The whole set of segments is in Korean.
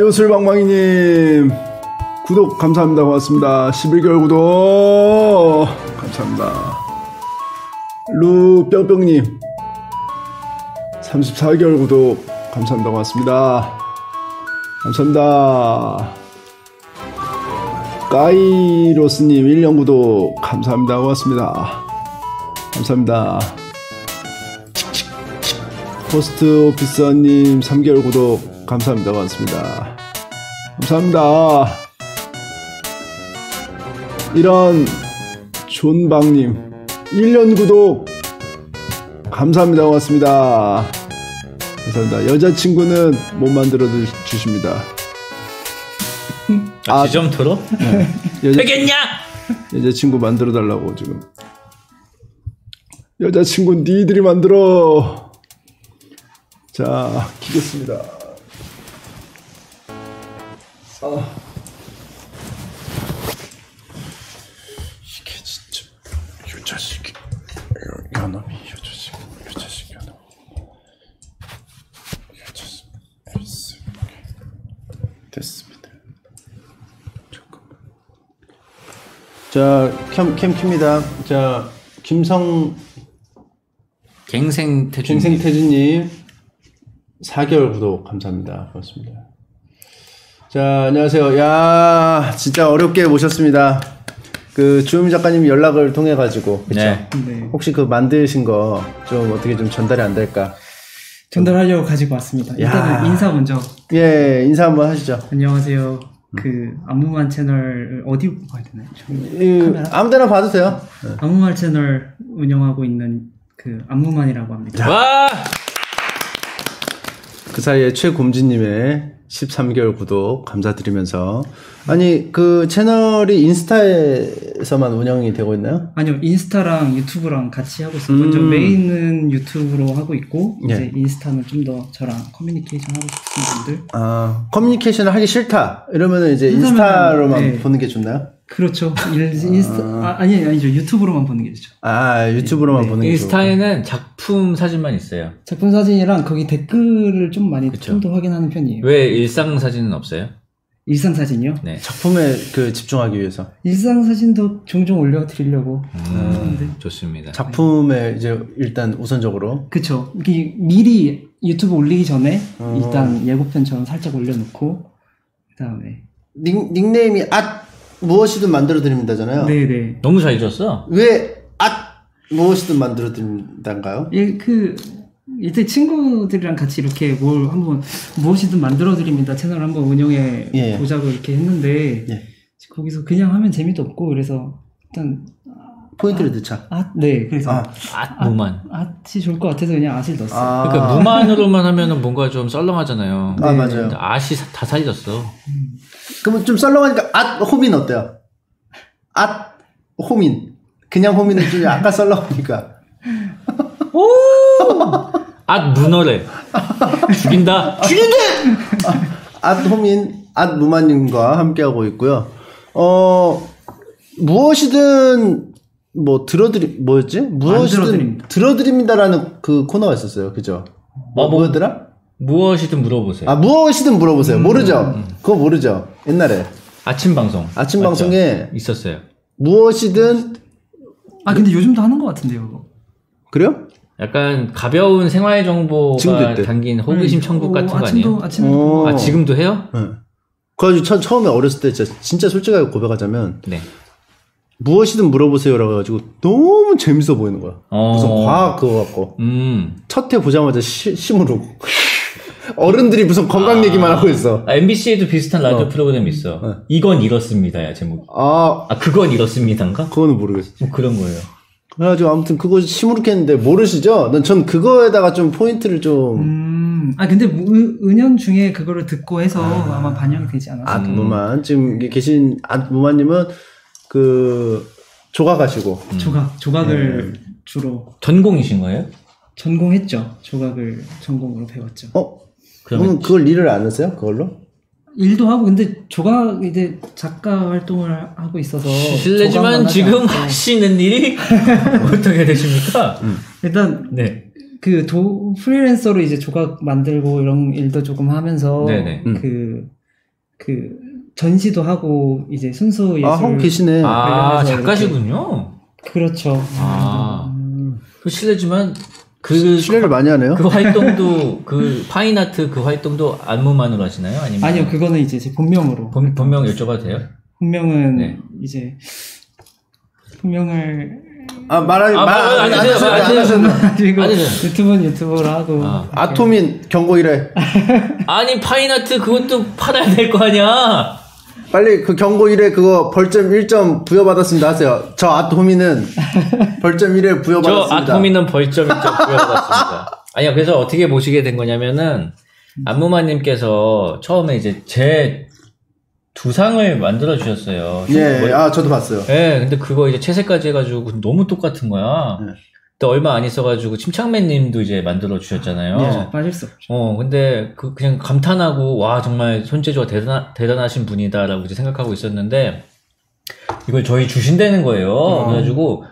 요술방망이님 구독 감사합니다. 고맙습니다. 11개월 구독 감사합니다. 루뿅뿅님 34개월 구독 감사합니다. 고맙습니다. 감사합니다. 까이로스님 1년 구독 감사합니다. 고맙습니다. 감사합니다. 포스트 오피서님 3개월 구독 감사합니다. 고맙습니다. 감사합니다. 이런 존방님 1년 구독 감사합니다. 고맙습니다. 감사합니다. 여자친구는 못 만들어 주십니다. 같이 좀 들어? 네. 되겠냐? 여자친구 만들어 달라고 지금. 여자친구 니들이 만들어. 자, 키겠습니다. 이게 진짜 여자식이 연합이 여자식 연합 여자식 S 됐습니다. 잠깐만. 자, 캠입니다. 자, 갱생태준님 4개월 구독 감사합니다. 고맙습니다. 자, 안녕하세요. 야, 진짜 어렵게 모셨습니다. 그 주호민 작가님 연락을 통해 가지고, 그렇죠? 네. 혹시 그 만드신 거 좀 어떻게 좀 전달이 안 될까? 전달하려고 가지고 왔습니다. 일단은 인사 먼저. 예, 인사 한번 하시죠. 안녕하세요. 그 아무말 채널 어디 봐야 되나요? 아무데나 봐도 돼요. 네. 아무말 채널 운영하고 있는 그 안무만이라고 합니다. 와! 그 사이에 최곰지님의 13개월 구독 감사드리면서, 아니 그 채널이 인스타에서만 운영이 되고 있나요? 아니요, 인스타랑 유튜브랑 같이 하고 있어요. 먼저 메인은 유튜브로 하고 있고, 예. 이제 인스타는 좀 더 저랑 커뮤니케이션 하고 싶으신 분들, 커뮤니케이션을 하기 싫다 이러면은 이제 인스타로만 네. 보는 게 좋나요? 그렇죠. 아니죠. 유튜브로만 보는 게 좋죠. 아, 유튜브로만 네. 보는 게 좋죠. 인스타에는 작품 사진만 있어요. 작품 사진이랑 거기 댓글을 좀 많이 좀 더 확인하는 편이에요. 왜 일상 사진은 없어요? 일상 사진이요? 네. 작품에 그 집중하기 위해서. 일상 사진도 종종 올려드리려고. 좋습니다. 작품에 이제 일단 우선적으로. 그렇죠. 미리 유튜브 올리기 전에 일단 예고편처럼 살짝 올려놓고 그다음에 닉네임이 무엇이든 만들어드립니다잖아요. 네네. 너무 잘 지었어. 왜 무엇이든 만들어드린다인가요? 이때 친구들이랑 같이 이렇게 뭘 한번 무엇이든 만들어드립니다 채널 한번 운영해 보자고 이렇게 했는데 거기서 그냥 하면 재미도 없고 그래서 일단 포인트를 넣자. 네. 그래서 무만. 앗이 좋을 것 같아서 그냥 앗을 넣었어요. 그러니까 무만으로만 하면은 뭔가 좀 썰렁하잖아요. 네. 맞아요. 앗이 다 살렸어. 그러면 좀 썰렁하니까 앗호민 어때요? 앗호민. 그냥 호민은 좀 약간 썰렁하니까. 오! 앗문어래. 죽인다. 죽인대! 앗호민, 앗무만님과 함께하고 있고요. 무엇이든 무엇이든 들어드립니다라는 그 코너가 있었어요. 그죠? 뭐였더라? 무엇이든 물어보세요. 무엇이든 물어보세요. 모르죠? 그거 모르죠? 옛날에 아침 맞죠? 방송에 있었어요. 무엇이든. 근데 요즘도 하는 것 같은데요, 그거. 그래요? 약간 가벼운 생활 정보가 담긴 호기심 천국 같은 거 아니에요? 아침도. 지금도 해요? 네. 그래가지고 처음에 어렸을 때 진짜 솔직하게 고백하자면. 네. 무엇이든 물어보세요라고 해가지고 너무 재밌어 보이는 거야. 무슨 과학 그거 같고. 첫 회 보자마자 심으로 어른들이 무슨 건강 얘기만 하고 있어. MBC에도 비슷한 라디오 프로그램이 있어. 이건 이렇습니다야 제목이. 그건 이렇습니다인가? 그거는 모르겠어. 뭐 그런 거예요. 그래가지고 아무튼 그거 시무룩했는데 모르시죠? 전 그거에다가 좀 포인트를 좀. 근데 은연 중에 그거를 듣고 해서 아마 반영이 되지 않았을까. 무만 지금 계신 무만님은. 조각하시고. 조각을 주로. 전공이신 거예요? 전공했죠. 조각을 전공으로 배웠죠. 그럼 그걸 일을 안 했어요? 그걸로? 일도 하고, 근데 이제 작가 활동을 하고 있어서. 실례지만 지금 하시는 일이 어떻게 되십니까? 일단, 그 프리랜서로 이제 조각 만들고 이런 일도 조금 하면서 그 전시도 하고 이제 순수 예술 하고 계시네. 아, 작가시군요. 이렇게. 그렇죠. 아, 그 실례지만 그 실례를 많이 하네요. 그 활동도 그 파인아트 그 활동도 안무만으로 하시나요? 아니면 아니요, 그거는 이제 제 본명으로. 본명 여쭤봐도 돼요? 본명은 이제 본명을 유튜브는 유튜브로 하고. 아토민 경고이래. 아니 파인아트 그것도 팔아야 될 거 아니야. 빨리 그 경고일에 그거 벌점 1점 부여받았습니다 하세요. 저 아토미는 벌점 1에 부여받았습니다. 저 아토미는 벌점 1점 부여받았습니다. 아니요, 그래서 어떻게 모시게 된 거냐면은 안무마님께서 처음에 이제 제 두상을 만들어 주셨어요. 예, 아 저도 봤어요. 예, 근데 그거 이제 채색까지 해가지고 너무 똑같은 거야. 예. 그때 얼마 안 있어가지고 침착맨님도 이제 만들어 주셨잖아요. 네, 빠질 수 없죠. 근데 그냥 감탄하고 와 정말 손재주가 대단하신 분이다라고 이제 생각하고 있었는데 이걸 저희 주신다는 거예요. 그래가지고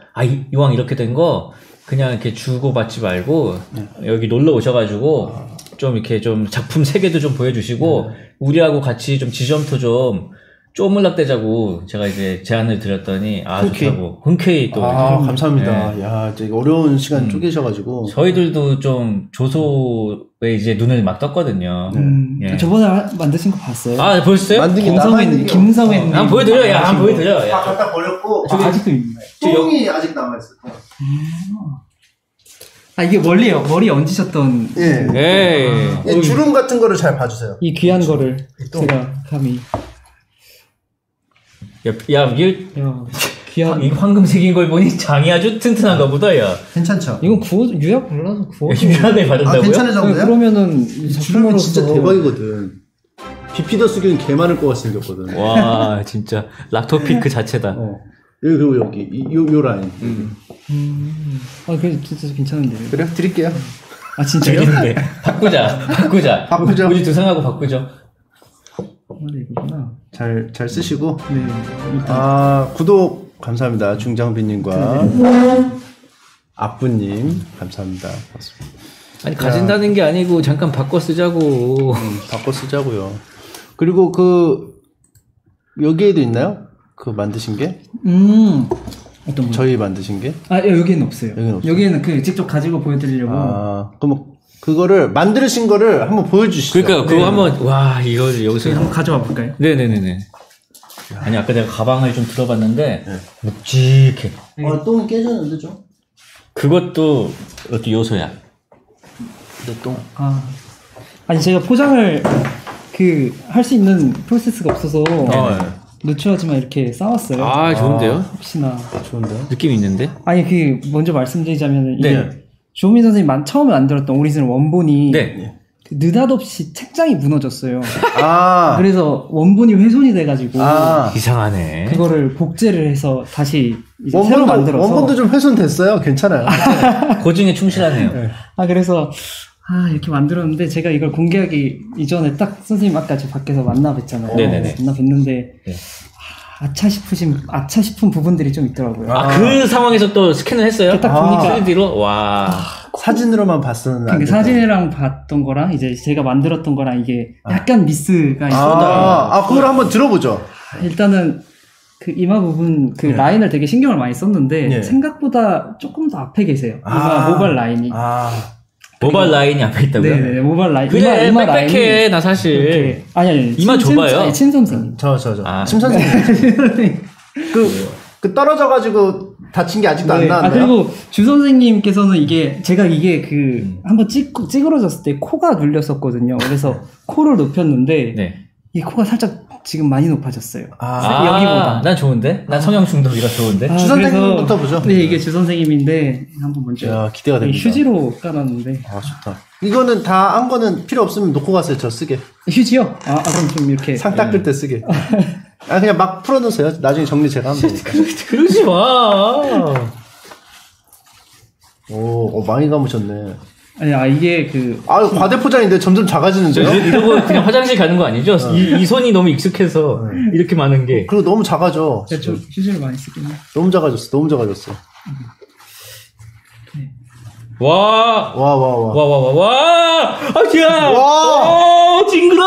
이왕 이렇게 된 거 그냥 이렇게 주고 받지 말고 여기 놀러 오셔가지고 좀 이렇게 좀 작품 세계도 좀 보여주시고 우리하고 같이 좀 지점토 좀 쪼물락대자고 제가 이제 제안을 드렸더니 좋다고 흔쾌히 또 감사합니다. 네. 야, 되게 어려운 시간 쪼개셔가지고 저희들도 좀 조소에 이제 눈을 막 떴거든요. 예. 저번에 만드신 거 봤어요? 아, 보셨어요? 김성현님 한번 보여드려. 야, 한번 보여드려. 다 갖다 버렸고 아직도 있네. 똥이 아직 남아있어. 아, 이게 멀리에요. 머리 얹으셨던. 예. 주름 같은 거를 잘 봐주세요. 이 귀한 거를 제가 감히. 야, 이게 귀한 황금색인 걸 보니 장이 아주 튼튼한가 보다. 야, 괜찮죠? 이건 유약 골라서 구워. 유약을 받는다고요? 괜찮으셨나요? 그러면은 주름이 진짜 대박이거든. 비피더스균 개 많을 것 같이 생겼거든. 와, 진짜 락토피크 자체다. 여기 그리고 여기 요 라인. 아, 그래 진짜 괜찮은데. 그래 드릴게요. 아, 진짜요? 바꾸자. 우리 두상하고 바꾸죠. 이거구나. 잘 쓰시고. 네. 구독 감사합니다. 중장비님과 아뿌님 감사합니다. 맞습니다. 아니 가진다는 게 아니고 잠깐 바꿔 쓰자고. 바꿔 쓰자고요. 그리고 그 여기에도 있나요? 그 만드신 게? 어떤 거? 저희 만드신 게? 아, 여기는 없어요. 여기는 그 직접 가지고 보여드리려고. 아, 그럼. 그거를 만드신 거를 한번 보여주시죠. 그러니까 그거 한번 와 이거 여기서 한번 가져와 볼까요? 네네네네. 아니 아까 내가 가방을 좀 들어봤는데 묵직해. 똥 깨졌는데 좀? 그것도 어떤 요소야. 내 똥. 아니 제가 포장을 그 할 수 있는 프로세스가 없어서 누추하지만 이렇게 싸웠어요. 아, 좋은데요? 혹시나. 좋은데요? 느낌이 있는데? 아니 그 먼저 말씀드리자면 이게 조민 선생님 처음에 만들었던 오리지널 원본이 느닷없이 책장이 무너졌어요. 그래서 원본이 훼손이 돼가지고 이상하네. 그거를 복제를 해서 다시 이제 새로 만들어서 원본도 좀 훼손됐어요. 괜찮아요. 고증에 충실하네요. 그래서 이렇게 만들었는데 제가 이걸 공개하기 이전에 딱 선생님 아까 저 밖에서 만나 뵀잖아요. 만나 뵀는데 아차 싶은 부분들이 좀 있더라고요. 그 상황에서 또 스캔을 했어요? 딱 보니까 3D로? 와. 사진으로만 봤었는데. 그러니까 사진이랑 봤던 거랑, 이제 제가 만들었던 거랑 이게 약간 미스가 있었다. 그걸 한번 들어보죠. 일단은 그 이마 부분, 그 라인을 되게 신경을 많이 썼는데, 생각보다 조금 더 앞에 계세요. 이마 모발 라인이. 모발 라인이 앞에 있다고요? 네네, 모발 라인. 그래, 이마 빽빽해, 나 사실. 아니, 이마 좁아요. 선생님. 저. 선생님. 그 떨어져가지고 다친 게 아직도 안 나왔나요? 그리고 주 선생님께서는 이게, 제가 이게 한번 찌그러졌을 때 코가 눌렸었거든요. 그래서 코를 높였는데, 이 코가 살짝 지금 많이 높아졌어요. 여기보다. 난 좋은데? 난 성형 중독이라 좋은데? 주 선생님부터 보죠. 네, 이게 주 선생님인데, 한번 먼저. 야, 기대가 됩니다. 휴지로 깔았는데. 좋다. 이거는 다 한 거는 필요 없으면 놓고 가세요. 저 쓰게. 휴지요? 그럼 좀 이렇게. 상 닦을 때 쓰게. 그냥 막 풀어놓으세요. 나중에 정리 제가 하면 되니까. 그러지 마. 많이 감으셨네. 아니, 이게 과대포장인데 점점 작아지는데요? 이러고 그냥 화장실 가는 거 아니죠? 이 손이 너무 익숙해서 이렇게 많은 게. 그리고 너무 작아져. 네, 좀 휴지를 많이 쓰긴 해. 너무 작아졌어. 와. 아기야. 와. 오, 징그러.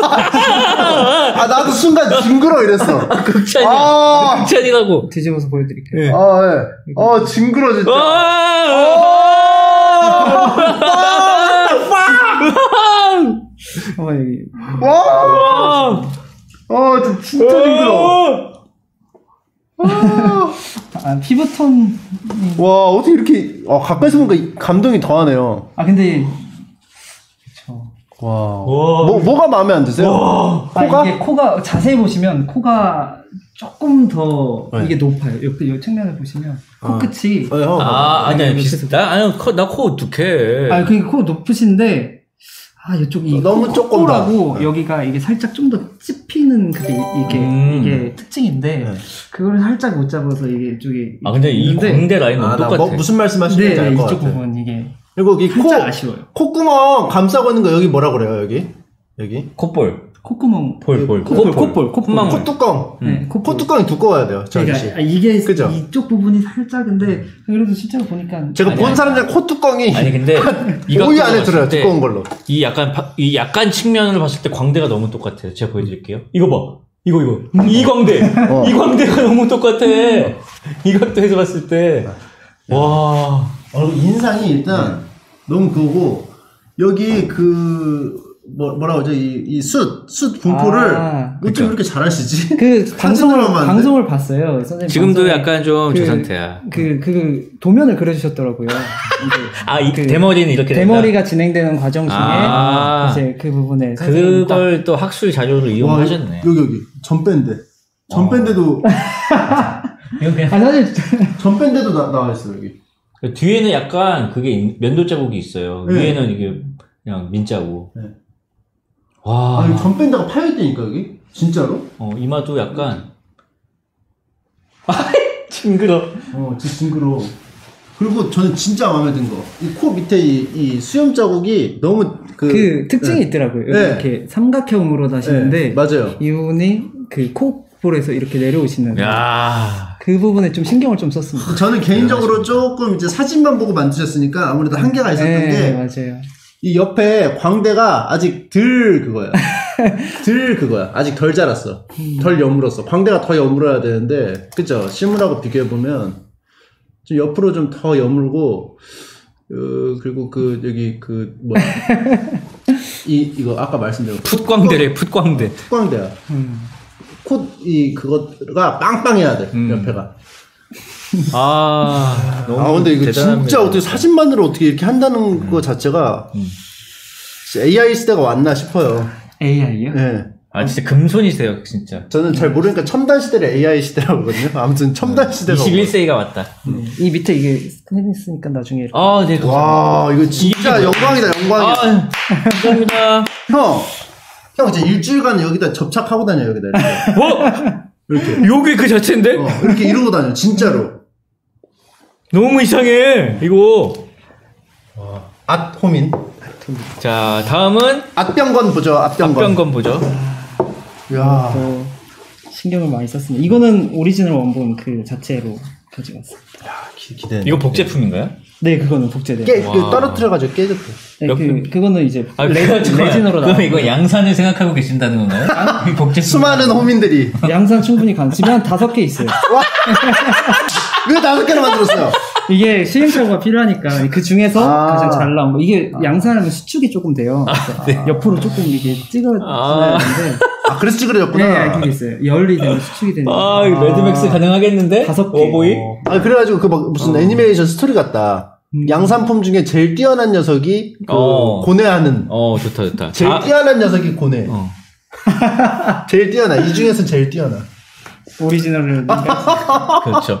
아 나도 순간 징그러 이랬어. 극찬이야. 아, 극찬이라고. 뒤집어서 보여드릴게요. 네. 아 예. 네. 아 징그러 진짜. 아 여기. 와. 아 진짜 징그러. 아, 피부톤이. 와, 어떻게 이렇게, 가까이서 보니까 감동이 더하네요. 아, 근데. 그쵸. 와. 뭐가 마음에 안 드세요? 와. 코가? 아, 이게 코가, 자세히 보시면 코가 조금 더 네. 이게 높아요. 옆 측면을 보시면. 코끝이. 아니야, 비슷하다. 나 코 어떡해. 아, 그게 코 높으신데. 아, 이쪽이 너무 조그라고 네. 여기가 이게 살짝 좀 더 찝히는 그게 이게 특징인데 네. 그걸 살짝 못 잡아서 이게 쪽이 아 근데 이 광대 라인은 똑같아. 무슨 말씀하시는지 네, 알 것 같아. 부분 이게 그리고 이 코 아쉬워요. 콧구멍 감싸고 있는 거 여기 뭐라 그래요? 여기 콧볼. 콧구멍 콧볼 콧뚜껑. 네, 콧뚜껑이 두꺼워야 돼요. 그러니까 이게 그죠? 이쪽 부분이 살짝 근데 그래도 실제로 보니까 제가 본 사람들 콧뚜껑이 아니 근데 오이 안에 들어요. 두꺼운 걸로 이 약간 측면으로 봤을 때 광대가 너무 똑같아요. 제가 보여드릴게요. 이거 봐. 이거 이 광대 이 광대가 너무 똑같아. 이 각도에서 봤을 때 와 인상이 일단 너무 그거고 여기 그 뭐라고 하죠? 이 숯 분포를 어쩜 이렇게 잘하시지? 그 방송을 봤어요, 선생님. 지금도 약간 좀 저 상태야. 그 도면을 그려주셨더라고요. 아, 이 대머리는 이렇게 대머리가 된다? 진행되는 과정 중에 이제 그 부분에 그걸 또 학술 자료를 이용하셨네. 여기 전밴데도 사실 전밴데도 나와 있어 여기. 뒤에는 약간 그게 면도 자국이 있어요. 네. 위에는 이게 그냥 민자고. 네. 와. 아니, 전 뺀다가 파였다니까, 여기? 진짜로? 이마도 약간. 징그러. 진짜 징그러. 그리고 저는 진짜 마음에 든 거. 이 코 밑에 이 수염 자국이 너무 특징이 네. 있더라고요. 여기 네. 이렇게 삼각형으로 다시는데. 네. 맞아요. 이분이 그 콧볼에서 이렇게 내려오시는. 야. 그 부분에 좀 신경을 좀 썼습니다. 저는 개인적으로 조금 이제 사진만 보고 만드셨으니까 아무래도 한계가 있었던 게. 맞아요. 이 옆에 광대가 아직 덜 그거야. 아직 덜 자랐어. 덜 여물었어. 광대가 더 여물어야 되는데, 그쵸? 실물하고 비교해보면, 좀 옆으로 좀 더 여물고, 그리고 이거 아까 말씀드린 풋광대래. 풋광대야. 그거가 빵빵해야 돼, 옆에가. 너무 근데 이거 대단합니다. 진짜 어떻게 사진만으로 어떻게 이렇게 한다는 거 자체가 AI 시대가 왔나 싶어요. AI요? 네. 진짜 금손이세요, 진짜. 저는 잘 모르니까 첨단 시대를 AI 시대라고 하거든요. 아무튼 첨단 시대가 21세기가 왔다. 이 밑에 이게 스크린이니까 나중에 이렇게. 네. 와, 이거 진짜 영광이다. 감사합니다. 형 이제 일주일간 여기다 접착하고 다녀요, 여기다. 이렇게. 요게 그 자체인데? 이렇게 이러고 다녀, 진짜로. 너무 이상해, 이거. 앗호민. 자, 다음은. 앗병건 보죠. 이야. 신경을 많이 썼습니다. 이거는 오리지널 원본 그 자체로 가져갔습니다. 이야, 기대네. 이거 복제품인가요? 네, 그거는 복제돼요. 떨어뜨려가지고 깨졌고. 네, 그거는 이제 레진으로 나와요. 그럼 이거 양산을 생각하고 계신다는 건가요? 복제 수많은 호민들이. 양산 충분히 가능. 집에 한 5개 있어요. 왜 5개를 만들었어요? 이게 시행착오가 필요하니까 그 중에서 가장 잘 나온 거. 이게 양산하면 수축이 조금 돼요. 네. 옆으로 조금 이게 찌그러지는데. 그래서 찌그러졌구나. 네, 그게 있어요. 열이 되면 수축이 되는. 이거 레드맥스 가능하겠는데? 5개. 오보이? 그래가지고 무슨 애니메이션 스토리 같다. 양산품 중에 제일 뛰어난 녀석이 고뇌하는. 좋다. 제일 뛰어난 녀석이 고뇌. 제일 뛰어나. 이 중에서는 제일 뛰어나. 오리지널을. 그렇죠.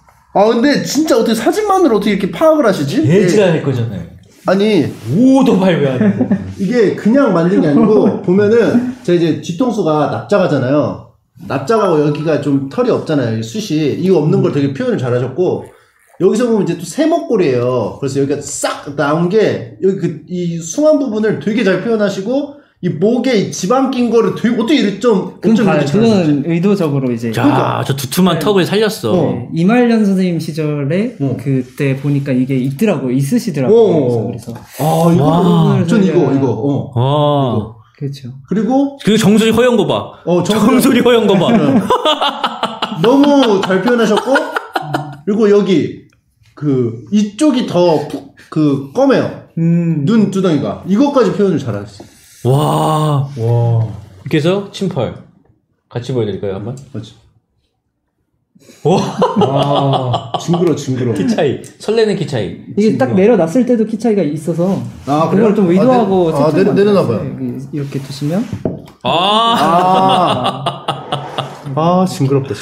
근데 진짜 어떻게 사진만으로 어떻게 이렇게 파악을 하시지? 예지랄 거잖아요. 아니 오도 발매하는 이게 그냥 만든 게 아니고 보면은 제가 이제 뒤통수가 납작하잖아요. 납작하고 여기가 좀 털이 없잖아요. 여기 숱이 이거 없는 걸 되게 표현을 잘하셨고 여기서 보면 이제 또 세목골이에요. 그래서 여기가 싹 나온 게 여기 그 이 숭한 부분을 되게 잘 표현하시고 이 목에 이 지방 낀 거를 되게 어떻게 이렇게 좀 그건 의도적으로 이제 그러니까. 저 두툼한 턱을 살렸어. 이말년 선생님 시절에 그때 보니까 이게 있더라고요. 있으시더라고요. 그래서 아 이거 전 이거 아 그렇죠. 그리고 그 정수리 허연 거 봐. 정수리 허연 거 봐. 너무 잘 표현하셨고 그리고 여기 그 이쪽이 더 그 검해요. 눈 두덩이가 이것까지 표현을 잘하셨어요. 와. 그래서 침펄 같이 보여드릴까요 한번? 맞죠. 와. 징그러. 키 차이. 설레는 키 차이. 이게 징그러. 딱 내려놨을 때도 키 차이가 있어서. 아 그걸 좀 의도하고. 내려놔봐요. 이렇게 두시면. 징그럽다.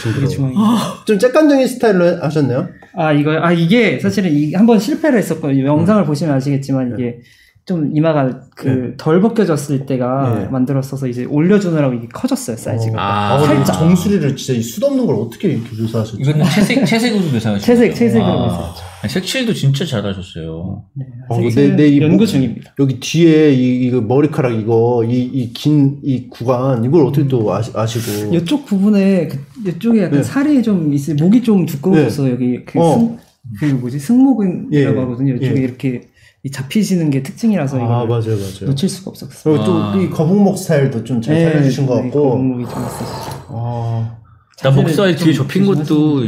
좀 쬐깐둥이 스타일로 하셨네요. 이게 사실은 한번 실패를 했었거든요. 영상을 보시면 아시겠지만 이게. 좀 이마가 그 덜 벗겨졌을 때가 만들었어서 이제 올려주느라고 이게 커졌어요 사이즈가. 살짝. 정수리를 진짜 이 숱 없는 걸 어떻게 이렇게 묘사하셨죠? 이거는 채색으로 묘사하셨죠. 채색으로 묘사했죠. 색칠도 진짜 잘하셨어요. 네, 내 연구 중입니다. 여기 뒤에 이거 머리카락 이거 이 긴 구간 이걸 어떻게 또 아시고? 이쪽 부분에 이쪽에 약간 살이 좀 있어요. 목이 좀 두꺼워서 여기 승모근이라고 하거든요. 이쪽에 이렇게. 이 잡히시는 게 특징이라서 이거 맞아요. 놓칠 수가 없었어요. 그리고 또 이 거북목 스타일도 좀 잘 살려주신 것 같고. 거북목이 좀 있었어요. 나 목살 뒤에 접힌 것도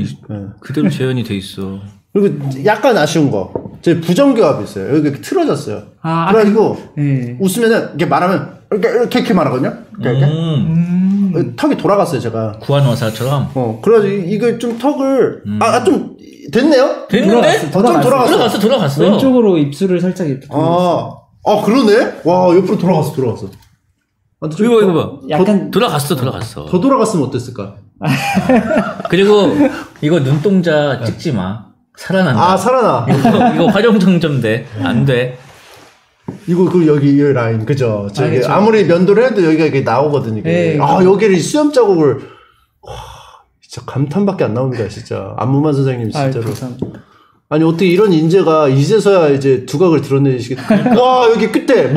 그대로 재현이 돼 있어. 그리고 약간 아쉬운 거, 제 부정교합이 있어요. 여기 틀어졌어요. 그래가지고 웃으면은 이게 말하면 이렇게 말하거든요. 턱이 돌아갔어요 제가. 구한어사처럼. 그래가지고 이거 좀 턱을 좀 됐네요? 됐는데? 돌아갔어. 왼쪽으로 입술을 살짝 이렇게. 그러네? 와, 옆으로 돌아갔어. 이거 봐. 약간. 돌아갔어. 더 돌아갔으면 어땠을까? 그리고, 이거 눈동자 찍지 마. 살아난다. 이거 화정정점 돼. 안 돼. 이거, 여기 라인, 그죠? 그렇죠. 아무리 면도를 해도 여기가 이렇게 나오거든, 이게. 여기를 수염 자국을. 진짜 감탄밖에 안 나옵니다, 진짜. 안무만 선생님, 진짜로. 아니, 어떻게 이런 인재가 이제서야 이제 두각을 드러내시겠다. 여기 끝에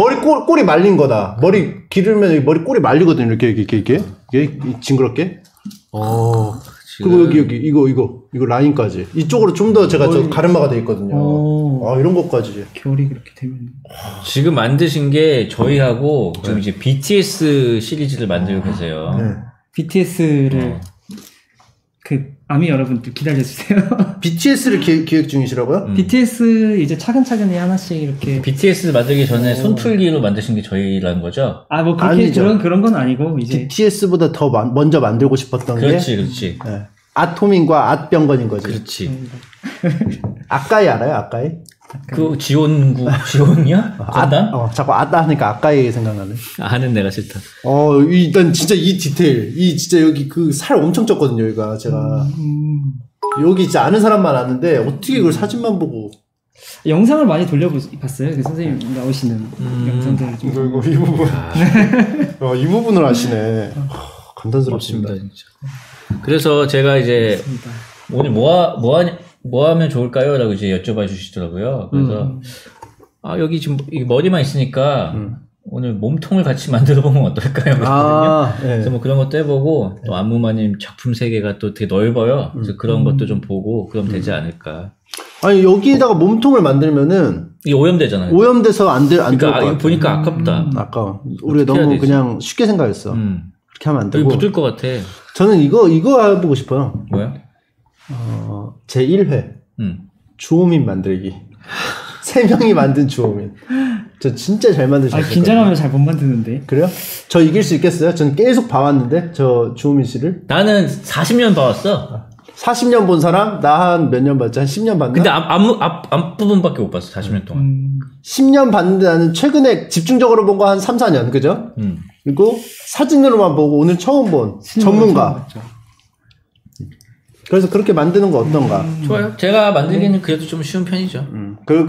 꼬리 말린 거다. 머리 기르면 머리 꼬리 말리거든요. 이렇게. 이게 징그럽게. 그리고 이거 라인까지. 이쪽으로 좀 더 제가 저 가르마가 돼 있거든요. 이런 것까지. 결이 그렇게 되면. 지금 만드신 게 저희하고 지금 이제 BTS 시리즈를 만들고 계세요. BTS를. 아미 여러분들 기다려주세요. BTS를 기획 중이시라고요? BTS 이제 차근차근히 하나씩 이렇게. BTS 만들기 전에 손풀기로 만드신 게 저희라는 거죠? 아니죠. 그런 건 아니고, 이제. BTS보다 더 먼저 만들고 싶었던 게. 그렇지. 네. 아토민과 앗병건인 거지. 그렇지. 아까이 알아요, 아까이? 그 지온이야? 아다? 자꾸 아다 하니까 아까이 생각나네. 아는 내가 싫다. 일단 진짜 이 디테일, 이 진짜 여기 그 살 엄청 쪘거든요, 여기가 제가. 여기 진짜 아는 사람만 아는데 어떻게 이걸 사진만 보고? 영상을 많이 돌려봤어요. 그 선생님 나오시는 영상들 좀. 이 부분, 이 부분을 아시네. 감탄스럽습니다. 진짜. 그래서 제가 이제 그렇습니다. 오늘 뭐 하면 좋을까요? 라고 이제 여쭤봐 주시더라고요. 그래서, 여기 지금 머리만 있으니까, 오늘 몸통을 같이 만들어 보면 어떨까요? 그래서 뭐 그런 것도 해보고, 또 안무마님 작품 세계가 또 되게 넓어요. 그래서 그런 것도 좀 보고, 그럼 되지 않을까. 아니, 여기에다가 몸통을 만들면은, 이게 오염되잖아요. 오염돼서 안 될 것 같아. 보니까 아깝다. 아까워. 우리가 너무 그냥 쉽게 생각했어. 그렇게 하면 안 되고. 여기 붙을 것 같아. 저는 이거 해보고 싶어요. 뭐야? 제 1회. 주호민 만들기. 3명이 만든 주호민. 저 진짜 잘 만드셨어요. 긴장하면 잘 못 만드는데. 그래요? 저 이길 수 있겠어요? 전 계속 봐왔는데, 저 주호민 씨를. 나는 40년 봐왔어. 40년 본 사람? 나 한 몇 년 봤지? 한 10년 봤나? 근데 앞부분밖에 못 봤어, 40년 동안. 10년 봤는데 나는 최근에 집중적으로 본 거 한 3, 4년, 그죠? 그리고 사진으로만 보고 오늘 처음 본 전문가. 그래서 그렇게 만드는 거 어떤가? 좋아요. 제가 만들기는 그래도 좀 쉬운 편이죠. 그리고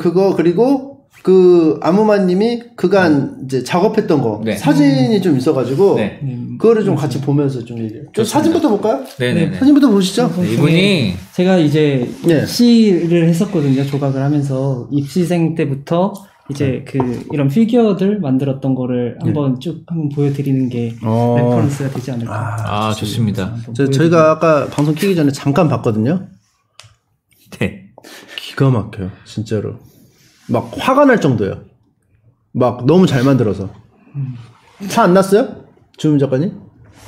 그 아무마님이 그간 이제 작업했던 거 네. 사진이 좀 있어가지고 네. 그거를 좀 같이 보면서 좀 얘기해요. 좀 사진부터 볼까요? 네네네. 네. 사진부터 보시죠. 네, 이분이 제가 이제 입시를 했었거든요. 조각을 하면서 입시생 때부터 이제 그 이런 피규어들 만들었던 거를 한번 쭉 한번 보여드리는 게 레퍼런스가 되지 않을까. 아 좋습니다. 저희가 아까 방송 키기 전에 잠깐 봤거든요. 네. 기가 막혀요, 진짜로. 막 화가 날 정도예요. 막 너무 잘 만들어서. 화 안 났어요? 주민 작가님?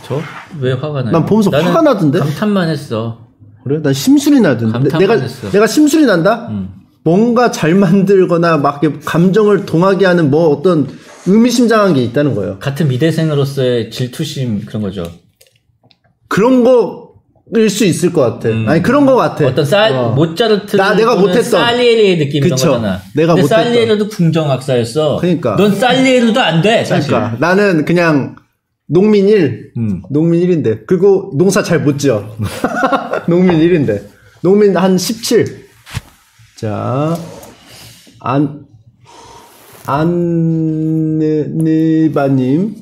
저? 왜 화가 나요? 난 보면서 화가 나던데? 감탄만 했어. 그래? 난 심술이 나던데. 감탄만 했어. 내가 심술이 난다? 뭔가 잘 만들거나 막 감정을 동하게 하는 뭐 어떤 의미심장한 게 있다는 거예요. 같은 미대생으로서의 질투심 그런 거죠. 그런 거 일 수 있을 것 같아. 아니 그런 것 같아. 어떤 모차르트 내가 못했어. 살리에리의 느낌 이런 거잖아. 내가 근데 못했던. 살리에리도 궁정학사였어. 그러니까. 넌 살리에리도 안 돼. 사실. 그러니까 나는 그냥 농민 1인데 그리고 농사 잘 못 지어. 농민 1인데 농민 한 17. 자, 안느바님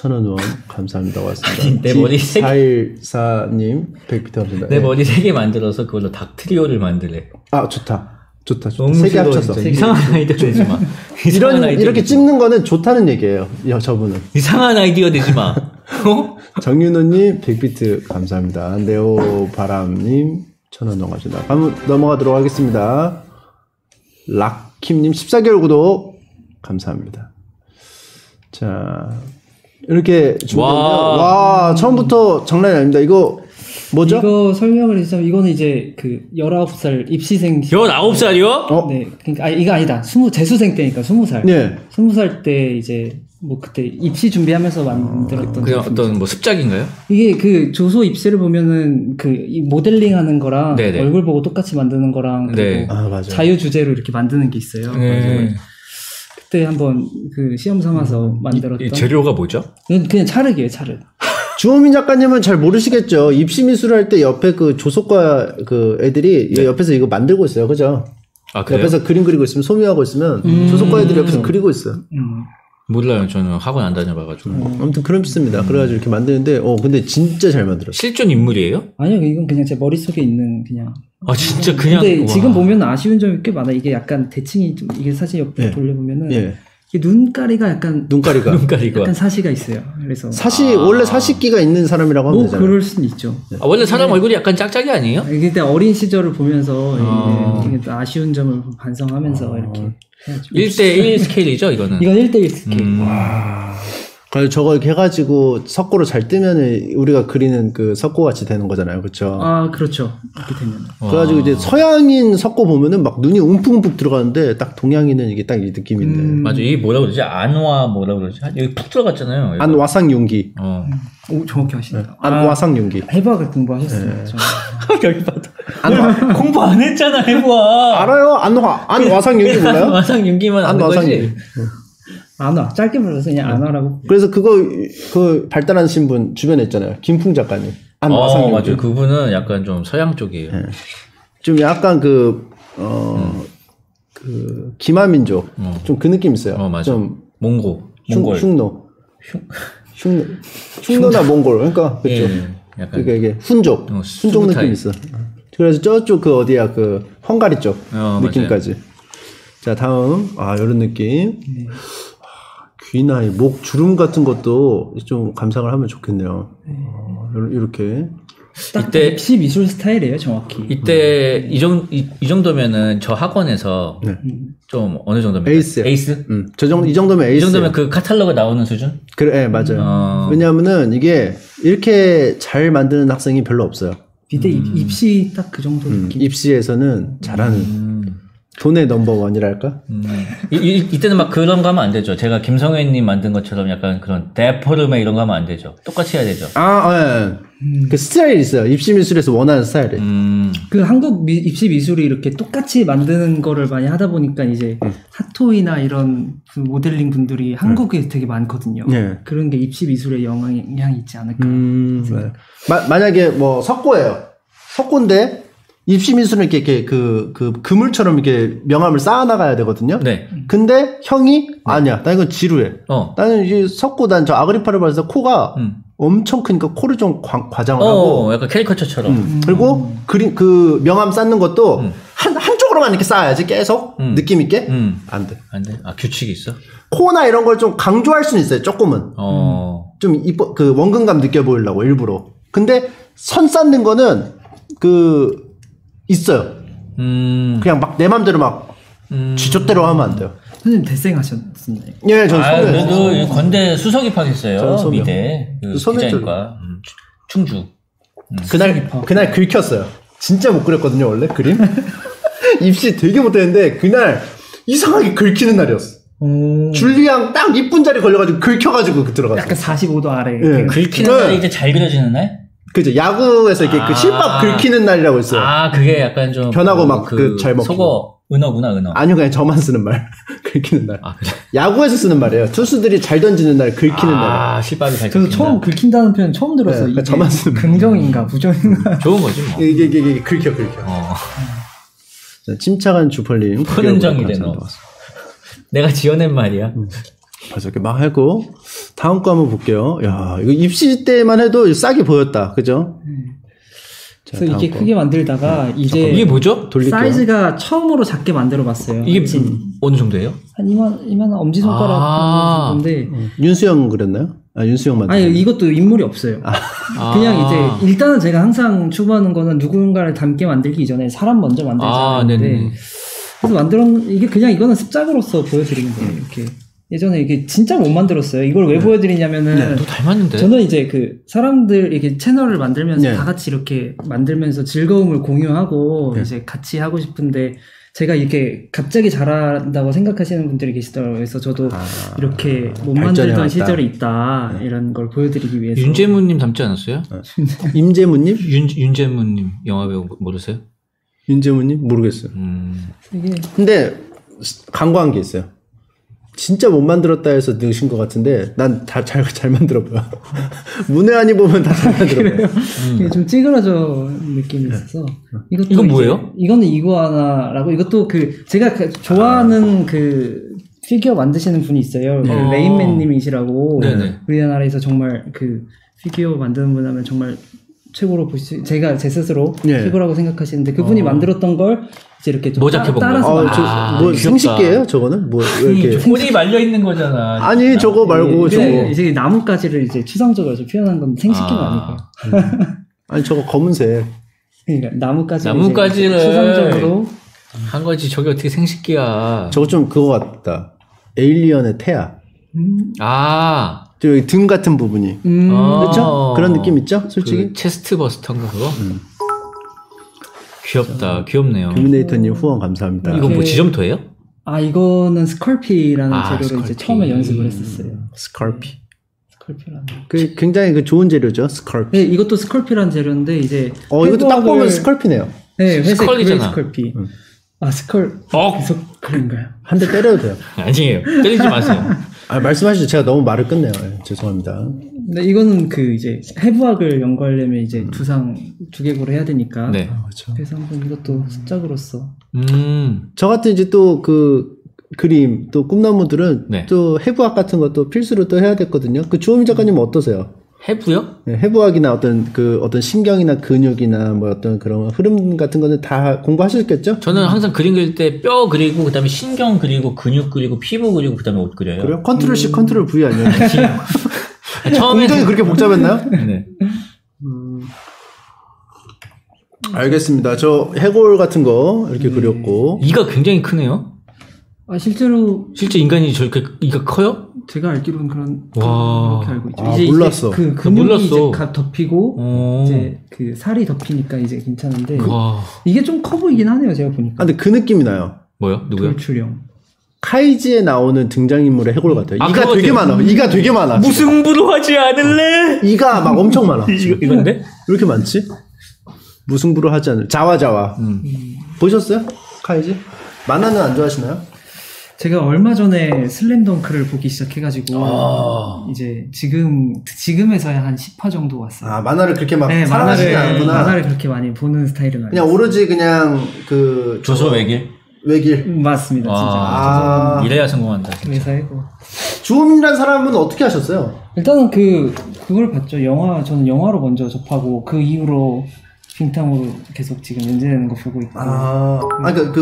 1,000원 감사합니다. 왔습니다. 내 머리 414님 100비트 감사합니다. 내 머리 3개 만들어서 그걸로 닥트리오를 만들래. 아 좋다. 3개 합쳐서 이상한 아이디어 되지 마. 이렇게 찝는 거는 좋다는 얘기예요. 저분은 이상한 아이디어 되지 마. 어? 정윤호님 100비트 감사합니다. 네오바람님 1,000원 넘어갑니다. 다음 넘어가도록 하겠습니다. 락킴님 14개월 구독 감사합니다. 자. 이렇게 준비하면 와 처음부터 장난이 아닙니다. 이거 뭐죠? 이거 설명을 해주자면 이거는 이제 그 19살 입시생 19살이요? 네, 그러니까 이거 아니다. 재수생 때니까 20살. 네. 20살 때 이제 뭐 그때 입시 준비하면서 만들었던 그냥 어떤 뭐 습작인가요? 이게 그 조소 입시를 보면은 그 이 모델링하는 거랑 네네. 얼굴 보고 똑같이 만드는 거랑 네. 아, 자유 주제로 이렇게 만드는 게 있어요. 네. 그때 한번 그 시험 삼아서 만들었던 이 재료가 뭐죠? 그냥 찰흙이에요, 찰흙. 주호민 작가님은 잘 모르시겠죠. 입시 미술 할 때 옆에 그 조속과 그 애들이 네. 옆에서 이거 만들고 있어요, 그죠? 아 그래요? 옆에서 그림 그리고 있으면 소묘하고 있으면 조속과 애들이 옆에서 그리고 있어요. 몰라요, 저는 학원 안 다녀봐가지고. 아무튼 그렇습니다. 그래가지고 이렇게 만드는데, 근데 진짜 잘 만들었어요. 실존 인물이에요? 아니요, 이건 그냥 제 머릿속에 있는 그냥. 아 진짜 그냥. 근데 지금 보면 아쉬운 점이 꽤 많아. 이게 약간 대칭이 좀 이게 사실 옆에 네. 돌려보면은 네. 이게 눈가리가 약간 눈가리가 약간 사시가 있어요. 그래서 원래 사시기가 있는 사람이라고 하면 되잖아요. 그럴 수는 있죠. 네. 원래 사람 얼굴이 약간 짝짝이 아니에요? 근데 어린 시절을 보면서 이게 아쉬운 점을 반성하면서 이렇게. 1:1 스케일이죠, 이거는? 이건 1:1 스케일. 그래서 저거 이렇게 해가지고 석고로 잘 뜨면은 우리가 그리는 그 석고 같이 되는 거잖아요, 그렇죠? 아, 그렇죠. 이렇게 되면. 그래가지고 이제 서양인 석고 보면은 막 눈이 움푹움푹 들어가는데 딱 동양인은 이게 딱 이 느낌인데. 맞아, 이 뭐라 그러지? 안화 뭐라 그러지? 여기 푹 들어갔잖아요. 이거. 안와상 용기. 오, 정확히 아신다. 안와상 용기. 해부학을 공부하셨어요. 열받아. 공부 안 했잖아, 해부학. 알아요? 안와상 용기 몰라요? 안와상 용기만 아는 거지. 안화 짧게 불러서 그냥 안화라고. 그래서 그 발달하신 분 주변에 있잖아요. 김풍 작가님. 안화상 맞아요. 그분은 약간 좀 서양 쪽이에요. 네. 좀 약간 그 기마민족 좀 그 느낌 있어요. 맞아. 좀 몽골. 흉노나 몽골. 그러니까 그렇죠. 예, 약간 그러니까 이게 훈족. 훈족 느낌 있어. 그래서 저쪽 그 어디야 그 헝가리 쪽 느낌까지. 맞아요. 자 다음 이런 느낌. 네. 귀나이, 목 주름 같은 것도 좀 감상을 하면 좋겠네요. 이렇게. 딱 이때 입시 미술 스타일이에요, 정확히. 이때 이 정도면은 저 학원에서 네. 좀 어느 정도면 에이스? 이 정도면 에이스. 이 정도면 그 카탈로그 나오는 수준? 그래, 예, 맞아요. 왜냐하면은 이게 이렇게 잘 만드는 학생이 별로 없어요. 이때 입시 딱 그 정도 느낌. 입시에서는 잘하는. 돈의 넘버원이랄까? 이때는 막 그런 거 하면 안 되죠. 제가 김성현님 만든 것처럼 약간 그런 데포르메 이런 거 하면 안 되죠. 똑같이 해야 되죠. 그 스타일이 있어요. 입시미술에서 원하는 스타일이. 그 한국 입시미술이 이렇게 똑같이 만드는 거를 많이 하다 보니까 이제 사토이나 이런 그 모델링 분들이 한국에 되게 많거든요. 네. 그런 게 입시미술에 영향이 있지 않을까. 만약에 뭐 석고예요. 석고인데 입시민수는 이렇게 그물처럼 이렇게 명함을 쌓아나가야 되거든요. 네. 근데 형이 아니야. 나 이건 지루해. 나는 이제 섞고 난 저 아그리파를 봐서 코가 엄청 크니까 코를 좀 과장하고. 약간 캐리커처처럼. 그리고 그 명함 쌓는 것도 한쪽으로만 이렇게 쌓아야지 계속 느낌 있게. 안 돼. 안 돼. 아 규칙이 있어? 코나 이런 걸 좀 강조할 수는 있어요. 조금은. 좀 이뻐 그 원근감 느껴 보이려고 일부러. 근데 선 쌓는 거는 그 있어요. 그냥 막 내 맘대로 막 지조대로 하면 안 돼요. 선생님 대생하셨습니다. 예, 전 선배. 저도 건대 수석 입학했어요. 미대 디자인과 충주. 그날 긁혔어요. 진짜 못 그렸거든요 원래 그림. 입시 되게 못했는데 그날 이상하게 긁히는 날이었어. 줄리앙 딱 이쁜 자리 걸려가지고 긁혀가지고 들어갔어요. 약간 45도 아래. 예. 긁히는 날이 이제 잘 그려지는 날? 그죠. 야구에서 이렇게 그 실밥 긁히는 날이라고 있어요. 아, 그게 약간 좀. 변하고 막 그 잘 먹고. 속어, 은어구나, 은어. 아니요, 그냥 저만 쓰는 말. 긁히는 날. 아, 그래. 야구에서 쓰는 말이에요. 투수들이 잘 던지는 날, 긁히는 날. 아, 실밥이 잘 긁히는 날. 처음 긁힌다는 표현 처음 들었어요. 네, 그러니까 저만 쓰는 말. 긍정인가, 부정인가. 좋은 거지, 뭐. 이게 긁혀. 자, 침착한 주펄님. 푸른정이 돼, 너. 내가 지어낸 말이야. 그래서 이렇게 막 하고 다음 거 한번 볼게요. 야, 이거 입시 때만 해도 싸게 보였다, 그죠? 자, 그래서 이렇게 거. 크게 만들다가 이제 잠깐만. 이게 뭐죠? 돌릴게요. 사이즈가 처음으로 작게 만들어봤어요. 이게 어느 정도예요? 한 이만 엄지 손가락 정도인데. 윤수영 그랬나요? 아, 윤수영 맞나요? 아니, 이것도 인물이 없어요. 그냥 이제 일단은 제가 항상 추구하는 거는 누군가를 닮게 만들기 이전에 사람 먼저 만들자는데. 그래서 이게 그냥 이거는 습작으로서 보여드리는 거예요, 이렇게. 예전에 이게 진짜 못 만들었어요. 이걸 왜 보여드리냐면은. 네, 너 닮았는데? 저는 이제 사람들, 이렇게 채널을 만들면서 다 같이 이렇게 만들면서 즐거움을 공유하고, 이제 같이 하고 싶은데, 제가 이렇게 갑자기 잘한다고 생각하시는 분들이 계시더라고요. 그래서 저도 이렇게 못 만들던 시절이 있다. 이런 걸 보여드리기 위해서. 윤재문님 닮지 않았어요? 임재문님? 윤재문님 영화배우 모르세요? 윤재문님? 모르겠어요. 근데, 간과한 게 있어요. 진짜 못 만들었다 해서 넣으신 것 같은데, 난 다 잘 만들어봐요. 문외한이 보면 다 잘 만들어봐요. 이게 좀 찌그러져 느낌이 있어서. 이건 뭐예요? 이거는 이구아나라고, 이것도 제가 좋아하는 피규어 만드시는 분이 있어요. 레인맨님이시라고. 우리나라에서 정말 피규어 만드는 분 하면 정말 최고로 제가 제 스스로 최고라고 생각하시는데, 그분이 만들었던 걸 이제 이렇게 모작해본 거예요. 뭐 생식기예요? 저거는 뭐 이렇게 꼬리 말려 있는 거잖아. 아니 저거 말고 저거 이제 나뭇가지를 이제 추상적으로 표현한 건 생식기는 아니고요. 아니 저거 검은색. 그러니까 나뭇가지를 추상적으로 한 거지. 저게 어떻게 생식기야? 저거 좀 그거 같다. 에일리언의 태아. 저기 등 같은 부분이. 그렇죠? 그런 느낌 있죠? 솔직히 체스트버스터인가 그거? 귀엽다. 귀엽네요. 규미네이터님 후원 감사합니다. 이건 뭐 지점토예요? 아, 이거는 스컬피라는 재료를 이제 처음에 연습을 했었어요. 스컬피라는. 굉장히 좋은 재료죠, 스컬피. 네, 이것도 스컬피라는 재료인데 이제. 이것도 딱 보면 스컬피네요. 네, 회색 스컬피. 아, 계속 그런가요? 한 대 때려도 돼요. 아니에요. 때리지 마세요. 아, 말씀하시죠. 제가 너무 말을 끝내요. 네, 죄송합니다. 근데 이거는 이제 해부학을 연구하려면 이제 두개골을 해야 되니까. 네. 그렇죠. 그래서 한번 이것도 습작으로서. 저 같은 이제 또 그림, 또 꿈나무들은 또 해부학 같은 것도 필수로 또 해야 됐거든요. 주호민 작가님은 어떠세요? 해부요? 네, 해부학이나 어떤 신경이나 근육이나 뭐 어떤 그런 흐름 같은 거는 다 공부하셨겠죠? 저는 항상 그림 그릴 때 뼈 그리고, 그 다음에 신경 그리고, 근육 그리고, 피부 그리고, 그 다음에 옷 그려요. 그래요? 컨트롤 C, 컨트롤 V 아니에요? 처음에. 굉장히 그렇게 복잡했나요? 네. 알겠습니다. 저 해골 같은 거 이렇게 그렸고. 이가 굉장히 크네요? 아, 실제 인간이 저렇게 이가 커요? 제가 알기로는 그렇게 알고 있죠. 이제 몰랐어. 근육이 이제 덮이고 이제 살이 덮이니까 이제 괜찮은데 이게 좀 커 보이긴 하네요, 제가 보니까. 근데 그 느낌이 나요. 뭐요? 누구요? 돌출형. 카이지에 나오는 등장인물의 해골 같아요. 이가 되게 많아. 이가 되게 많아. 무승부로 하지 않을래? 이가 막 엄청 많아. 이건데? 왜 이렇게 많지? 무승부로 하지 않을래. 자와자와. 보셨어요? 카이지? 만화는 안 좋아하시나요? 제가 얼마 전에 슬램덩크를 보기 시작해가지고 이제 지금에서야 한 10화 정도 왔어요. 아, 만화를 그렇게 막 사랑하시지 않구나. 만화를 그렇게 많이 보는 스타일은 아니에요. 그냥 오로지 그냥 그 조서 외길 맞습니다. 와, 진짜 이래야 성공한다. 회사이고 주호민이라는 사람은 어떻게 하셨어요? 일단은 그걸 봤죠. 저는 영화로 먼저 접하고 그 이후로 빙탕으로 계속 지금 연재되는 거 보고 있고. 그러니까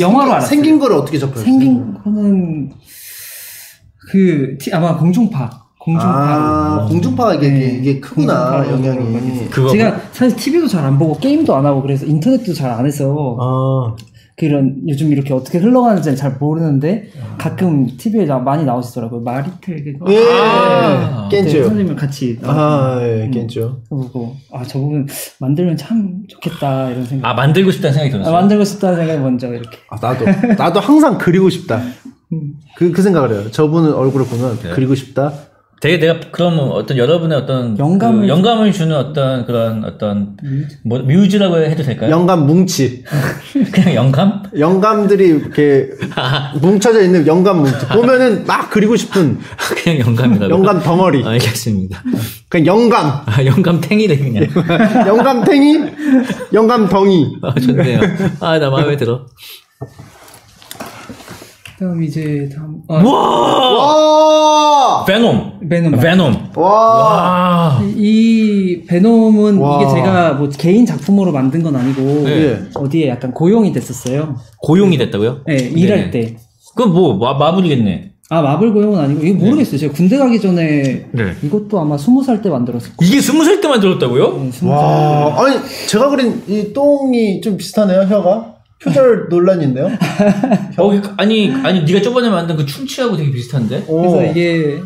영화로 알았어요. 생긴 거를 어떻게 접했어요? 생긴 거는 아마 공중파 이게 크구나, 영향이. 제가 사실 TV도 잘 안 보고 게임도 안 하고 그래서 인터넷도 잘 안 해서. 그런 요즘 이렇게 어떻게 흘러가는지는 잘 모르는데 가끔 TV에 많이 나오시더라고요. 마리텔 그거. 깬죠. 선생님을 같이. 깬죠. 보고 저 부분 만들면 참 좋겠다 이런 생각. 만들고 싶다는 생각이 들었어요. 만들고 싶다는 생각이 먼저 이렇게. 나도 항상 그리고 싶다. 그 생각을 해요. 저분은 얼굴을 보면 그리고 싶다. 되게 내가 그러면 어떤 여러분의 어떤 영감을 주는 어떤 그런 어떤 뮤즈라고 해도 될까요? 영감 뭉치. 그냥 영감? 영감들이 이렇게 뭉쳐져 있는 영감 뭉치. 보면은 막 그리고 싶은. 그냥 영감이라고. 영감 덩어리. 알겠습니다. 그냥 영감. 영감탱이래 그냥. 영감탱이? 영감덩이. 좋네요. 나 마음에 들어. 다음 와! 베놈. 와! 이 베놈은 이게 제가 개인 작품으로 만든 건 아니고 어디에 약간 고용이 됐었어요. 고용이 됐다고요? 네, 일할 때. 그건 마블이겠네. 마블 고용은 아니고 이거 모르겠어요. 제가 군대 가기 전에 이것도 아마 20살 때 만들었어요. 이게 20살 때 만들었다고요? 네, 20살. 와, 때. 아니 제가 그린 이 똥이 좀 비슷하네요, 혀가. 표절 논란인데요? 아니, 네가 저번에 만든 그 충치하고 되게 비슷한데? 그래서 이게,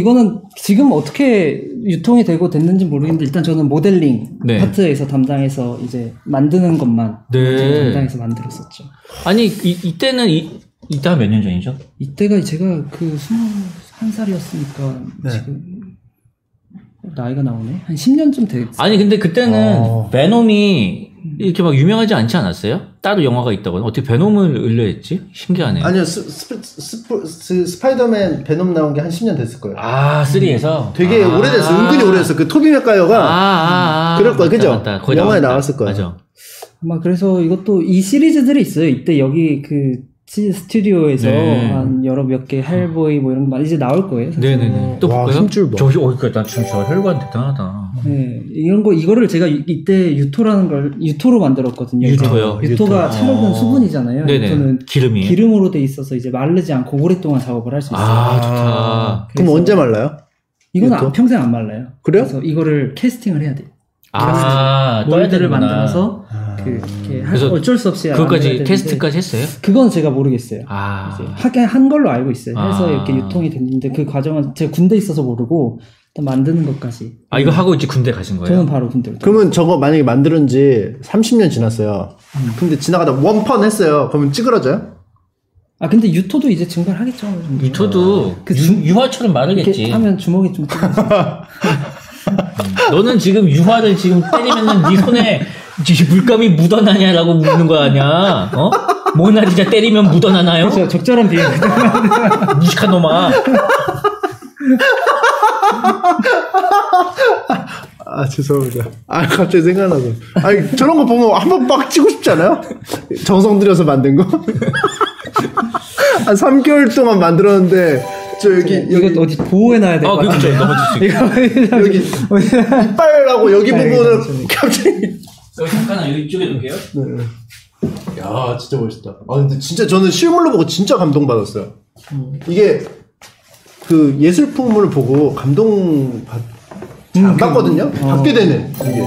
이거는 지금 어떻게 유통이 됐는지 모르겠는데, 일단 저는 모델링 파트에서 담당해서 이제 만드는 것만 담당해서 만들었었죠. 아니, 이때는, 이때가 몇 년 전이죠? 이때가 제가 21살이었으니까, 지금. 나이가 나오네? 한 10년쯤 됐어요. 아니, 근데 그때는 베놈이 이렇게 막 유명하지 않지 않았어요? 따로 영화가 있다거나. 어떻게 베놈을 의뢰했지? 신기하네. 아니요, 스파이더맨 베놈 나온 게 한 10년 됐을 거예요. 3에서? 되게 오래됐어. 은근히 오래됐어. 그 토비 맥과이어가 그럴 거예요. 그죠? 영화에 나왔을 거예요. 맞아. 아마 그래서 이것도 이 시리즈들이 있어요. 이때 여기 스튜디오에서 한 몇 개 헬보이 이런 거 이제 나올 거예요. 사실. 네네네. 또 볼까요? 나 지금 저 혈관 대단하다. 네, 이거를 제가 이때 유토로 만들었거든요. 유토요? 유토가 체력은 수분이잖아요. 네네. 유토는 기름으로 돼 있어서 이제 마르지 않고 오랫동안 작업을 할 수 있어요. 좋다. 그럼 언제 말라요? 이건 평생 안 말라요. 그래요? 그래서 이거를 캐스팅을 해야 돼요. 모델들을 만들어서 그래서 어쩔 수 없이 그것까지 테스트까지 했어요? 그건 제가 모르겠어요. 이제 한 걸로 알고 있어요. 해서 이렇게 유통이 됐는데 그 과정은 제가 군대 있어서 모르고 일단 만드는 것까지. 이거 하고 이제 군대 가신 거예요? 저는 바로 군대. 그러면 저거 만약에 만드는 지 30년 지났어요. 근데 지나가다 원펀 했어요. 그러면 찌그러져요? 근데 유토도 이제 증발하겠죠. 유토도 유화처럼 마르겠지. 이렇게 하면 주먹이 좀 찌그러져. 너는 지금 유화를 지금 때리면은 네 손에 물감이 묻어나냐라고 묻는 거 아니야? 모나리자 때리면 묻어나나요? 그렇죠. 적절한 비유. 무식한 놈아. 죄송합니다. 갑자기 생각나서. 저런 거 보면 한번 빡 치고 싶지 않아요? 정성 들여서 만든 거? 3개월 동안 만들었는데. 이거 어디 보호해놔야 될 것 같아요. 넘어질 수 있게. 이빨하고 여기 부분을 갑자기. 잠깐 이쪽에 놓을게요. 네. 야, 진짜 멋있다. 근데 진짜 저는 실물로 보고 진짜 감동받았어요. 이게 그 예술품을 보고 안 받거든요? 받게 되네. 이게.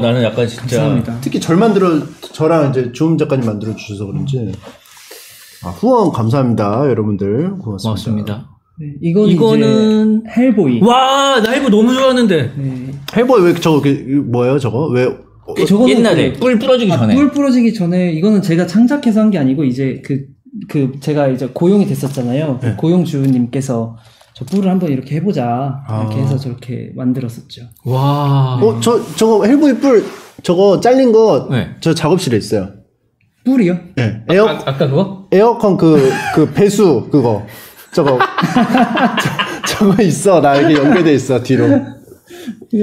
나는 약간 진짜. 감사합니다. 특히 저랑 이제 주음 작가님 만들어 주셔서 그런지. 후원 감사합니다, 여러분들. 고맙습니다. 네, 이거는 헬보이. 와, 나 헬보이 너무 좋아하는데. 네. 헬보이 저거 옛날에 뿔 뿌러지기 전에. 뿔 뿌러지기 전에 이거는 제가 창작해서 한 게 아니고 이제 제가 이제 고용이 됐었잖아요. 네. 고용 주님께서 저 뿔을 한번 이렇게 해보자 이렇게 해서 저렇게 만들었었죠. 와. 저거 헬보이 뿔 저거 잘린 거 저 작업실에 있어요. 뿔이요? 네. 아까 그거? 에어컨 그 배수 그거 저거 저거 있어. 나 이게 연결돼 있어 뒤로.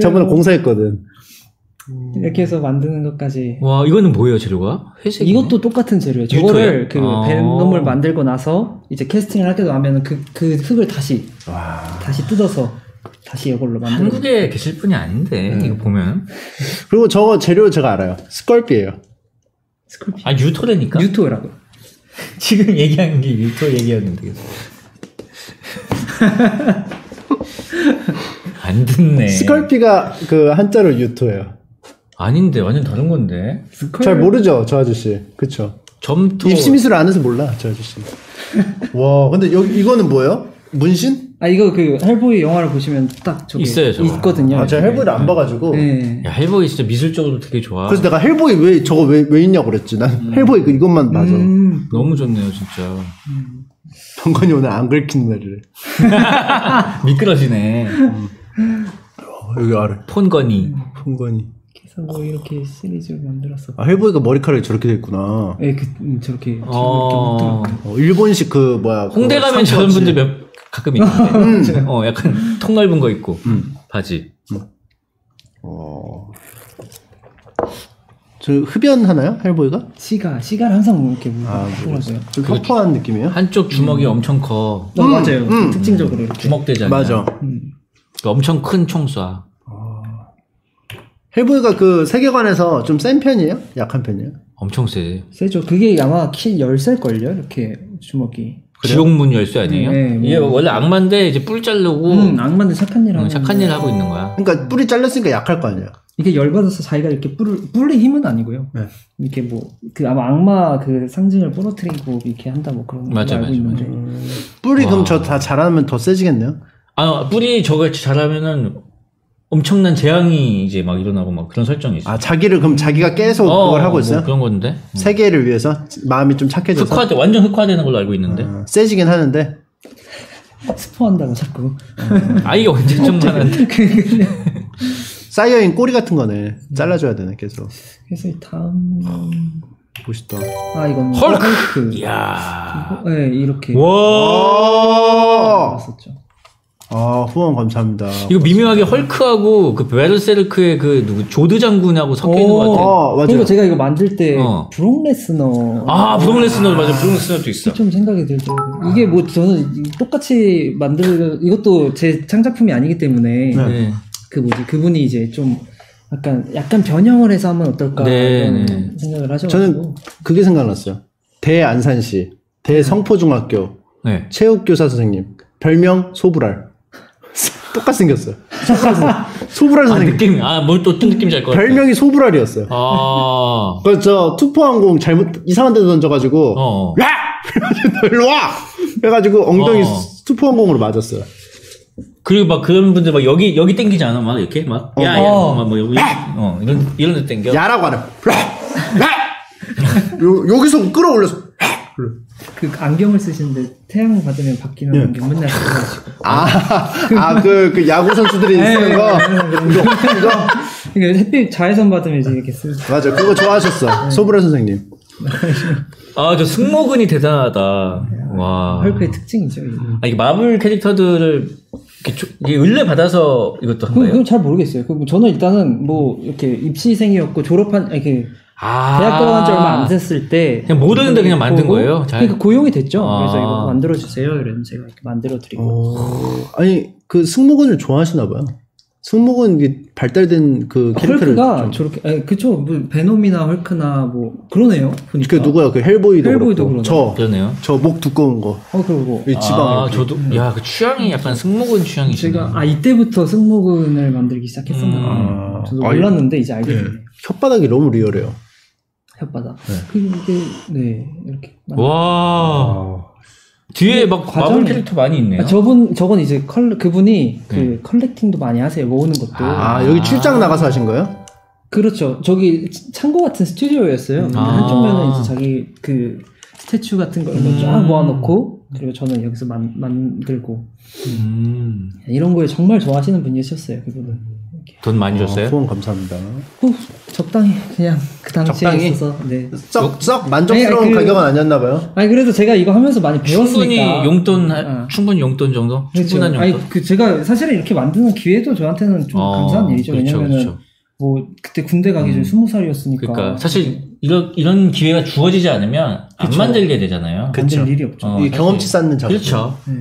저번에 공사했거든. 이렇게 해서 만드는 것까지. 와, 이거는 뭐예요, 재료가? 회색이네? 이것도 똑같은 재료예요. 저거를 그 뱀놈을 만들고 나서 이제 캐스팅을 할 때도 하면 그 흙을 다시 뜯어서 다시 이걸로 만들고. 한국에 계실 분이 아닌데 이거 보면. 그리고 저거 재료 제가 알아요. 스컬피예요. 스컬피. 아, 유토라니까. 유토라고. 지금 얘기하는 게 유토 얘기였는데. 안 듣네. 스컬피가 그 한자로 유토예요. 아닌데, 완전 다른 건데. 잘 모르죠, 저 아저씨. 그쵸. 점토. 입시미술 안 해서 몰라, 저 아저씨. 와, 근데 여기, 이거는 뭐예요? 문신? 아, 이거 그 헬보이 영화를 보시면 딱 저기 있어요, 저거. 있거든요. 아, 제가 헬보이를 안 봐가지고. 네. 야, 헬보이 진짜 미술적으로 되게 좋아. 그래서 내가 헬보이 왜 있냐고 그랬지. 난 헬보이 이것만 봐서. 너무 좋네요, 진짜. 정건이 오늘 안 긁힌 날이래. 미끄러지네. 여기 아래. 폰건이. 뭐 이렇게 시리즈로 만들었어. 아, 헬보이가 머리카락이 저렇게 돼 있구나. 예, 저렇게. 일본식 홍대 가면 저런 분들 가끔 있는데. 약간 통넓은 거 있고 바지. 저 흡연 하나요? 헬보이가? 시가를 항상 이렇게 물어보세요. 좀 퍼퍼한 느낌이에요? 한쪽 주먹이 엄청 커. 맞아요. 특징적으로 이렇게. 주먹대장이야. 맞아. 엄청 큰 총쏴. 헬보이가 그 세계관에서 좀 센 편이에요? 약한 편이에요? 엄청 세죠. 그게 아마 킬 열쇠일걸요? 이렇게 주먹이. 지옥문 열쇠 아니에요? 네, 얘 원래 악마인데 이제 뿔 자르고. 악마인데 착한 일 하고 있는 거야. 그러니까 뿔이 잘렸으니까 약할 거 아니에요? 이게 열받아서 자기가 이렇게 뿔의 힘은 아니고요. 네. 이렇게 아마 악마 그 상징을 부러뜨리고 이렇게 한다 그런 거 알고 있는데. 뿔이 그럼 저 다 잘하면 더 세지겠네요? 아, 뿔이 저거 잘하면은 엄청난 재앙이 이제 막 일어나고 막 그런 설정이 있어요. 아, 자기가 계속 그걸 하고 있어요? 그런 건데. 세계를 위해서 마음이 좀 착해져서. 완전 흑화되는 걸로 알고 있는데. 세지긴 하는데. 스포한다고 자꾸. 아예 언제쯤 하는데. 쌓여인 꼬리 같은 거네. 잘라줘야 되네 계속. 그래서 이 다음. 멋있다. 아, 이건 헐크. 이야. 네, 이렇게. 와. 아, 후원 감사합니다. 이거 미묘하게 헐크하고 그 베르세르크의 그 누구 조드 장군하고 섞여 있는 것 같아요. 맞아요. 그리고 제가 이거 만들 때 브록 레스너. 아, 브록 레스너 맞아. 브록 레스너도 있어. 좀 생각이 들더라고요. 이게 저는 똑같이 이것도 제 창작품이 아니기 때문에 그분이 이제 좀 약간 변형을 해서 하면 어떨까 생각을 하셔가지고. 저는 그게 생각났어요. 대안산시 대성포중학교 체육교사 선생님 별명 소불알. 똑같이 생겼어요. 소불알 선생님. 느낌, 뭘 또 어떤 느낌인지 알 것 같아요. 별명이 소불알이었어요. 아. 그래서 저 투포항공 이상한 데서 던져가지고, 야! 일로 와! 그래가지고 엉덩이 투포항공으로 맞았어요. 그리고 그런 분들 여기 땡기지 않아? 이렇게? 야! 여기, 이런 데 땡겨. 야라고 하네. 여기서 끌어올려서, 안경을 쓰시는데 태양 받으면 바뀌는 안경 맨날 쓰고. 그 야구 선수들이 쓰는 거. 이거 햇빛 자외선 받으면 이제 이렇게 쓰고. 맞아, 그거 좋아하셨어. 소브라 선생님. 아, 저 승모근이 대단하다. 와. 헐크의 특징이죠. 이게 마블 캐릭터들을 이게 의뢰 받아서 이것도 한 거예요? 그건 잘 모르겠어요. 저는 일단은 이렇게 입시생이었고 이렇게. 대학 들어간 지 얼마 안 됐을 때 그냥 모르는데 그냥 만든 거예요? 그러니까 고용이 됐죠. 그래서 이거 만들어주세요 이러면 제가 이렇게 만들어드리고. 아니, 그 승모근을 좋아하시나 봐요. 승모근 발달된 그 캐릭터를 헐크가 저렇게. 아니, 그쵸. 베놈이나 헐크나 그러네요 보니까. 그 누구야, 그 헬보이도 그렇고. 그러네요. 저 목 두꺼운 거. 그리고 이 지방. 저도 야, 그 취향이 약간 승모근 취향이시네. 제가 이때부터 승모근을 만들기 시작했었나 봐요. 저도 몰랐는데 이제 알게 됐네요. 혓바닥이 너무 리얼해요. 혓바닥. 근데 이렇게. 와. 뒤에 마블 캐릭터 많이 있네요. 저건 이제 그분이 그 컬렉팅도 많이 하세요. 모으는 것도. 여기 출장 나가서 하신 거예요? 그렇죠. 저기 창고 같은 스튜디오였어요. 한쪽면은 이제 자기 그 스태츄 같은 걸 쫙 모아놓고, 그리고 저는 여기서 만들고. 이런 거에 정말 좋아하시는 분이셨어요, 그분은. 돈 많이 줬어요? 후원 감사합니다. 적당히 그냥 그 당시에 있어서 네. 썩 만족스러운 아니, 가격은 아니었나봐요. 아니 그래도 제가 이거 하면서 많이 배웠으니까 충분히 용돈 충분히 용돈 정도? 그렇죠. 충분한 용돈? 아니, 그 제가 사실은 이렇게 만드는 기회도 저한테는 좀 감사한 일이죠. 그렇죠, 왜냐면은 그렇죠. 뭐 그때 군대 가기 전에 20살이었으니까 그러니까 사실 이런 기회가 주어지지 않으면 그렇죠. 안 만들게 되잖아요. 그렇죠. 만들 일이 없죠. 이게 경험치 쌓는 작업. 그렇죠. 네.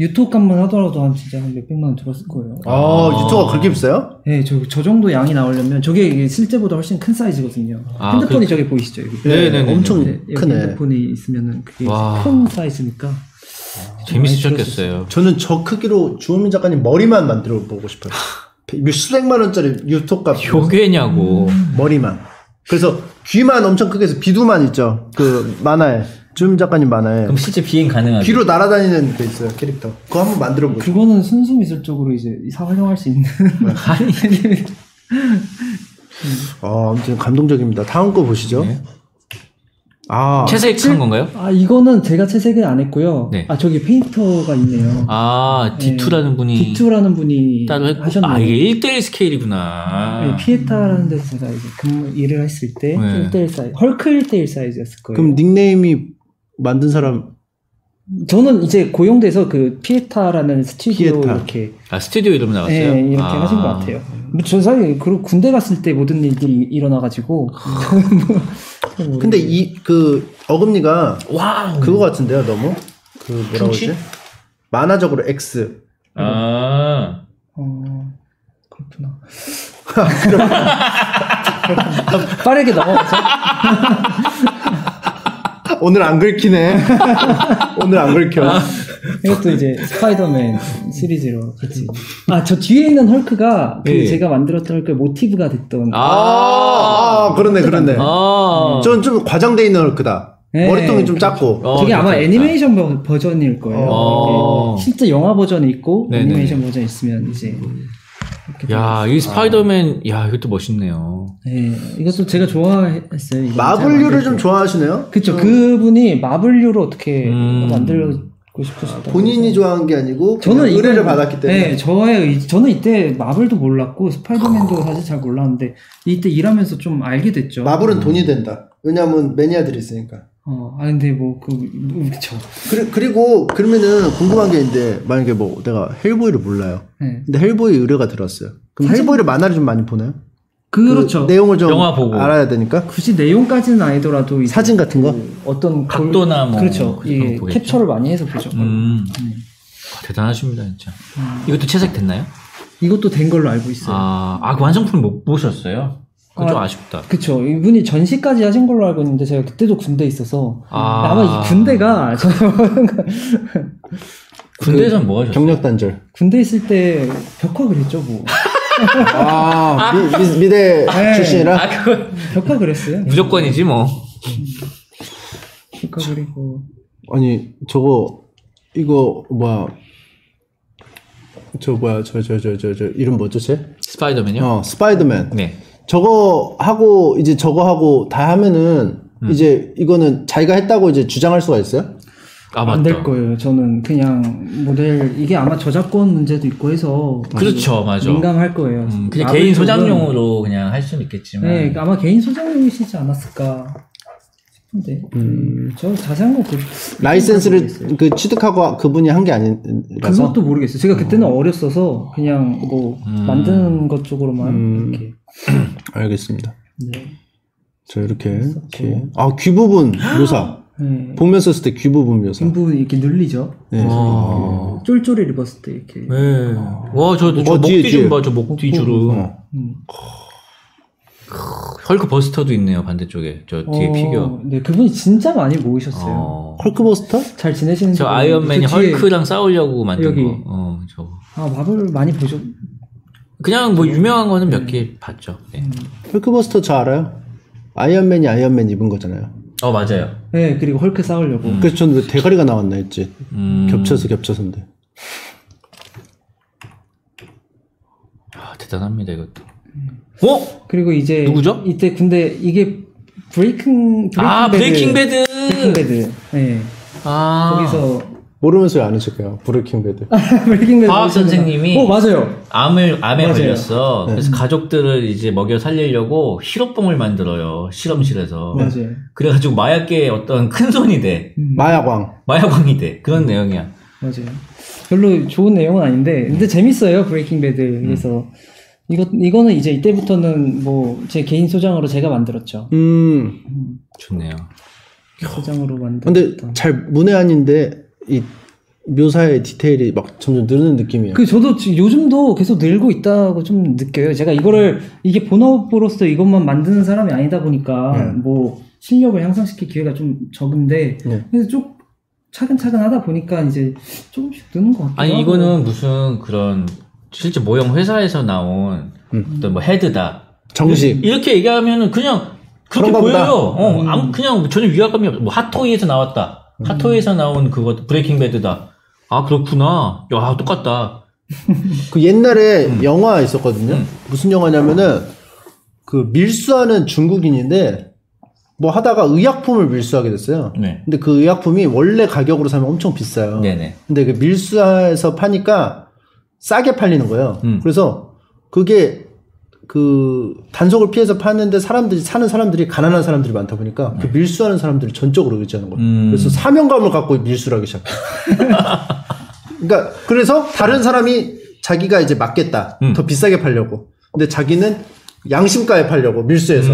유토값만 하더라도 한 진짜 한 몇백만 원 들었을 거예요. 아 유토가 그렇게 비싸요? 네, 저 정도 양이 나오려면 저게 이게 실제보다 훨씬 큰 사이즈거든요. 아, 핸드폰이 저기 보이시죠? 여기. 네네네. 엄청 크네. 핸드폰이 있으면은 그게 큰 사이즈니까. 재밌으셨겠어요. 저는 저 크기로 주호민 작가님 머리만 만들어 보고 싶어요. 수백만 원짜리 유토값. 요괴냐고. 머리만. 그래서 귀만 엄청 크게 해서 비두만 있죠. 그 만화에. 주호민 작가님 만화에 그럼 실제 비행 가능하죠? 귀로 날아다니는 게 있어요 캐릭터. 그거 한번 만들어보죠. 그거는 순수 미술적으로 이제 활용할 수 있는 아니 아무튼 감동적입니다. 다음 거 보시죠. 네. 아 채색한 건가요? 아 이거는 제가 채색을 안 했고요. 네. 아 저기 페인터가 있네요. 아 D2라는 네. 분이 D2라는 분이 따로 하셨네요. 아 이게 1:1 스케일이구나. 네, 피에타라는 데서 제가 이제 근무 일을 했을 때 네. 1:1 사이즈 헐크 1:1 사이즈였을 거예요. 그럼 닉네임이 만든 사람 저는 이제 고용돼서 그 피에타라는 스튜디오 피에타. 이렇게 아 스튜디오 이름 나왔어요? 네 이렇게 하신 것 같아요. 저 사실 그리고 군대 갔을 때 모든 일들이 일어나가지고 근데 이 그 어금니가 와우. 그거 같은데요 너무 그 뭐라고 그러지? 만화적으로 X 아 그렇구나 빠르게 넘어가죠? 오늘 안 긁히네. 오늘 안 긁혀. 아, 이것도 이제 스파이더맨 시리즈로 같이. 아, 저 뒤에 있는 헐크가 그 예. 제가 만들었던 헐크의 모티브가 됐던. 아, 그렇네. 저는 좀 과장돼 있는 헐크다. 네, 머리통이 좀 작고. 저게 아마 애니메이션 버전일 거예요. 실제 영화 버전이 있고 네네. 애니메이션 버전이 있으면 이제. 야, 이 스파이더맨, 야, 이것도 멋있네요. 네, 이것도 제가 좋아했어요. 마블류를 좀 좋아하시네요? 그쵸, 그분이 마블류로 어떻게 만들고 싶으셨다고. 본인이 좋아한 게 아니고, 저는 의뢰를 받았기 때문에. 네, 저는 이때 마블도 몰랐고, 스파이더맨도 사실 잘 몰랐는데, 이때 일하면서 좀 알게 됐죠. 마블은 돈이 된다. 왜냐면 매니아들이 있으니까. 아, 근데 뭐, 그쵸. 그러면은 궁금한 게 있는데, 만약에 뭐, 내가 헬보이를 몰라요. 네. 근데 헬보이 의뢰가 들어왔어요. 그럼 사실... 헬보이를 만화를 좀 많이 보나요? 그렇죠. 그 내용을 좀 영화 보고. 알아야 되니까? 굳이 내용까지는 아니더라도. 사진 같은 거? 그 어떤. 각도나 뭐. 그렇죠. 예, 캡처를 많이 해서 보죠. 대단하십니다, 진짜. 이것도 채색됐나요? 이것도 된 걸로 알고 있어요. 완성품 못 보셨어요? 좀 아쉽다. 그쵸. 이분이 전시까지 하신 걸로 알고 있는데, 제가 그때도 군대에 있어서. 아마 이 군대가. 군대에선 뭐 하셨어요? 경력단절. 군대 있을 때 벽화 그랬죠, 뭐. 미대 출신이라? 네. 벽화 그랬어요. 무조건이지, 뭐. 벽화 그리고. 아니, 이거, 뭐야. 이름 뭐죠, 쟤? 스파이더맨이요? 스파이더맨. 네. 저거 하고 다 하면은 이제 이거는 자기가 했다고 이제 주장할 수가 있어요? 안 될 거예요. 저는 그냥 모델 이게 아마 저작권 문제도 있고 해서 그렇죠, 맞아. 민감할 거예요. 그냥 개인 소장용으로 그냥 할 수는 있겠지만, 네, 아마 개인 소장용이시지 않았을까 싶은데. 저 자세한 거 라이센스를 그 취득하고 그분이 한 게 아니라서 그것도 모르겠어요. 제가 그때는 어렸어서 그냥 뭐 만드는 것 쪽으로만 이렇게. 알겠습니다. 네. 자, 이렇게. 귀 부분 묘사. 네. 복면 썼을 때 귀 부분 묘사. 귀 부분 이렇게 늘리죠. 네. 쫄쫄이를 입었을 때 이렇게. 네. 와, 저 목뒤 좀 봐, 저 목뒤 주름. 헐크 버스터도 있네요, 반대쪽에. 저 뒤에 피규어. 네, 그분이 진짜 많이 모이셨어요. 헐크 버스터? 잘 지내시는 저 아이언맨이 헐크랑 싸우려고 만든 여기. 거. 저거. 마블 많이 보셨. 그냥 뭐 유명한 거는 몇 개 봤죠. 네. 헐크버스터 저 알아요? 아이언맨이 아이언맨 입은 거잖아요. 맞아요. 네, 그리고 헐크 싸우려고. 그래서 저는 왜 대가리가 나왔나 했지. 겹쳐서인데. 대단합니다, 이것도. 그리고 이제 누구죠? 이때 근데 이게 브레이킹 배드. 거기서 모르면서 아는 척해요. 브레이킹 배드. 과학 선생님이 맞아요. 암에 맞아요. 걸렸어. 네. 그래서 가족들을 이제 먹여 살리려고 시럽봉을 만들어요. 실험실에서. 맞아요. 그래가지고 마약계의 어떤 큰 손이 돼. 마약왕이 돼. 그런 내용이야. 맞아요. 별로 좋은 내용은 아닌데, 근데 재밌어요. 브레이킹 배드. 그래서 이거는 이제 이때부터는 뭐 제 개인 소장으로 제가 만들었죠. 좋네요. 소장으로 만들었던. 근데 잘 문외한인데. 이 묘사의 디테일이 막 점점 늘는 느낌이에요. 그 저도 요즘도 계속 늘고 있다고 좀 느껴요. 제가 이거를 이게 본업으로서 이것만 만드는 사람이 아니다 보니까 뭐 실력을 향상시킬 기회가 좀 적은데 그래서 좀 차근차근 하다 보니까 이제 조금씩 느는 것 같아요. 아니 이거는 무슨 그런 실제 모형 회사에서 나온 어떤 뭐 헤드다. 정식. 이렇게 얘기하면은 그냥 그렇게 보여요. 그냥 전혀 위압감이 없어. 뭐 핫토이에서 나왔다. 핫토이에서 나온 그거 브레이킹 배드다. 아 그렇구나. 야 똑같다. 그 옛날에 영화 있었거든요. 무슨 영화냐면은 그 밀수하는 중국인인데 뭐 하다가 의약품을 밀수하게 됐어요. 네. 근데 그 의약품이 원래 가격으로 사면 엄청 비싸요. 네네. 근데 그 밀수해서 파니까 싸게 팔리는 거예요. 그래서 그게 그 단속을 피해서 파는데 사는 사람들이 가난한 사람들이 많다 보니까 그 밀수하는 사람들이 전적으로 의지하는 거예요. 그래서 사명감을 갖고 밀수를 하기 시작해요. 그러니까 그래서 다른 사람이 자기가 이제 맞겠다. 더 비싸게 팔려고. 근데 자기는 양심가에 팔려고 밀수해서.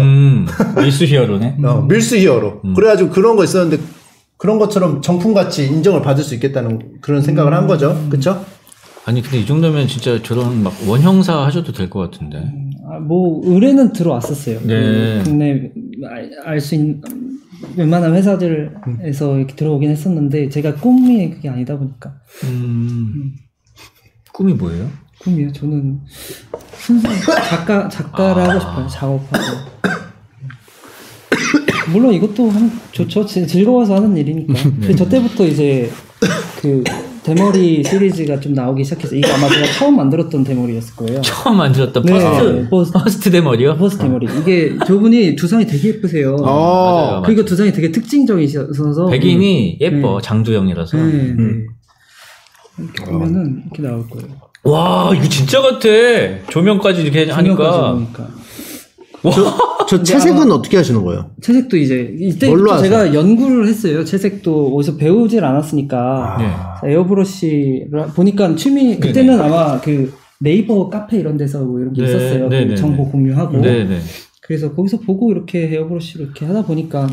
밀수 히어로네. 밀수 히어로. 그래가지고 그런 거 있었는데 그런 것처럼 정품같이 인정을 받을 수 있겠다는 그런 생각을 한 거죠. 그쵸? 아니 근데 이 정도면 진짜 저런 막 원형사 하셔도 될 것 같은데. 뭐 의뢰는 들어왔었어요. 네. 국내 알 수 있는 웬만한 회사들에서 이렇게 들어오긴 했었는데 제가 꿈이 그게 아니다 보니까. 꿈이 뭐예요? 꿈이요? 저는 순수한 작가라고 싶어요. 작업하고. 물론 이것도 좋죠. 즐거워서 하는 일이니까. 네. 근데 저 때부터 이제 그. 대머리 시리즈가 좀 나오기 시작해서 이거 아마 제가 처음 만들었던 대머리였을 거예요. 처음 만들었던 퍼스트 대머리요? 퍼스트 대머리. 이게 저분이 두상이 되게 예쁘세요. 맞아요, 그리고 맞아요. 두상이 되게 특징적이셔서 백인이 예뻐. 장두형이라서. 이렇게 보면은 이렇게 나올 거예요. 와 이거 진짜 같아. 조명까지 이렇게 하니까. 저 채색은 어떻게 하시는 거예요? 채색도 이제 이때부터 제가 연구를 했어요. 채색도 어디서 배우질 않았으니까 에어브러쉬를 보니까 취미 그때는 아마 그 네이버 카페 이런 데서 뭐 이런 게 있었어요. 그 정보 공유하고 그래서 거기서 보고 이렇게 에어브러쉬로 이렇게 하다 보니까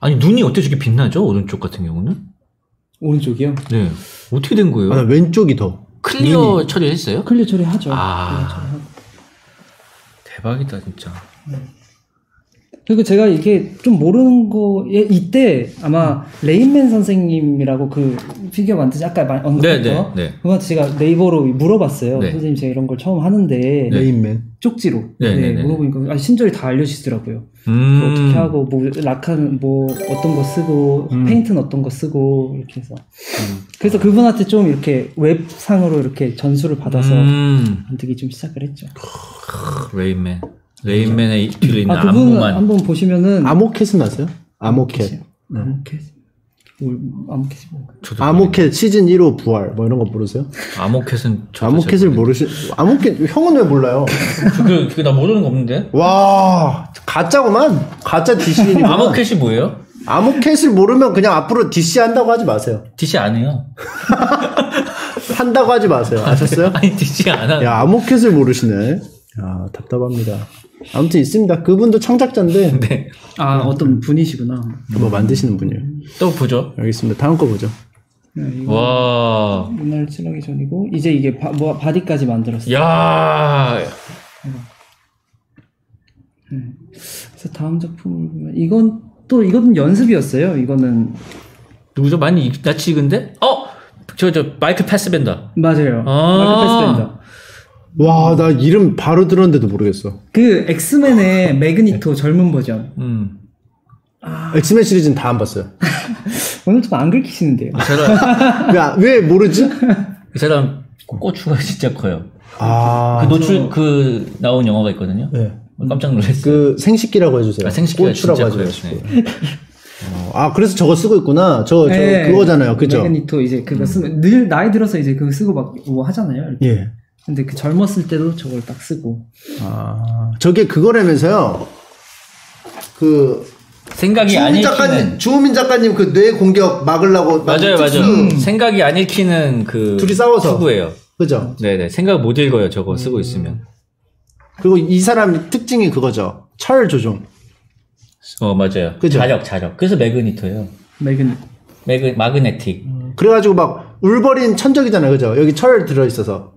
아니 눈이 어떻게 저렇게 빛나죠? 오른쪽 같은 경우는? 오른쪽이요? 네 어떻게 된 거예요? 아, 왼쪽이 더 클리어 눈이. 처리했어요? 클리어 처리하죠. 클리어 처리하고. 대박이다 진짜. 그리고 제가 이게 좀 모르는 거 이때 아마 레인맨 선생님이라고 그 피규어 만드신 아까 언급했죠. 그분한테 제가 네이버로 물어봤어요. 네. 선생님 제가 이런 걸 처음 하는데 레인맨 쪽지로 물어보니까 친절히 다 알려주시더라고요. 어떻게 하고 뭐 락한 뭐 어떤 거 쓰고 페인트는 어떤 거 쓰고 이렇게 해서 그래서 그분한테 좀 이렇게 웹상으로 이렇게 전수를 받아서 만들기 좀 시작을 했죠. 레인맨. 레인맨의 뒤로 있는 안무만 한번 보시면은 아모캣은 아세요? 아모캣. 아모캣이 뭔가? 아모캣 시즌 1호 부활 뭐 이런 거 모르세요? 아모캣은 아모캣을 모르시? 아모캣 형은 왜 몰라요? 그게 나 모르는 거 없는데? 와 가짜구만. 가짜 DC인. 아모캣이 뭐예요? 아모캣을 모르면 그냥 앞으로 DC 한다고 하지 마세요. DC 안 해요. 한다고 하지 마세요. 아셨어요? 아니 DC 안 하는. 야 아모캣을 모르시네. 아 답답합니다. 아무튼 있습니다. 그분도 창작자인데 네. 아 어떤 분이시구나. 뭐 만드시는 분이에요. 또 보죠. 알겠습니다. 다음 거 보죠. 네, 와 눈알 칠하기 전이고 이제 이게 바디까지 만들었어요. 야. 그래서 다음 작품을 보면 이건 연습이었어요. 이거는 누구죠? 많이 낯이 익은데? 저 마이클 패스벤더. 맞아요. 마이클 패스벤더. 와, 나 이름 바로 들었는데도 모르겠어. 그 엑스맨의 매그니토 젊은 버전. 엑스맨 시리즈는 다 안 봤어요. 오늘 좀 안 긁히시는데요. 야, 왜 모르지? 그 사람 고추가 진짜 커요. 그 노출 그 나온 영화가 있거든요. 네. 깜짝 놀랐어요. 그 생식기라고 해주세요. 아, 생식기가 고추라고 진짜 커요. 아, 그래서 저거 쓰고 있구나. 네. 저 그거잖아요. 그죠? 매그니토 이제 그거 쓰면 늘 나이 들어서 이제 그거 쓰고 막 뭐 하잖아요. 이렇게. 예. 근데 그 젊었을 때도 저걸 딱 쓰고. 아, 저게 그거라면서요. 그 생각이 안 읽히는 주호민 작가님 그 뇌 공격 막으려고 맞아요. 생각이 안 읽히는 그 둘이 싸워서 투구예요. 그죠? 네네. 생각 못 읽어요. 저거 쓰고 있으면. 그리고 이 사람 특징이 그거죠. 철 조종. 맞아요. 그죠? 자력. 그래서 매그니토예요. 마그네틱. 그래가지고 막 울버린 천적이잖아요. 그죠? 여기 철 들어있어서.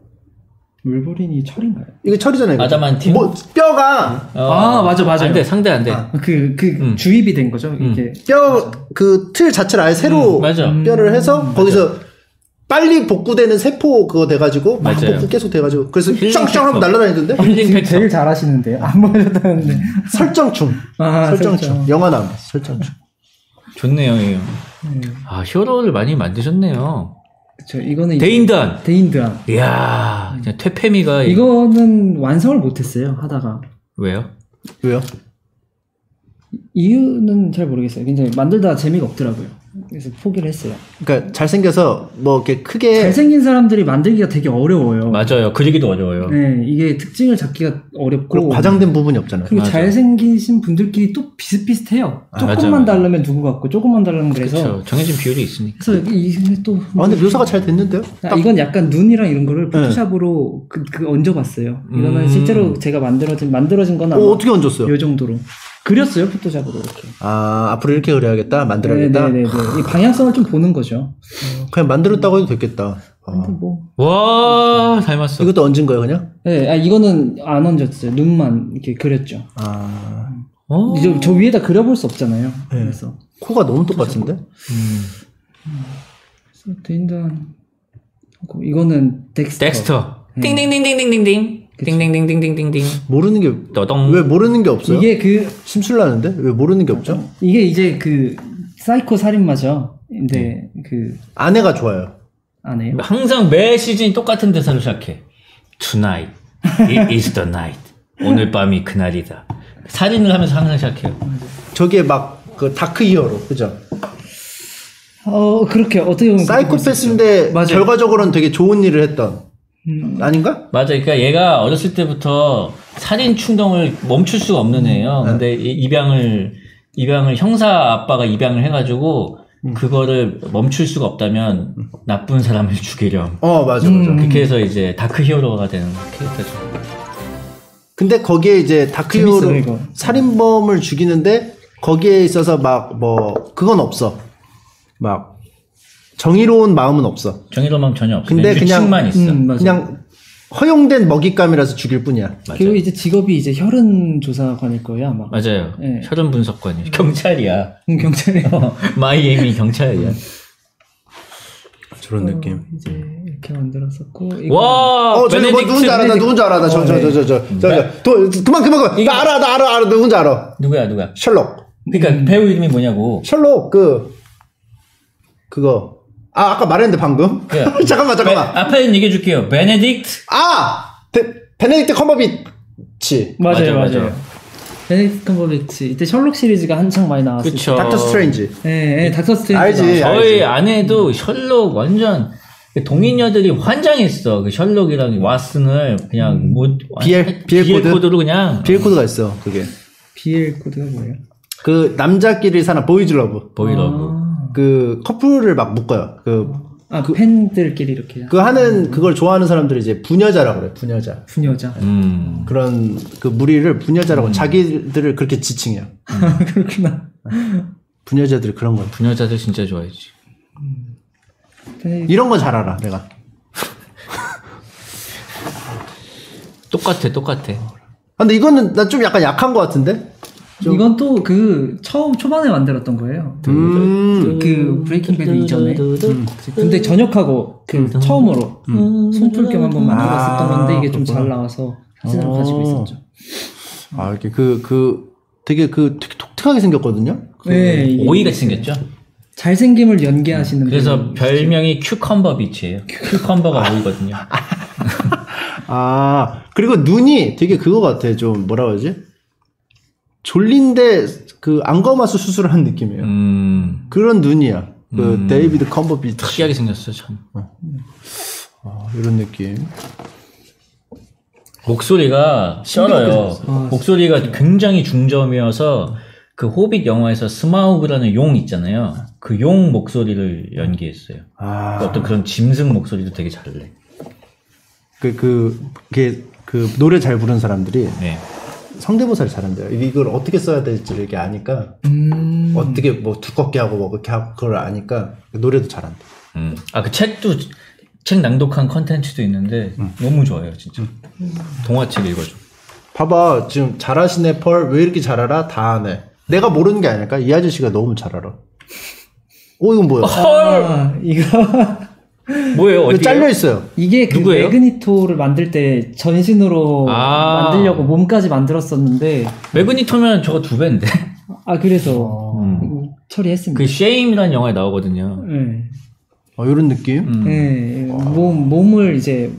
울버린이 철인가요? 이거 철이잖아요. 아담한티움. 뭐 뼈가 맞아. 안 돼. 상대 안 돼. 주입이 된 거죠. 이게 뼈 그 틀 자체를 아예 새로 뼈를 해서 거기서 빨리 복구되는 세포 그거 돼가지고 막 복구 계속 돼가지고 그래서 쫙쫙 하면 날아다니던데. 제일 잘하시는데요. 안 보셨다는데. 설정충. 영화남 설정충. 좋네요, 이거. 아, 히어로를 많이 만드셨네요. 그쵸, 이거는 데인드안. 이야, 그냥 퇴폐미가. 이거는 완성을 못했어요, 하다가. 왜요? 이유는 잘 모르겠어요. 굉장히 만들다 재미가 없더라고요. 그래서 포기를 했어요. 그러니까 잘생겨서 뭐 이렇게 크게 잘생긴 사람들이 만들기가 되게 어려워요. 맞아요, 그리기도 어려워요. 네, 이게 특징을 잡기가 어렵고 과장된 부분이 없잖아요. 그리고 잘생기신 분들끼리 또 비슷비슷해요. 조금만 다르면 누구 같고 조금만 다르면 그래서 그쵸. 정해진 비율이 있으니까. 그래서 이게 또 근데 묘사가 잘 됐는데요? 이건 약간 눈이랑 이런 거를 포토샵으로 얹어봤어요. 이거는 실제로 제가 만들어진 건 아마 어떻게 얹었어요? 이 정도로. 그렸어요, 포토샵으로 이렇게. 아, 앞으로 이렇게 그려야겠다, 만들어야겠다. 이 방향성을 좀 보는 거죠. 그냥 만들었다고 해도 됐겠다. 와, 닮았어. 이것도 얹은 거예요, 그냥? 네, 이거는 안 얹었어요. 눈만 이렇게 그렸죠. 이제 저 위에다 그려볼 수 없잖아요. 네. 그래서 코가 너무 똑같은데? 그래서 데인단 하고 이거는 덱스터. 띵띵띵띵띵띵띵. 딩딩딩딩딩딩딩. 모르는 게 떠덩. 왜 모르는 게 없어요? 이게 심술나는데 왜 모르는 게 없죠? 이게 이제 그 사이코 살인마죠. 근데 그 아내가 좋아요. 아내요? 항상 매 시즌 똑같은 대사로 시작해. Tonight it is the night. 오늘 밤이 그날이다. 살인을 하면서 항상 시작해요. 저게 막 그 다크 히어로, 그죠? 그렇게 어떻게 보면 사이코패스인데 결과적으로는 되게 좋은 일을 했던. 아닌가? 맞아. 그러니까 얘가 어렸을 때부터 살인 충동을 멈출 수가 없는 애예요. 근데 입양을 형사 아빠가 입양을 해가지고 그거를 멈출 수가 없다면 나쁜 사람을 죽이렴. 맞아. 그렇게 해서 이제 다크 히어로가 되는 캐릭터죠. 근데 거기에 이제 다크 히어로 살인범을 죽이는데 거기에 있어서 막 뭐 그건 없어. 막 정의로운 마음은 없어. 정의로운 마음 전혀 없어. 근데 그냥 있어. 그냥 허용된 먹잇감이라서 죽일 뿐이야. 맞아요. 그리고 이제 직업이 이제 혈흔 조사관일 거예요, 아마. 맞아요. 네. 혈흔 분석관이. 경찰이야. 경찰이야. 마이애미 경찰이야. 저런 느낌. 이제 이렇게 만들었었고. 와. 저기 뭐 누군지 알아. 그만. 나 알아. 누구야? 셜록. 그러니까 배우 이름이 뭐냐고. 셜록 그거. 아까 말했는데 방금. 예. 잠깐만. 앞에는 얘기해 줄게요. 베네딕트. 베네딕트 컴버비치. 맞아요. 베네딕트 컴버비치. 이때 셜록 시리즈가 한창 많이 나왔어요. 그쵸. 닥터 스트레인지. 네, 닥터 스트레인지. 저희 아내도 셜록 완전 동인녀들이 환장했어. 그 셜록이랑 왓슨을 그냥 BL 코드로 그냥. BL 코드가 있어. 그게. BL 코드가 뭐예요? 그 남자끼리 사는 보이즈 러브. 그 커플을 막 묶어요. 팬들끼리 이렇게. 그걸 좋아하는 사람들이 이제 부녀자라고 그래요. 부녀자. 그런 그 무리를 부녀자라고 자기들을 그렇게 지칭해요. 그렇구나. 부녀자들이 그런 거예요. 부녀자들 진짜 좋아하지. 이런 거 잘 알아, 내가. 똑같아. 근데 이거는 나 좀 약간 약한 거 같은데? 이건 또 처음 초반에 만들었던 거예요. 그 브레이킹 배드 이전에. 근데 전역하고 처음으로 손풀 겸 한번 만들었었던 건데 이게 좀 잘 나와서 사진을 가지고 있었죠. 이렇게 되게 독특하게 생겼거든요. 네, 오이같이 생겼죠. 잘생김을 연계하시는. 그래서 별명이 큐컴버 비치예요. 큐컴버가 오이거든요. 그리고 눈이 되게 그거 같아. 좀 뭐라 그러지? 졸린데 그 안검하수 수술을 한 느낌이에요. 그런 눈이야. 그 데이비드 컴버비치. 특이하게 생겼어요, 참. 이런 느낌. 목소리가 썰어요. 목소리가 굉장히 중저음이어서 그 호빗 영화에서 스마우그라는 용 있잖아요. 그 용 목소리를 연기했어요. 아. 그 어떤 그런 짐승 목소리도 되게 잘 내. 그 노래 잘 부르는 사람들이 네. 성대모사를 잘한대요. 이걸 어떻게 써야 될지를 이렇게 아니까 어떻게 뭐 두껍게 하고 뭐 그렇게 하고 그걸 아니까 노래도 잘한대. 아, 그 책도 책 낭독한 컨텐츠도 있는데 너무 좋아요, 진짜. 동화책 읽어줘. 봐봐, 지금 잘하시네 펄. 왜 이렇게 잘 알아? 다 아네. 내가 모르는 게 아닐까? 이 아저씨가 너무 잘 알아. 오, 이건 뭐야? 아, 이거 뭐예요? 어떻게 잘려 있어요? 이게 그 누구예요? 매그니토를 만들 때 전신으로 만들려고 몸까지 만들었었는데 매그니토면 저거 두 배인데. 아, 그래서 처리했습니다. 그 쉐임이라는 영화에 나오거든요. 네. 아, 이런 느낌? 네, 몸을 이제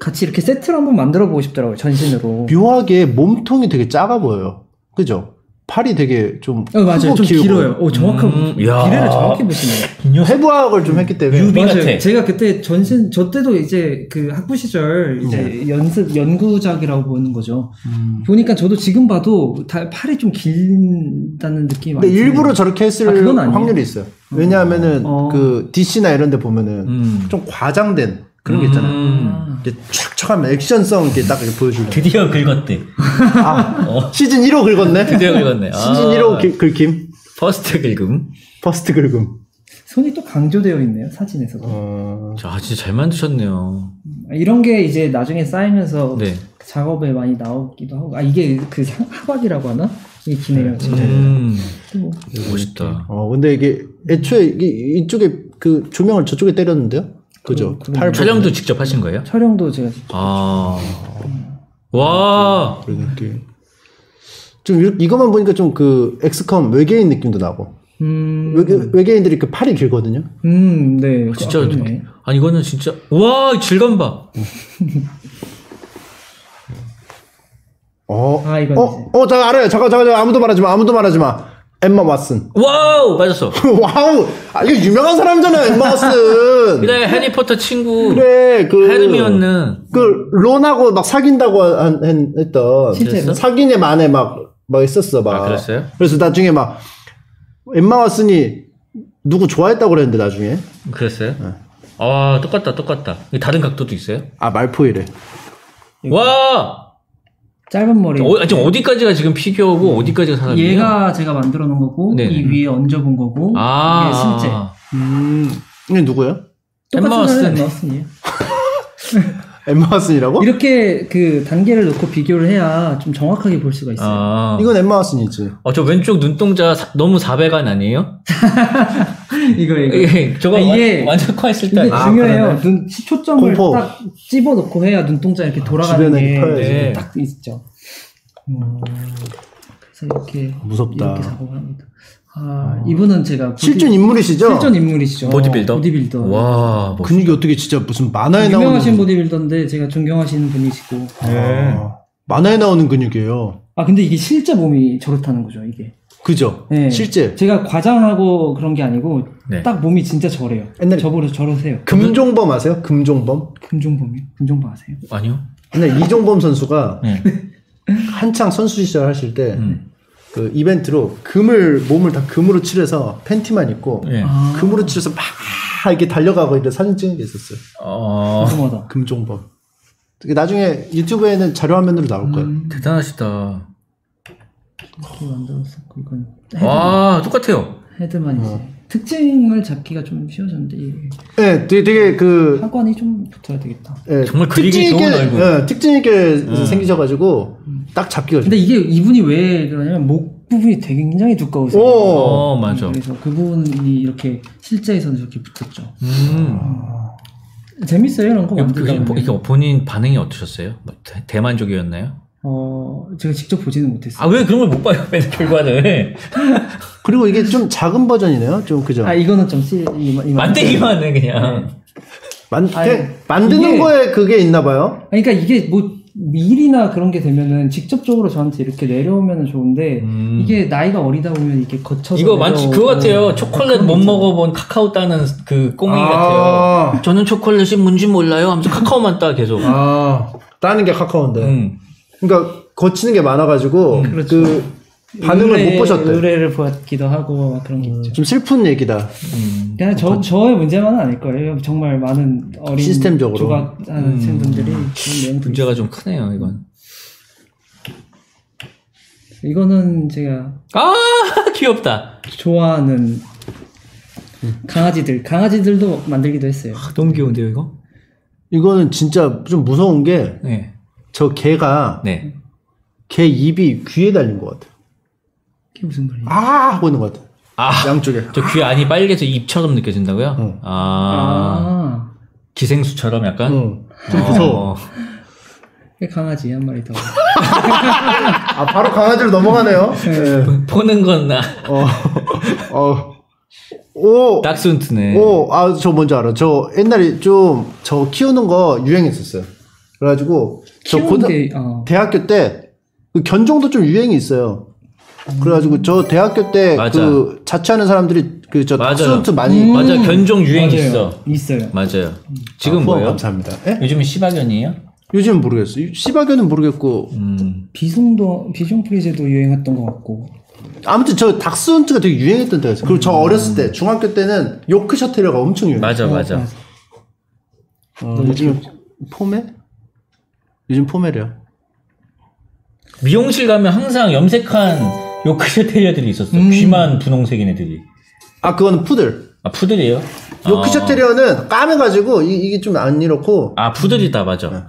같이 이렇게 세트로 한번 만들어 보고 싶더라고요, 전신으로. 묘하게 몸통이 되게 작아 보여요. 그죠? 팔이 되게 좀 크고 맞아요. 좀 길고. 길어요. 정확한 비례를 정확히 보시네요. 해부학을 좀 했기 때문에 유비 같아. 제가 그때 저 때도 이제 그 학부 시절 이제 연구작이라고 보는 거죠. 보니까 저도 지금 봐도 팔이 좀 길다는 느낌이. 근데 일부러 저렇게 했을 확률이 있어요. 왜냐하면은 그 DC나 이런데 보면은 좀 과장된 그런 게 있잖아요. 이렇게 촥촥 하면 액션성 이렇게 딱 이렇게 보여주고. 드디어 긁었대. 아, 시즌 1호 긁었네? 드디어 긁었네. 시즌 1호 긁힘. 퍼스트 긁음. 퍼스트 긁음. 손이 또 강조되어 있네요, 사진에서도. 아, 진짜 잘 만드셨네요. 이런 게 이제 나중에 쌓이면서 네. 작업에 많이 나오기도 하고. 아, 이게 그 하박이라고 하나? 이게 기네요, 진짜. 멋있다. 근데 이게 애초에 이쪽에 그 조명을 저쪽에 때렸는데요? 그죠. 촬영도 직접 하신 거예요? 촬영도 제가 직접. 와. 그런 느낌. 좀 이것만 보니까 좀 그 엑스컴 외계인 느낌도 나고. 외계인들이 그 팔이 길거든요. 네. 진짜. 아니 이거는 진짜. 와, 질감 봐. 이거. 나 알아요. 잠깐 아무도 말하지 마. 엠마 왓슨. 와우! 맞았어. 와우! 아, 이거 유명한 사람잖아요, 엠마 왓슨. 그래, 해리포터 친구. 그래, 헤르미온은. 론하고 막 사귄다고 했던. 실제로? 사귄에 만에 막 있었어, 막. 아, 그랬어요? 그래서 나중에 막, 엠마 왓슨이 누구 좋아했다고 그랬는데, 나중에. 그랬어요? 네. 아, 똑같다. 다른 각도도 있어요? 아, 말포이래. 와! 짧은 머리. 지금 어디까지가 지금 피규어고 어디까지가 사람이에요? 얘가 제가 만들어 놓은 거고 네네. 이 위에 얹어본 거고 이게 실제. 이게 누구예요? 엠마 왓슨이에요. 엠마 왓슨이라고? 이렇게 그 단계를 놓고 비교를 해야 좀 정확하게 볼 수가 있어요. 이건 엠마 왓슨이지. 저 왼쪽 눈동자 너무 400안 아니에요? 이거. 저거 이게 완전 커 있을 때. 이게 중요해요. 초점을 딱 집어 넣고 해야 눈동자 이렇게 돌아가는 게 딱 있죠. 그래서 이렇게 무섭다. 이렇게 작업을 합니다. 이분은 제가 실존 인물이시죠? 보디빌더. 와, 근육이 어떻게 진짜 무슨 만화에 나오는 유명하신 보디빌더인데 제가 존경하시는 분이시고. 네. 만화에 나오는 근육이에요. 근데 이게 실제 몸이 저렇다는 거죠, 이게. 그죠? 네. 실제. 제가 과장하고 그런 게 아니고, 네. 딱 몸이 진짜 저래요. 옛날에. 저러세요. 금종범 아세요? 금종범이요? 금종범 아세요? 아니요. 옛날 이종범 선수가, 네. 한창 선수 시절 하실 때, 그 이벤트로 몸을 다 금으로 칠해서 팬티만 입고, 네. 금으로 칠해서 막 이렇게 달려가고 이런 사진 찍은 게 있었어요. 궁금하다. 금종범. 나중에 유튜브에는 자료화면으로 나올 거예요. 대단하시다. 이렇게 만들었었고, 이건. 똑같아요. 헤드만이지. 특징을 잡기가 좀 쉬워졌는데. 네, 되게 하관이 좀 붙어야 되겠다. 네, 정말 그리기 좋은 얼굴. 네, 특징 있게 생기셔가지고, 딱 잡기가. 근데 이게 이분이 왜 그러냐면, 목 부분이 되게 굉장히 두꺼우세요. 맞아. 그래서 그 부분이 이렇게 실제에서는 이렇게 붙었죠. 재밌어요, 이런 거. 이게 본인 반응이 어떠셨어요? 대만족이었나요? 제가 직접 보지는 못했어요. 왜 그런 걸 못 봐요, 결과는. 그리고 이게 좀 작은 버전이네요, 좀, 그죠? 이거는 좀, 만들기만 해, 그냥. 만드는 거에 그게 있나 봐요? 그러니까 이게 뭐, 미일이나 그런 게 되면은 직접적으로 저한테 이렇게 내려오면 좋은데 이게 나이가 어리다 보면 이렇게 거쳐서 이거 많지 그거 같아요. 초콜릿 못 먹어본 카카오 따는 그 꽁이 같아요. 저는 초콜릿이 뭔지 몰라요 하면서 카카오만 따 계속. 아 따는 게 카카오인데 그러니까 거치는 게 많아가지고 그렇죠. 그 반응을 의뢰, 못 보셨대. 의뢰를 보았기도 하고 막 그런 게 있죠. 좀 슬픈 얘기다. 그냥 저의 문제만은 아닐 거예요. 정말 많은 어린 시스템적으로 조각하는 분들이 그런 문제가 좀 크네요. 이거는 제가 아 귀엽다. 좋아하는 강아지들도 만들기도 했어요. 아, 너무 귀여운데요 이거? 이거는 진짜 좀 무서운 게 저 개가 개 입이 귀에 달린 것 같아요. 이게 무슨 말이야? 아! 하고 있는 것 같아. 아! 양쪽에. 저 귀 안이 빨개서 입처럼 느껴진다고요? 응. 아. 기생수처럼 약간? 응. 좀 무서워. 강아지 한 마리 더. 아, 바로 강아지로 넘어가네요? 네. 보는 건 나. 오! 닥스훈트네. 오! 아, 저 뭔지 알아. 저 옛날에 좀, 저 키우는 거 유행했었어요. 그래가지고, 저 대학교 때, 그 견종도 좀 유행이 있어요. 그래가지고 저 대학교 때 그 자취하는 사람들이 그 저 닥스훈트 많이 맞아 견종 유행이 있어요. 맞아요. 지금 아, 뭐예요? 감사합니다. 에? 요즘은 시바견이에요? 요즘 모르겠어요. 시바견은 모르겠고 비숑 프리제도 유행했던 것 같고. 아무튼 저 닥스훈트가 되게 유행했던 때가 있어요. 그리고 저 어렸을 때 중학교 때는 요크셔 테리어가 엄청 유행. 맞아. 요즘 포메? 요즘 포메래요. 미용실 가면 항상 염색한 요크셔 테리어들이 있었어. 귀만 분홍색인 애들이. 아, 그건 푸들. 아, 푸들이에요? 요크셔 테리어는 까매가지고, 이게 좀 안 이렇고. 아, 푸들이다, 맞아. 네.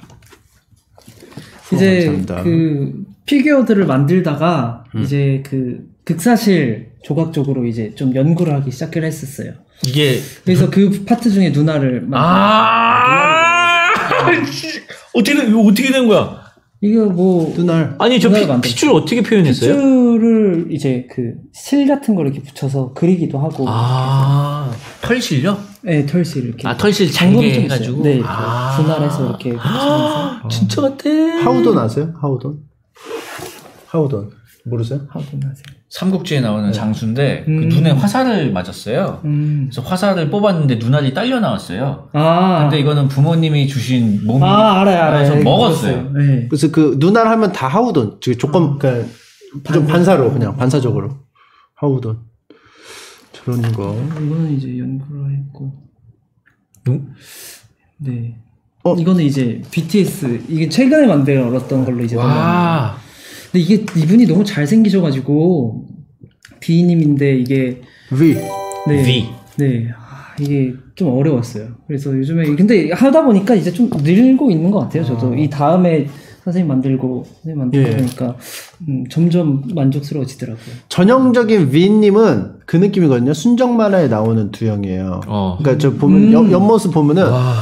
이제, 감사합니다. 그, 피규어들을 만들다가, 이제 그, 극사실 조각 쪽으로 이제 좀 연구를 하기 시작을 했었어요. 이게. 그래서 그 파트 중에 누나를. 어떻게 된 거야? 이거 뭐 눈알 아니 저 핏줄을 어떻게 표현했어요? 핏줄을 이제 그 실 같은 걸 이렇게 붙여서 그리기도 하고. 아 털실요? 네 털실 이렇게. 아 털실 장검 좀 가지고. 네 아~ 분할해서 이렇게 붙여서. 진짜 같아. 하우돈 아세요? 하우돈 모르세요? 하우돈 아세요? 삼국지에 나오는 장수인데 그 눈에 화살을 맞았어요. 그래서 화살을 뽑았는데 눈알이 딸려 나왔어요. 아. 근데 이거는 부모님이 주신 몸이 그래서 먹었어요. 네. 그래서 그 눈알 하면 다 하우돈, 즉 조건 그러니까 좀 반사로 그냥 반사적으로 하우돈 저런 거. 이거는 이제 연구를 했고. 네. 이거는 이제 BTS 이게 최근에 만들었던 걸로 이제. 와. 근데 이게 이분이 너무 잘생기셔가지고 B님인데 이게 V 아, 이게 좀 어려웠어요. 그래서 요즘에 근데 하다 보니까 이제 좀 늘고 있는 것 같아요. 저도 이 다음에 선생님 만들고 하니까 점점 만족스러워지더라고요. 전형적인 V님은 그 느낌이거든요. 순정 만화에 나오는 두 형이에요. 그러니까 저 보면 옆모습 보면은 와.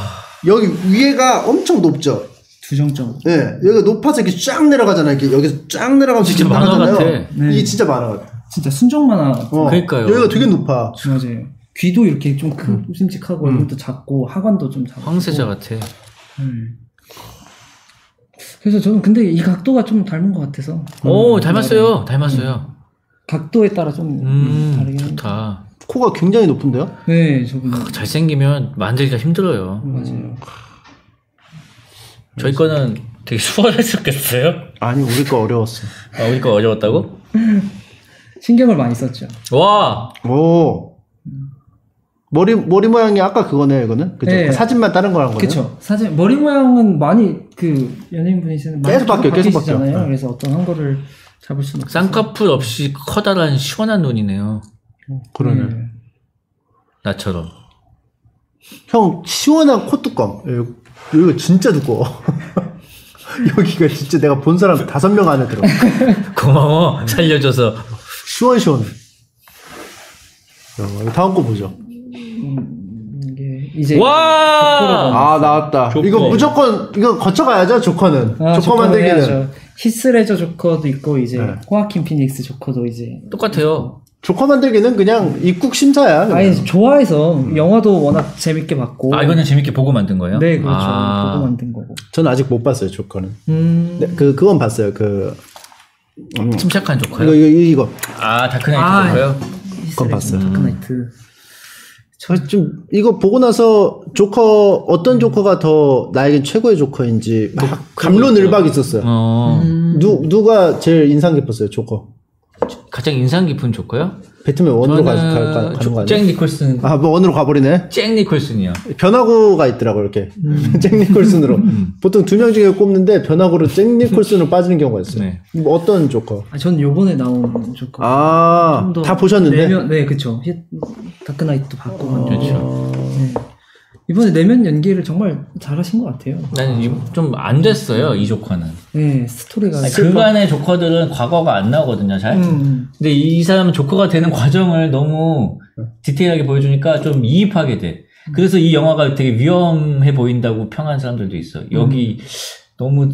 여기 위에가 엄청 높죠. 두정점. 네, 여기가 높아서 이렇게 쫙 내려가잖아요. 이렇게 여기서 쫙 내려가면서 진짜 만화 같아. 이게 진짜 만화 같아. 진짜 순정 만화. 그러니까요. 여기가 되게 높아. 맞아요. 귀도 이렇게 좀 큰, 큼직하고 얼굴도 작고 하관도 좀 작고. 황세자 같아. 그래서 저는 근데 이 각도가 좀 닮은 것 같아서. 오, 닮았어요. 각도에 따라 좀 다르긴 좋다. 코가 굉장히 높은데요? 네, 저분. 잘생기면 만들기가 힘들어요. 맞아요. 저희 거는 되게 수월했었겠어요? 아니, 우리 거 어려웠어. 아, 우리 거 어려웠다고? 신경을 많이 썼죠. 와! 오! 머리 모양이 아까 그거네요, 이거는? 그죠? 네. 사진만 다른 거란 거네요? 그쵸. 사진, 머리 모양은 많이 그, 연예인분이시는 계속 바뀌잖아요. 네. 그래서 어떤 한 거를 잡을 수는 없어요. 쌍꺼풀 없이 커다란 시원한 눈이네요. 그러네. 네. 나처럼. 형, 시원한 콧뚜껑. 여기가 진짜 두꺼워. 여기가 진짜 내가 본 사람 5명 안에 들어. 고마워. 살려줘서. 시원시원해. 야, 다음 거 보죠. 이제 와! 아, 나왔다. 조커. 이거 무조건, 이거 거쳐가야죠, 조커는. 아, 조커 만들기는. 히스레저 조커도 있고, 이제, 호아킨 피닉스 조커도 이제. 똑같아요. 조커 만들기는 그냥 입국 심사야. 그냥. 아니, 좋아해서 영화도 워낙 재밌게 봤고. 아, 이거는 재밌게 보고 만든 거예요? 네, 그렇죠. 보고 만든 거고. 저는 아직 못 봤어요, 조커는. 네, 그건 봤어요. 그 침착한 조커요. 이거. 아, 다크나이트 조커요. 그건 봤어요. 다크나이트. 저 좀 이거 보고 나서 조커 어떤 조커가 더 나에겐 최고의 조커인지 막 감론을박이 있었어요. 누가 제일 인상 깊었어요, 조커? 가장 인상 깊은 조커요? 배트맨 원으로 가는 거 아니에요? 잭 니콜슨. 아, 뭐 원으로 가버리네. 잭 니콜슨이요. 변화구가 있더라고요, 이렇게. 잭 니콜슨으로. 보통 두 명 중에 꼽는데 변화구로 잭 니콜슨으로 빠지는 경우가 있어요. 네. 뭐 어떤 조커? 아, 전 요번에 나온 조커. 아, 다 보셨는데? 내면, 네, 그쵸. 다크나이트도 봤고. 그렇죠. 네. 이번에 내면 연기를 정말 잘하신 것 같아요. 나는 좀 안 됐어요, 이 조커는. 네, 스토리가. 아니, 그간의 조커들은 과거가 안 나오거든요, 잘. 근데 이 사람은 조커가 되는 과정을 너무 디테일하게 보여주니까 좀 이입하게 돼. 그래서 이 영화가 되게 위험해 보인다고 평한 사람들도 있어. 여기 너무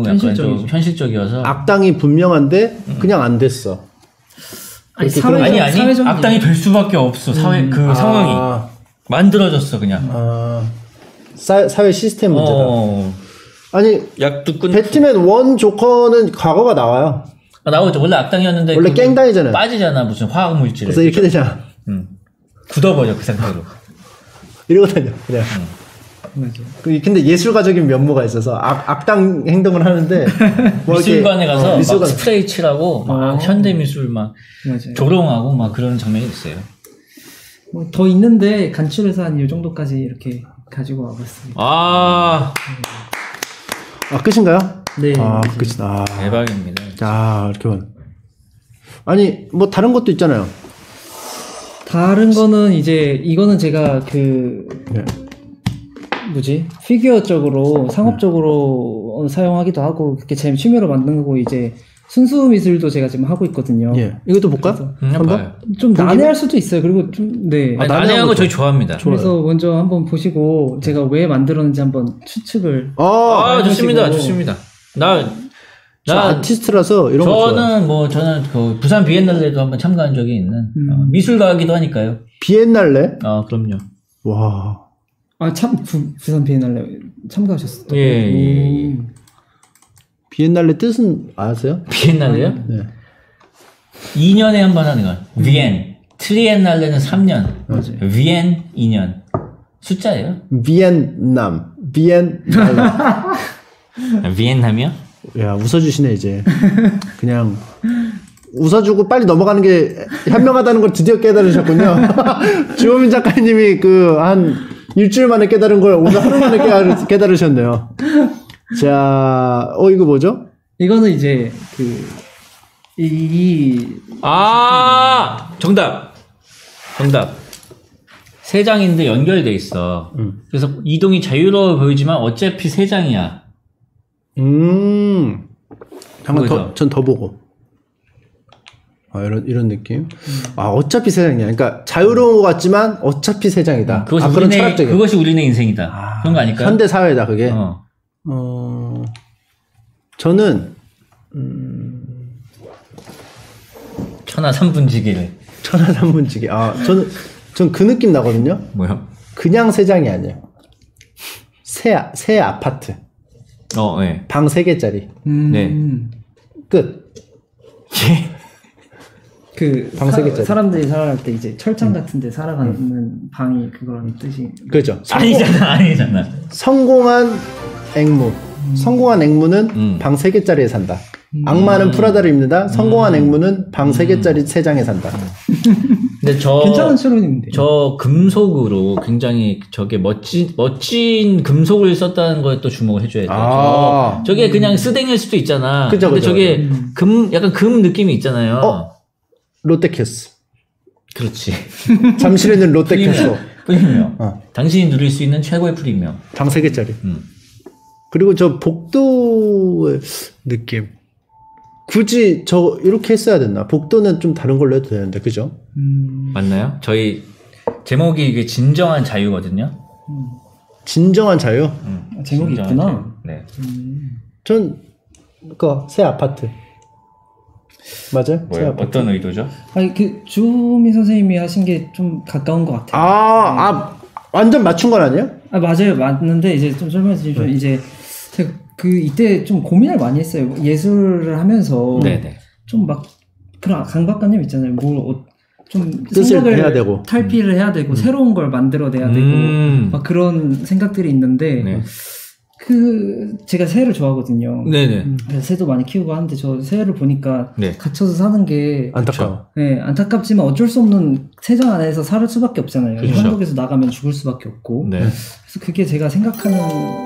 약간 현실적이죠. 좀 현실적이어서. 악당이 분명한데 그냥 안 됐어. 아니, 사회적인 악당이 될 수밖에 없어. 사회 그 상황이. 만들어졌어 그냥. 아, 사회 시스템 문제다. 아니 배트맨 1 조커는 과거가 나와요. 아, 나오죠. 원래 악당이었는데 원래 깽당이잖아요. 빠지잖아 무슨 화학 물질. 그래서 이렇게 되잖아. 굳어버려 그 상태로. 이러고 다녀 그냥. 근데 예술가적인 면모가 있어서 악당 행동을 하는데 뭐 미술관에 가서 막 스프레이 칠하고 막 현대 미술 막 맞아요. 조롱하고 막 그런 장면이 있어요. 뭐 더 있는데 간추려서 한 이 정도까지 이렇게 가지고 와봤습니다. 아 끝인가요? 네. 아 끝이다. 대박입니다. 자 이렇게 아니 뭐 다른 것도 있잖아요. 다른 거는 이제 이거는 제가 그 네. 뭐지 피규어적으로 상업적으로 사용하기도 하고 그렇게 제 취미로 만든 거고 이제. 순수 미술도 제가 지금 하고 있거든요. 예. 이것도 볼까요? 한번? 좀 난해할 수도 있어요. 그리고 좀, 네. 아니, 난해한 거 저희 좋아합니다. 그래서 좋아요. 먼저 한번 보시고, 제가 왜 만들었는지 한번 추측을. 좋습니다. 좋습니다. 저 아티스트라서 이런 거. 저는 그 부산 비엔날레도 한번 참가한 적이 있는 미술가이기도 하니까요. 비엔날레? 아, 그럼요. 와. 아, 부산 비엔날레 참가하셨어요. 예. 비엔날레 뜻은 아세요? 비엔날레요? 네. 2년에 한 번 하는 건. 비엔. 트리엔날레는 3년. 맞아요. 비엔 2년. 숫자예요. 비엔남. 비엔날레. 비엔남이요? 야, 웃어주시네, 이제. 그냥. 웃어주고 빨리 넘어가는 게 현명하다는 걸 드디어 깨달으셨군요. 주호민 작가님이 한 일주일 만에 깨달은 걸 오늘 하루 만에 깨달으셨네요. 자, 이거 뭐죠? 이거는 이제, 정답! 세 장인데 연결돼 있어. 그래서 이동이 자유로워 보이지만 어차피 세 장이야. 잠깐 전 더 보고. 이런 느낌? 어차피 세 장이야. 그러니까 자유로운 것 같지만 어차피 세 장이다. 그것이 우리네 인생이다. 그런 거 아닐까요? 현대사회다, 그게. 저는 천하삼분지기를 천하삼분지기 저는 그 느낌 나거든요. 뭐요? 그냥 세 장이 아니에요. 새 아파트. 네. 방 3개짜리. 네. 끝. 방 3개짜리. 사람들이 살아갈 때 이제 철창 같은데 살아가는 방이 그거라는 뜻이. 그렇죠. 아니잖아. 성공한 앵무는 방 3개짜리에 산다. 악마는 프라다를 입는다. 성공한 앵무는 방 3개짜리 3장에 산다. 근데 괜찮은 추론인데. 저 금속으로 굉장히 저게 멋진 금속을 썼다는 거에 또 주목을 해줘야 돼요. 저게 그냥 쓰댕일 수도 있잖아. 그쵸, 근데 저게 약간 금 느낌이 있잖아요. 롯데캐스. 그렇지. 잠실에는 롯데캐스. 프리미엄. 당신이 누릴 수 있는 최고의 프리미엄. 방 3개짜리. 그리고 저 복도의 느낌. 굳이 이렇게 했어야 됐나? 복도는 좀 다른 걸로 해도 되는데, 그죠? 맞나요? 저희 제목이 이게 진정한 자유거든요? 진정한 자유? 제목이 있구나. 네. 전, 새 아파트. 맞아요? 어떤 의도죠? 아니, 주호민 선생님이 하신 게 좀 가까운 것 같아요. 완전 맞춘 건 아니에요? 맞아요. 맞는데, 이제 좀 설명해 드리죠. 이제 그 이때 좀 고민을 많이 했어요. 예술을 하면서 좀 막 그런 강박관념 있잖아요. 뭐 좀 생각을 해야 되고. 탈피를 해야 되고 새로운 걸 만들어내야 되고 막 그런 생각들이 있는데 그 제가 새를 좋아하거든요. 그래서 새도 많이 키우고 하는데 저 새를 보니까 갇혀서 사는 게 안타까워. 안타깝지만 어쩔 수 없는 세상 안에서 살 수밖에 없잖아요. 한국에서 나가면 죽을 수밖에 없고. 그래서 그게 제가 생각하는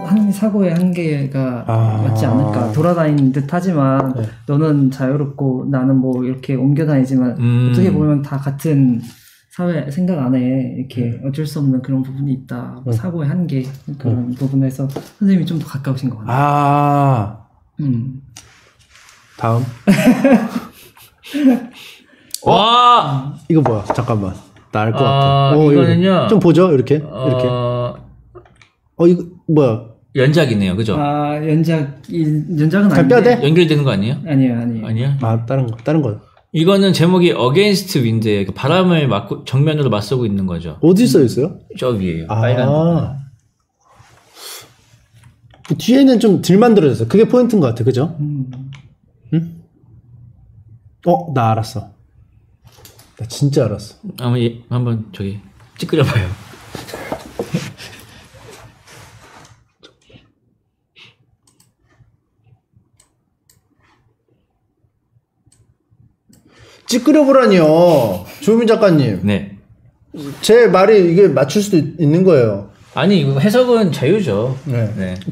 한 사고의 한계가 맞지 않을까. 돌아다니는 듯 하지만 너는 자유롭고 나는 뭐 이렇게 옮겨다니지만 어떻게 보면 다 같은 사회 생각 안에 이렇게 어쩔 수 없는 그런 부분이 있다. 사고의 한계 그런 부분에서 선생님이 좀 더 가까우신 것 같아요. 다음. 와 이거 뭐야? 잠깐만 나 알 것 같아. 이거는요. 좀 보죠 이렇게 이렇게. 이거 뭐야? 연작이네요, 그죠? 연작은 아닌데. 뼈대? 연결되는 거 아니에요? 아니에요. 다른 거. 이거는 제목이 Against Wind예요. 바람을 맞고 정면으로 맞서고 있는 거죠. 어디 써 있어요? 저 위에요. 빨간 거. 그 뒤에는 좀 덜 만들어졌어요. 그게 포인트인 것 같아, 그죠? 응? 나 알았어. 나 진짜 알았어. 한번 저기 찌끄려봐요. 찌끄려보라니요, 조민 작가님. 네. 제 말이 이게 맞출 수도 있는 거예요. 아니, 이거 해석은 자유죠.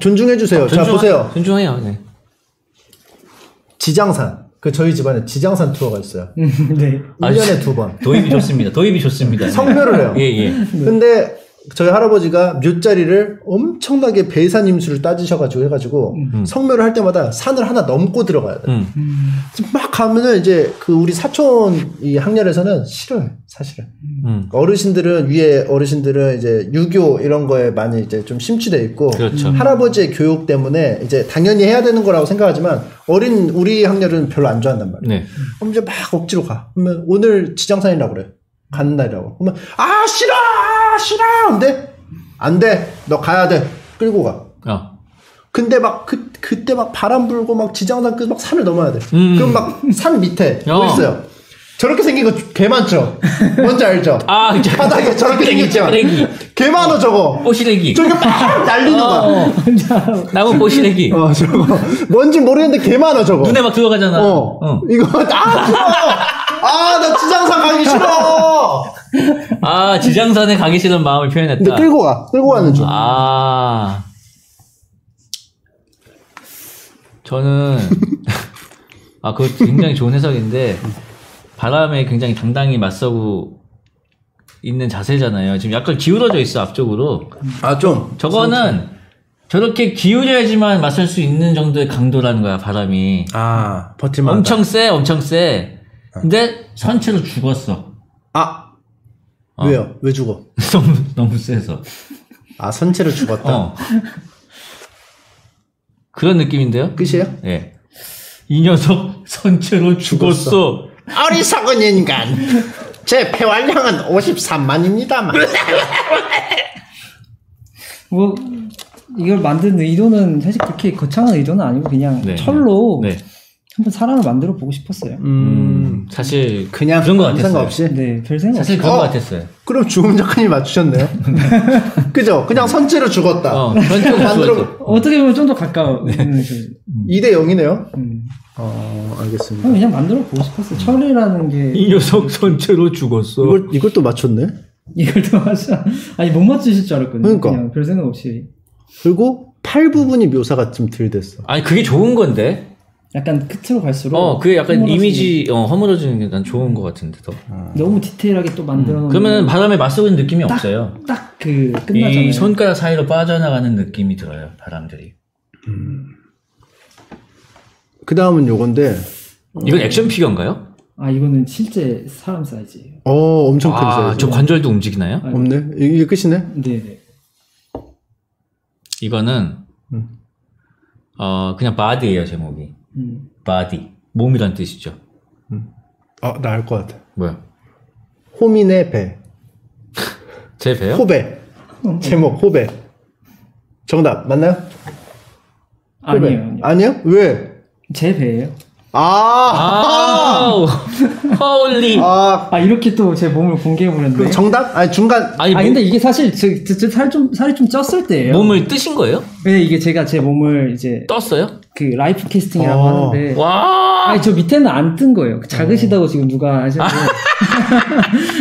존중해주세요. 자, 보세요. 존중해요. 지장산. 저희 집안에 지장산 투어가 있어요. 1년에 2번. 도입이 좋습니다. 성묘를 해요. 근데 저희 할아버지가 묘자리를 엄청나게 배산 임수를 따지셔가지고 해가지고 성묘를 할 때마다 산을 하나 넘고 들어가야 돼. 막 가면은 이제 그 우리 사촌 이 학렬에서는 싫어요, 사실은. 어르신들은 위에 어르신들은 이제 유교 이런 거에 많이 이제 좀 심취돼 있고 할아버지의 교육 때문에 이제 당연히 해야 되는 거라고 생각하지만 어린 우리 학렬은 별로 안 좋아한단 말이에요. 그럼 이제 막 억지로 가. 그러면 오늘 지장산이라고 그래. 가는 날이라고. 그러면 아 싫어. 근데 안 돼. 너 가야 돼. 끌고 가. 근데 막 그때 막 바람 불고 막 지장산 끝 막 산을 넘어야 돼. 그럼 막 산 밑에 뭐 있어요? 저렇게 생긴 거 개 많죠. 뭔지 알죠? 바닥에 저렇게 생겼죠. 개 많아 저거. 보시래기. 저게 막 날리는 거. 나무 보시래기. 저거. 뭔지 모르겠는데 개 많아 저거. 눈에 막 들어가잖아. 이거 싫어. 나 지장산 가기 싫어! 지장산에 가기 싫은 마음을 표현했다. 근데 끌고 가는 중. 저는, 그거 굉장히 좋은 해석인데, 바람에 굉장히 당당히 맞서고 있는 자세잖아요. 지금 약간 기울어져 있어, 앞쪽으로. 저거는 저렇게 기울여야지만 맞설 수 있는 정도의 강도라는 거야, 바람이. 버틸만. 엄청 세. 근데 선체로 죽었어. 왜요? 왜 죽어? 너무 세서. 선체로 죽었다. 그런 느낌인데요? 끝이에요? 이 녀석 선체로 죽었어. 어리석은 인간. 제 폐활량은 53만입니다만. 이걸 만든 의도는 사실 그렇게 거창한 의도는 아니고 그냥 철로 한번 사람을 만들어 보고 싶었어요. 사실 그냥 그런 거 같았어요. 생각 없이. 별 생각 없이. 사실 그런 거 같았어요. 그럼 주문 작가님 맞추셨네요. 그죠? 그냥 선체로 죽었다. 선체로 죽었어. 어떻게 보면 좀 더 가까워. 2대 0이네요. 알겠습니다. 그냥 만들어 보고 싶었어요. 철이라는 게. 이 녀석 선체로 죽었어. 이걸 또 맞췄네. 아니 못 맞추실 줄 알았거든요. 그냥 별 생각 없이. 그리고 팔 부분이 묘사가 좀 덜 됐어. 아니 그게 좋은 건데. 약간 끝으로 갈수록 그게 약간 허물어지는 이미지 허물어지는 게 난 좋은 것 같은데 더 너무 디테일하게 또 만들어 그러면 바람에 맞서고 있는 느낌이 없어요. 딱 그 끝나잖아요. 이 손가락 사이로 빠져나가는 느낌이 들어요 바람들이. 그 다음은 요건데 이건 액션 피규어인가요? 이거는 실제 사람 사이즈예요. 엄청 큰 사이즈. 저 관절도 움직이나요? 없네. 이게 끝이네. 네네. 이거는 그냥 바디예요 제목이. 바디 몸이란 뜻이죠. 나 알 것 같아. 뭐야? 호민의 배. 제 배요? 호배. 제목 호배. 정답 맞나요? 그래. 아니에요. 아니요? 왜? 제 배예요. 허울리. 이렇게 또 제 몸을 공개해버렸네. 그 정답? 아니, 중간. 아니, 근데 이게 사실, 살이 좀 쪘을 때예요. 몸을 뜨신 거예요? 네, 이게 제가 제 몸을 이제. 떴어요? 그, 라이프 캐스팅이라고 하는데. 와! 아니, 저 밑에는 안 뜬 거예요. 작으시다고 지금 누가 하셨는데.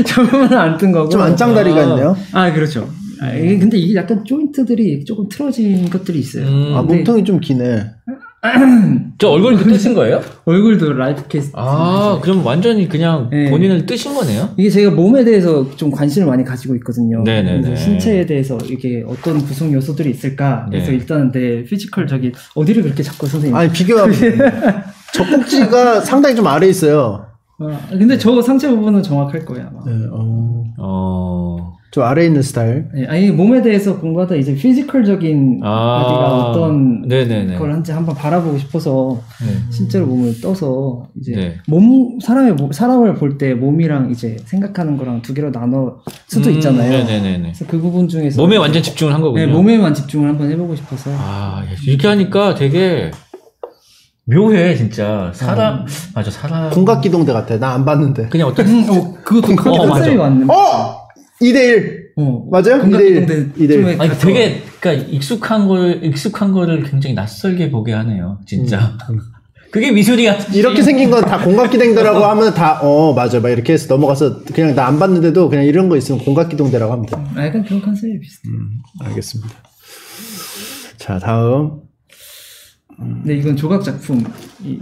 저 부분은 안 뜬 거고. 좀 안짱다리가 있네요. 그렇죠. 근데 이게 약간 조인트들이 조금 틀어진 것들이 있어요. 몸통이 좀 기네. 저 얼굴이 뜨신 거예요? 얼굴도 라이프 캐스팅. 그럼 완전히 그냥 본인을 뜨신 거네요? 이게 제가 몸에 대해서 좀 관심을 많이 가지고 있거든요. 네네네. 신체에 대해서 이게 어떤 구성 요소들이 있을까? 그래서 일단은 내 피지컬적인, 어디를 그렇게 자꾸 선생님. 아니, 비교하면. 젖꼭지가 상당히 좀 아래에 있어요. 근데 저 상체 부분은 정확할 거예요, 아마. 네, 저 아래에 있는 스타일. 아니, 몸에 대해서 공부하다 이제 피지컬적인 바디가 어떤 걸 한지 한번 바라보고 싶어서 실제로 몸을 떠서 이제 사람을 볼 때 몸이랑 이제 생각하는 거랑 두 개로 나눠 수도 있잖아요. 그래서 그 부분 중에서 몸에 완전 집중을 한 거군요. 네, 몸에만 집중을 한번 해보고 싶어서. 이렇게 하니까 되게 묘해, 진짜. 사람. 공각기동대 같아. 나 안 봤는데. 그냥 어떤, 그것도 크게 컨셉이 왔는데. 2대1. 맞아요? 2대1. 아니, 되게, 그니까, 익숙한 거를 굉장히 낯설게 보게 하네요. 진짜. 그게 미술이야. 이렇게 생긴 건 다 공각기동대라고 하면 다, 맞아. 막 이렇게 해서 넘어가서 그냥 나 안 봤는데도 그냥 이런 거 있으면 공각기동대라고 하면 돼. 약간 그런 컨셉이 비슷해요. 알겠습니다. 자, 다음. 네, 이건 조각 작품.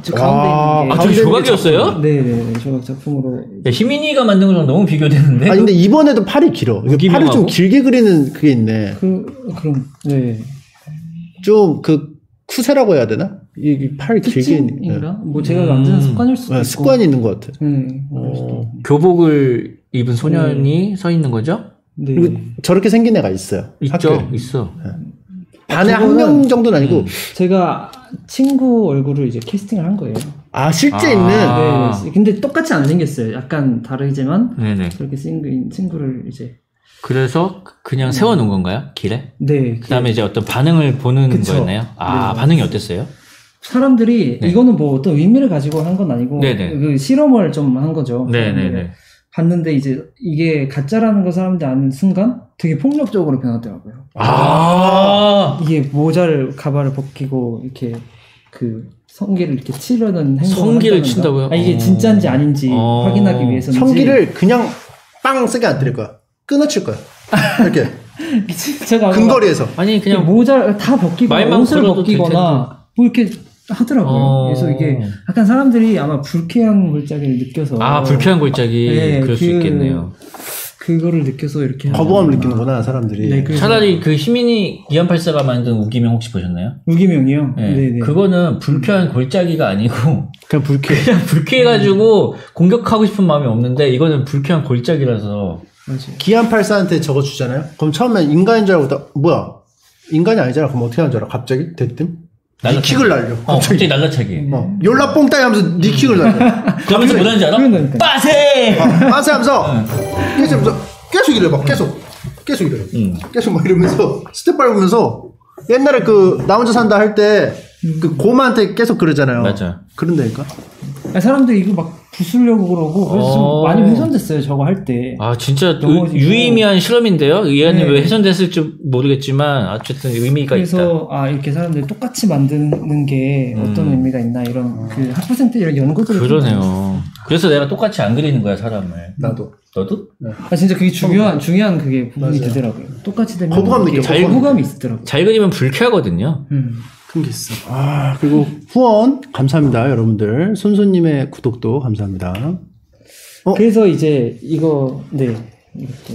저 가운데 있는 게. 저게 조각이었어요? 네, 조각 작품으로. 희민이가 만든 거랑 너무 비교되는데. 근데 이번에도 팔이 길어. 팔을 좀 길게 그리는 그게 있네. 좀 쿠세라고 해야 되나? 이 팔 길게 있는가? 뭐 제가 만드는 습관일 수도 있고. 습관이 있는 것 같아. 교복을 입은 소년이 서 있는 거죠? 네. 그리고 저렇게 생긴 애가 있어요. 있어. 네. 반에 한 명 정도는 아니고 제가 친구 얼굴을 이제 캐스팅을 한 거예요. 실제 있는? 네. 근데 똑같이 안 생겼어요. 약간 다르지만 그렇게 생긴 친구를 이제 그래서 그냥 세워놓은 건가요? 길에? 네. 그 다음에 이제 어떤 반응을 보는 거였나요? 반응이 어땠어요? 사람들이 이거는 뭐 어떤 의미를 가지고 한 건 아니고 그 실험을 좀 한 거죠. 네네네. 봤는데 이제 이게 가짜라는 거 사람들이 아는 순간 되게 폭력적으로 변하더라고요. 이게 모자를 가발을 벗기고 이렇게 그 성기를 이렇게 치려는 행동. 성기를 친다고요? 이게 진짜인지 아닌지 확인하기 위해서는. 성기를 그냥 빵 세게 안 때릴 거야. 끊어칠 거야. 이렇게. 제가 근거리에서. 아니 그냥 모자를 다 벗기거나 옷을 벗기거나 뭐 이렇게 하더라고요. 그래서 이게 약간 사람들이 아마 불쾌한 골짜기를 느껴서. 불쾌한 골짜기. 그럴 수 있겠네요. 그거를 느껴서 이렇게 거부감을 느끼는구나 사람들이. 차라리 그 희민이 284가 만든 우기명 혹시 보셨나요? 우기명이요? 네. 그거는 불쾌한 골짜기가 아니고 그냥 불쾌해가지고 공격하고 싶은 마음이 없는데 이거는 불쾌한 골짜기라서. 기안84한테 저거 주잖아요? 그럼 처음엔 인간인 줄 알고 뭐야 인간이 아니잖아. 그럼 어떻게 하는 줄 알아? 갑자기? 대뜸? 니 킥을 날려. 갑자기 날라차기. 열라 뽕따이 하면서 니 킥을 날려. 그러면서 뭐 하는지 알아? 빠세! 빠세 하면서, 계속 이래, 막, 계속 이래. 계속 막 이러면서, 스텝 밟으면서, 옛날에 나 혼자 산다 할 때, 그 고마한테 계속 그러잖아요. 맞아. 그런다니까? 사람들이 이거 막 부수려고 그러고, 그래서 좀 많이 훼손됐어요, 저거 할 때. 진짜 유의미한 실험인데요? 이 안에 왜 훼손됐을지 모르겠지만, 어쨌든 의미가 있다. 그래서, 이렇게 사람들이 똑같이 만드는 게 어떤 의미가 있나, 이런, 학부생 때 이런 연구들을. 그러네요. 그래서 내가 똑같이 안 그리는 거야, 사람을. 나도. 너도? 네. 진짜 그게 중요한 그게 부분이 되더라고요. 똑같이 되면. 거부감 느껴. 거부감이 있더라고요. 잘 그리면 불쾌하거든요. 큰 게 있어. 그리고 후원 감사합니다, 여러분들. 손손님의 구독도 감사합니다. 그래서 이제 이거 이것도.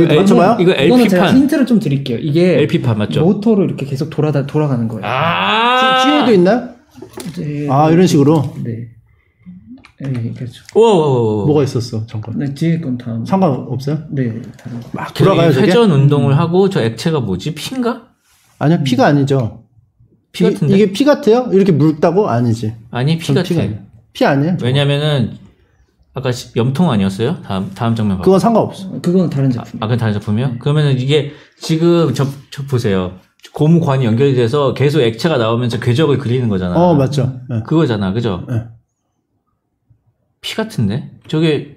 이거 맞춰봐요? 이거 LP판. 이거는 제가 힌트를 좀 드릴게요. 이게 LP판 맞죠? 모터로 이렇게 계속 돌아가는 거예요. 뒤에도 있나요? 네. 이런 식으로. 네, 그렇죠. 뭐가 있었어, 잠깐. 네, 뒤에 건 다음. 상관없어요? 네, 다른. 막 돌아가요, 저게? 회전 운동을 하고 저 액체가 뭐지? 피인가? 아니요, 피가 아니죠. 피 같은데? 이게 피 같아요? 이렇게 묽다고? 아니지. 아니, 피 같아요. 피 아니에요? 왜냐면은 아까 염통 아니었어요? 다음 장면 봐. 그건 상관없어. 그건 다른 작품. 그건 다른 작품이요? 그러면은 이게 지금 저 보세요. 고무관이 연결이 돼서 계속 액체가 나오면서 궤적을 그리는 거잖아. 어, 맞죠. 네. 그거잖아, 그죠? 네. 피 같은데? 저게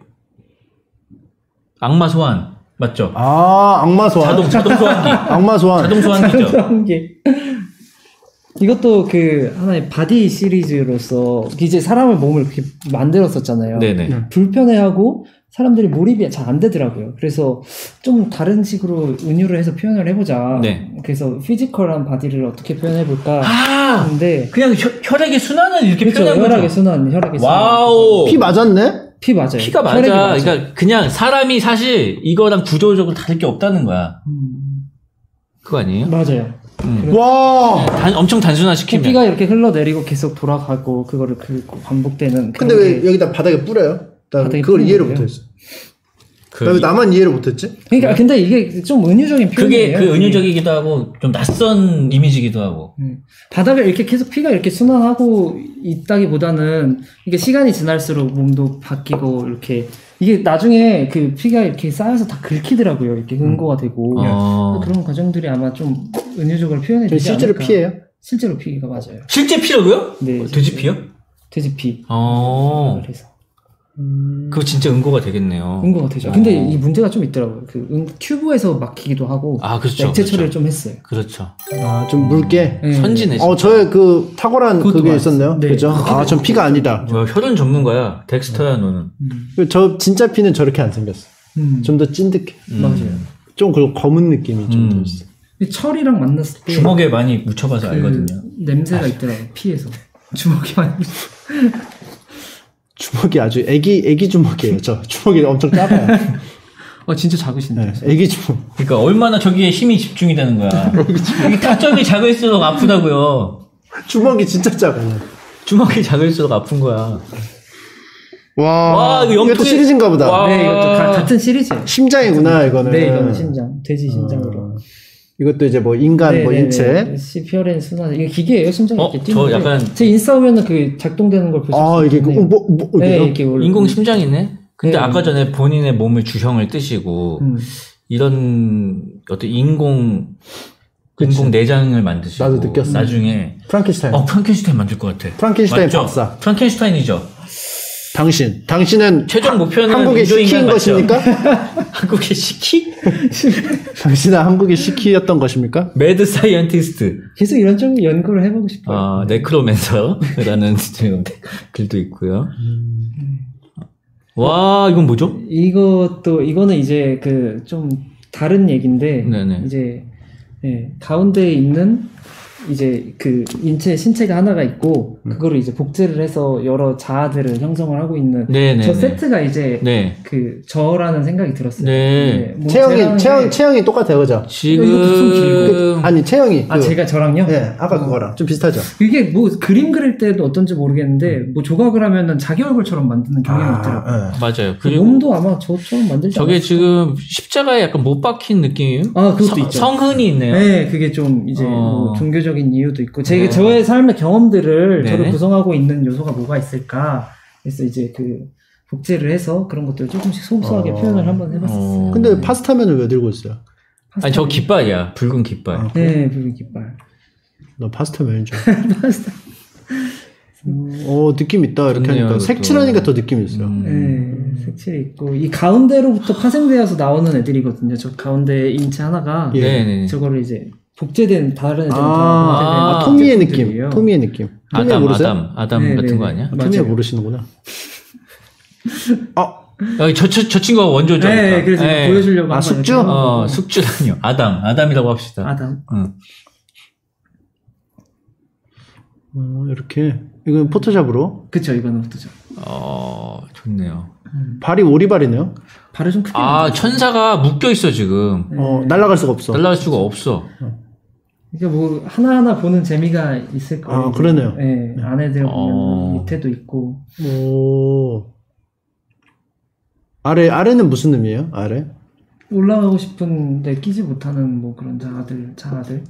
악마 소환 맞죠? 아, 악마 소환. 자동 소환기. 악마 소환. 자동 소환기죠. 자동 소환기. 이것도 그 하나의 바디 시리즈로서 이제 사람의 몸을 이렇게 만들었었잖아요. 네네. 불편해하고 사람들이 몰입이 잘 안 되더라고요. 그래서 좀 다른 식으로 은유를 해서 표현을 해보자. 네. 그래서 피지컬한 바디를 어떻게 표현해볼까. 아! 근데 그냥 혈액의 순환을 이렇게 그렇죠, 표현한 거죠. 혈액의 순환, 혈액의 순환. 와우. 피 맞았네? 피 맞아요. 피가 맞아. 그러니까 그냥 사람이 사실 이거랑 구조적으로 다를 게 없다는 거야. 그거 아니에요? 맞아요. 와! 엄청 단순화시키면 피가 이렇게 흘러내리고 계속 돌아가고 그거를 긁고 반복되는. 근데 왜 여기다 바닥에 뿌려요? 그걸 이해를 못했어. 왜 나만 이해를 못했지? 그러니까 근데 이게 좀 은유적인 표현이에요. 그게 그 은유적이기도 하고 좀 낯선 이미지기도 하고. 바닥에 이렇게 계속 피가 이렇게 순환하고 있다기보다는 이게 시간이 지날수록 몸도 바뀌고 이렇게 이게 나중에 그 피가 이렇게 쌓여서 다 긁히더라고요. 이렇게 응고가 되고 그런 과정들이 아마 좀 은유적으로 표현이 되지 실제로 않을까. 피예요? 실제로 피가 맞아요. 실제 피라고요? 네. 돼지 피요? 돼지 피. 그래서. 그거 진짜 응고가 되겠네요. 응고가 되죠. 근데 이 문제가 좀 있더라고요. 그 튜브에서 막히기도 하고. 아, 그렇죠. 액체 처리를 그렇죠. 좀 했어요. 그렇죠. 아, 좀 묽게. 네. 선진해. 저의 그 탁월한 그게 있었네요. 네. 그죠? 아, 전 피가 아니다. 뭐, 혈흔 전문가야. 덱스터야, 너는. 저 진짜 피는 저렇게 안 생겼어. 좀 더 찐득해. 맞아요. 좀 그 검은 느낌이 좀 더 있어. 철이랑 만났을 때 주먹에 많이 묻혀봐서 그 알거든요. 냄새가 있더라고요. 피에서 주먹에 많이 묻혀. 주먹이 아주 애기 주먹이에요. 저 주먹이 엄청 작아요. 아 진짜 작으신데. 네, 애기 주먹. 그러니까 얼마나 저기에 힘이 집중이 되는 거야. 이게 타점이 작을수록 아프다고요. 주먹이 진짜 작아요. 주먹이 작을수록 아픈 거야. 와 이거 이것도 시리즈인가 보다. 와. 네 이것도 같은 시리즈. 심장이구나 이거는. 네 이거는 심장. 돼지 심장으로. 이것도 이제 뭐 인간 네네네. 뭐 인체 CPRN 순환 이게 기계예요. 심장이 이렇게 뛰는 저 약간 제 인싸 오면은 그 작동되는 걸 볼 수 있어요. 아 이게 이게 인공 심장이네. 근데 네. 아까 전에 본인의 몸의 주형을 뜨시고 이런 어떤 인공 내장을 만드시고 나도 느꼈어. 나중에 프랑켄슈타인. 프랑켄슈타인 만들 것 같아. 프랑켄슈타인 맞죠? 박사. 프랑켄슈타인이죠. 당신은 최종 목표는 한국의 시키인 것입니까? 한국의 시키? 당신은 한국의 시키였던 것입니까? 매드 사이언티스트. 계속 이런 좀 연구를 해보고 싶어요. 아, 네크로맨서라는 글도 있고요. 와, 이건 뭐죠? 이거는 이제 그 좀 다른 얘기인데 네네. 이제 네, 가운데에 있는. 이제 그 신체가 하나가 있고 그거를 이제 복제를 해서 여러 자아들을 형성을 하고 있는 네네네. 저 세트가 이제 네. 그 저라는 생각이 들었어요. 네. 네. 체형이 똑같아요, 그죠? 지금 아니 체형이 제가 저랑요? 네, 아까 그거랑 좀 비슷하죠. 이게 뭐 그림 그릴 때도 어떤지 모르겠는데 뭐 조각을 하면은 자기 얼굴처럼 만드는 경향이 있더라고요. 네. 맞아요. 그리고 몸도 아마 저처럼 만들지 않을까. 저게 지금 십자가에 약간 못 박힌 느낌? 아, 그것도 있죠. 성흔이 있네요. 네, 그게 좀 이제 뭐 종교적 이유도 있고 제 저의 삶의 경험들을 네네. 저를 구성하고 있는 요소가 뭐가 있을까 그래서 이제 그 복제를 해서 그런 것들을 조금씩 소소하게 표현을 한번 해봤었어요. 근데 파스타면을 왜 들고 있어요? 아니 저 깃발이야. 붉은 깃발. 아, 그래? 네 붉은 깃발. 나 파스타면인 줄 파스타. 느낌 있다 이렇게 하니까 색칠하니까 더 느낌이 있어요. 네, 색칠이 있고 이 가운데로부터 파생되어서 나오는 애들이거든요. 저 가운데 인체 하나가 저거를 이제 복제된 다른 애들은 토미의 느낌. 토미의 느낌. 아담 네네. 같은 거 아니야? 토미야 모르시는구나. 저 친구가 원조죠. 네, 그러니까. 그래서 보여주려고. 아 숙주? 숙주라니요. 아담이라고 합시다. 아담. 이렇게 이건 포토샵으로. 그렇죠, 이거는 포토샵. 좋네요. 발이 오리발이네요. 발이 좀 크게. 천사가 묶여 있어 지금. 날아갈 수가 없어. 날아갈 수가 없어. 이게 뭐 하나하나 보는 재미가 있을 거예요. 아, 그러네요. 예, 안에 들어보면 밑에도 있고. 아래는 무슨 의미예요? 아래? 올라가고 싶은데 끼지 못하는 뭐 그런 자아들.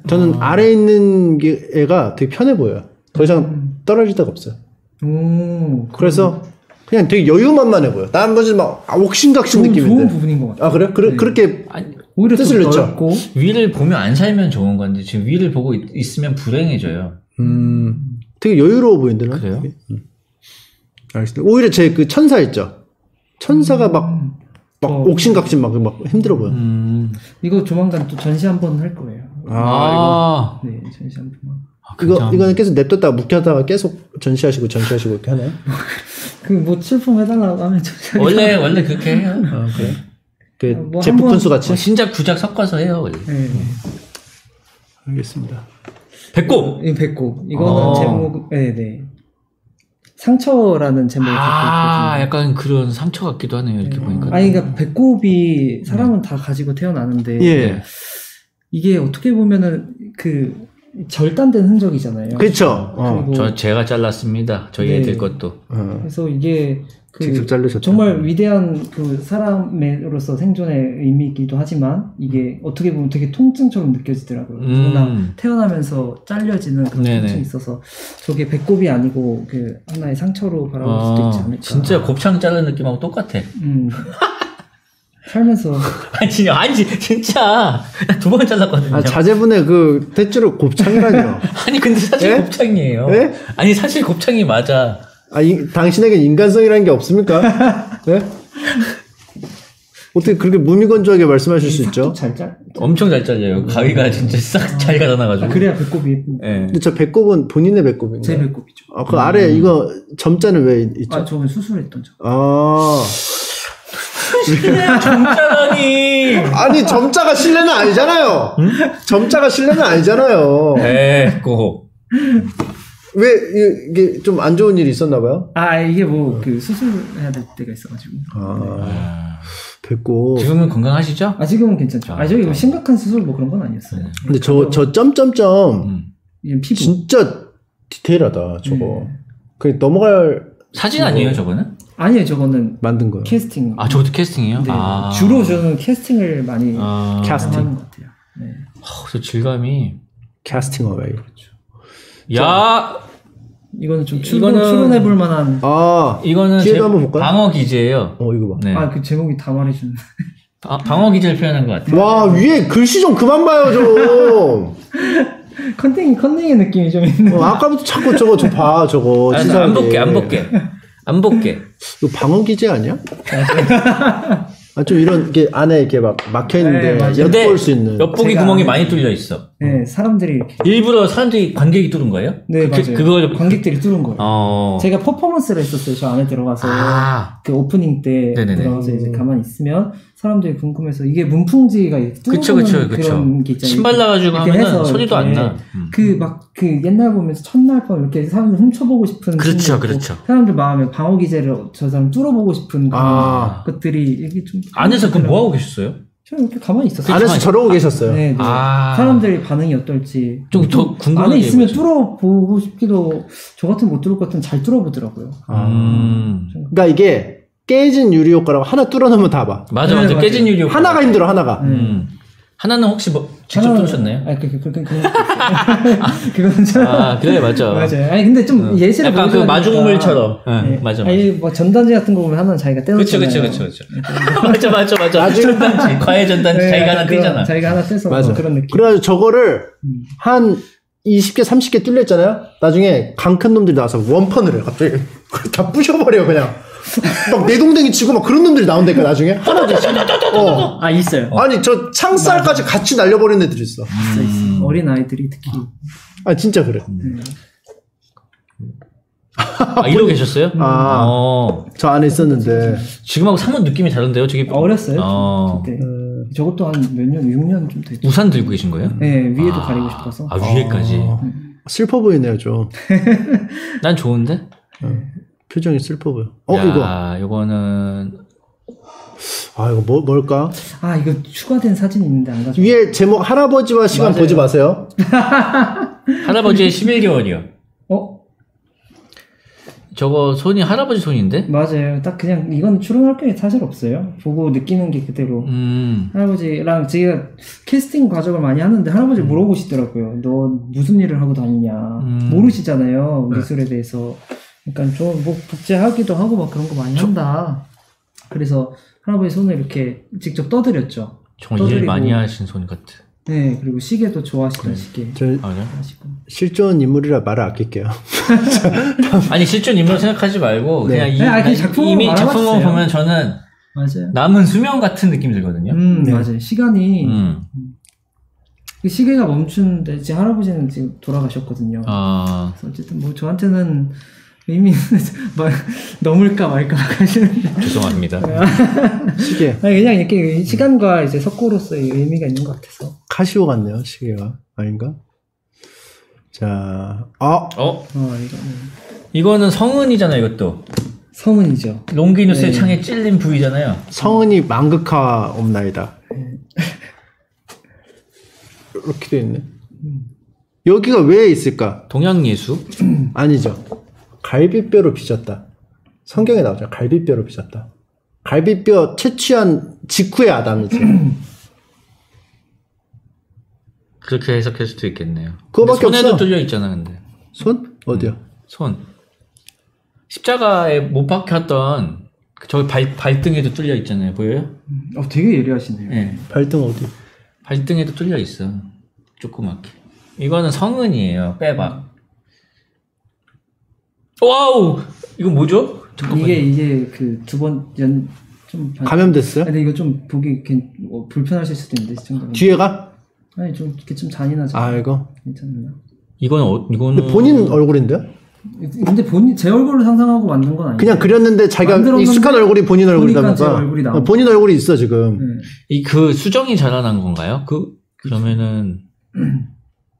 저는 아래 있는 게 애가 되게 편해 보여요. 더 이상 떨어질 데가 없어요. 그래서 그냥 되게 여유만만해 보여. 다른 거지 막 옥신각신 느낌인데. 좋은 부분인 것 같아. 아 그래요? 그렇게 아니, 오히려 뜻을 넣고 위를 보면 안 살면 좋은 건데 지금 위를 보고 있으면 불행해져요. 되게 여유로워 보인다나? 그래요? 알겠습니다. 오히려 제 그 천사 있죠. 천사가 막 옥신각신 막 힘들어 보여. 이거 조만간 또 전시 한번 할 거예요. 아, 이거. 네, 전시 한 번. 아, 이거는 계속 냅뒀다가 묵혀다가 계속 전시하시고 이렇게 하나요? 그 뭐 출품 해달라고 하면 전시하고. 원래 그렇게 해요. 아, 그래. 그 제프 푼스 같이 신작 구작 섞어서 해요. 원래. 네. 알겠습니다. 백곡. 이 백곡. 이거는 제목. 네네. 상처라는 제목을 갖고 있거든요. 약간 그런 상처 같기도 하네요. 이렇게 보니까. 아니, 그러니까 배꼽이 사람은 다 가지고 태어나는데 이게 어떻게 보면은 그 절단된 흔적이잖아요. 그렇죠. 제가 잘랐습니다. 저희 애들 것도. 그래서 이게 그 정말 위대한 그 사람으로서 생존의 의미이기도 하지만 이게 어떻게 보면 되게 통증처럼 느껴지더라고요. 누구나 태어나면서 잘려지는 그런 통증이 있어서 저게 배꼽이 아니고 그 하나의 상처로 바라볼 수도 있지 않을까. 진짜 곱창 자른 느낌하고 똑같아. 살면서 아니 진짜 두 번 잘랐거든요. 아, 자제분의 그 대체로 곱창이라뇨. 아니 근데 사실 곱창이에요. 네? 아니 사실 곱창이 맞아. 아, 당신에겐 인간성이라는 게 없습니까? 네? 어떻게 그렇게 무미건조하게 말씀하실 수 있죠? 엄청 잘 잘려요. 가위가 진짜 싹 잘 가져나가지고. 그래야 배꼽이. 네. 근데 저 배꼽은 본인의 배꼽인가요? 제 배꼽이죠. 아, 그 아래 이거 점자는 왜 있죠? 아, 저건 수술했던 점. 아. 점자라니. 아니, 점자가 실내는 아니잖아요. 음? 점자가 실내는 아니잖아요. 배꼽. 왜 이게 좀 안 좋은 일이 있었나봐요? 아, 이게 뭐 그 수술해야 될 때가 있어가지고. 아, 됐고. 지금은 건강하시죠? 아, 지금은 괜찮죠. 아, 저기 뭐 심각한 수술 뭐 그런 건 아니었어요. 근데 저 점점점 피부 진짜 디테일하다 저거. 그 넘어갈 사진 아니에요 저거는? 아니에요, 저거는 만든 거예요. 캐스팅. 아, 저것도 캐스팅이에요? 네. 아. 주로 저는 캐스팅을 많이 하는 것 같아요. 네. 저 질감이 캐스팅 어웨이. 그렇죠. 야! 이거는 좀 출연해볼 만한. 아, 이거는 방어기제예요. 이거 봐. 네. 아, 그 제목이 다 말해주는. 아, 방어기제를 표현한 것 같아요. 와, 위에 글씨 좀 그만 봐요, 좀. 컨닝의 느낌이 좀 있는. 아까부터 자꾸 저거 좀 봐, 저거. 아니, 안 볼게. 이거 방어기제 아니야? 아, 좀 이런, 이렇게 안에 이렇게 막 막혀있는데, 엿볼 수 있는. 엿보기 구멍이 많이 뚫려있어. 네, 사람들이 이렇게. 일부러 관객이 뚫은 거예요? 네, 맞아요. 그걸 관객들이 뚫은 거예요. 제가 퍼포먼스를 했었어요. 저 안에 들어가서. 그 오프닝 때 들어가서 이제 가만히 있으면 사람들이 궁금해서 이게 문풍지가 이렇게 뚫는 그런 게 있잖아요. 신발 나가지고 하면은 소리도 안 나. 그 옛날 보면서 첫날 밤 이렇게 사람들 훔쳐보고 싶은. 그렇죠. 사람들 마음에 방어기제를 저 사람 뚫어보고 싶은 것들이 이게 좀. 안에서 그럼 뭐하고 계셨어요? 저는 이렇게 가만히 있었어요. 안에서 저러고 계셨어요. 네. 사람들이 반응이 어떨지 좀 더 궁금한. 안에 있으면 뚫어보고 싶기도. 저 같으면 못 뚫을 것 같으면 잘 뚫어보더라고요. 그러니까 이게 깨진 유리 효과라고 하나 뚫어놓으면 다 봐. 맞아. 깨진 유리 효과. 하나가 힘들어. 하나가. 하나는 혹시 뭐 직접 뚫으셨나요? 아, 그건 좀. 아, 그래, 맞아요. 아니 근데 좀 예시를 약간 그 마중물처럼. 네. 맞아. 아니 뭐 전단지 같은 거 보면 하나는 자기가 떼놓잖아요. 그렇죠. 맞아. 전단지, 과외 전단지 자기가 하나 떼잖아. 자기가 하나 떼서 맞아. 그런 느낌. 그래가지고 저거를 한 20개, 30개 뚫렸잖아요. 나중에 강 큰 놈들이 나와서 원펀을 해 갑자기. 다 부셔버려 그냥. 막 내동댕이 치고 막 그런 놈들이 나온다니까 나중에. 하나씩. 아, 있어요. 아니 저 창살까지 같이 날려버리는 애들이 있어. 있어. 어린 아이들이 특히. 아, 진짜 그래. 아, 이러고 계셨어요? 저 안에 있었는데. 지금하고 사뭇 느낌이 다른데요? 저기 어렸어요? 그때. 저것도 한 몇 년, 6년 좀 됐죠. 우산 들고 계신 거예요? 네, 위에도 가리고 싶어서. 아, 위에까지. 슬퍼 보이네요, 좀. 난 좋은데? 표정이 슬퍼 보여. 이거는. 아, 이거 뭘까? 아, 이거 추가된 사진이 있는데 안 가져. 위에 제목 할아버지와 시간 보지 마세요. 할아버지의 11개월이요. 저거 손이 할아버지 손인데? 맞아요. 딱 그냥 이건 추론할 게 사실 없어요. 보고 느끼는 게 그대로. 할아버지랑 제가 캐스팅 과정을 많이 하는데 할아버지 물어보시더라고요. 너 무슨 일을 하고 다니냐. 모르시잖아요. 미술에 대해서. 그러니까 좀 뭐 복제하기도 하고 막 그런 거 많이 한다. 그래서 할아버지 손을 이렇게 직접 떠드렸죠. 정말 일 많이 하신 손 같아. 네, 그리고 시계도 좋아하시는 시계. 실존 인물이라 말을 아낄게요. 아니 실존 인물 생각하지 말고 네. 그냥 이미 작품을 보면 저는 맞아요. 남은 수명 같은 느낌이 들거든요. 네. 맞아요. 시간이 그 시계가 멈추는데 제 할아버지는 지금 돌아가셨거든요. 아. 그래서 어쨌든 뭐 저한테는 의미는 넘을까 말까 하시는데 죄송합니다. 시계. 아니, 그냥 이렇게 시간과 이제 석고로서의 의미가 있는 것 같아서. 카시오 같네요, 시계가. 아닌가? 자, 이거는 성은이잖아요, 이것도. 성은이죠. 롱기누스의 네. 창에 찔린 부위잖아요. 성은이 망극하 옵나이다. 이렇게 돼 있네. 여기가 왜 있을까? 동양예수? 아니죠. 갈비뼈로 빚었다. 성경에 나오잖아. 갈비뼈로 빚었다. 갈비뼈 채취한 직후의 아담이지. 그렇게 해석할 수도 있겠네요. 그거밖에 없어. 손에도 뚫려 있잖아, 근데. 손? 어디요? 손. 십자가에 못 박혔던 저기 발등에도 뚫려 있잖아요. 보여요? 되게 예리하시네요. 네. 발등 어디? 발등에도 뚫려 있어. 조그맣게. 이거는 성은이에요. 빼박. 와우! 이거 뭐죠? 잠깐만요. 이게 그 두 번 좀 감염됐어요? 근데 이거 좀 보기 불편하실 수도 있는데 시청자분. 뒤에가? 아니 좀 이렇게 좀 잔인하죠. 아 이거? 괜찮나요? 이거는 근데 본인 얼굴인데요? 근데 본인 제 얼굴을 상상하고 만든 건 아니에요. 그냥 그렸는데 자기가 익숙한 얼굴이 본인 얼굴이다 보니까 본인 얼굴이 있어 지금. 네. 이 그 수정이 자라난 건가요? 그러면은.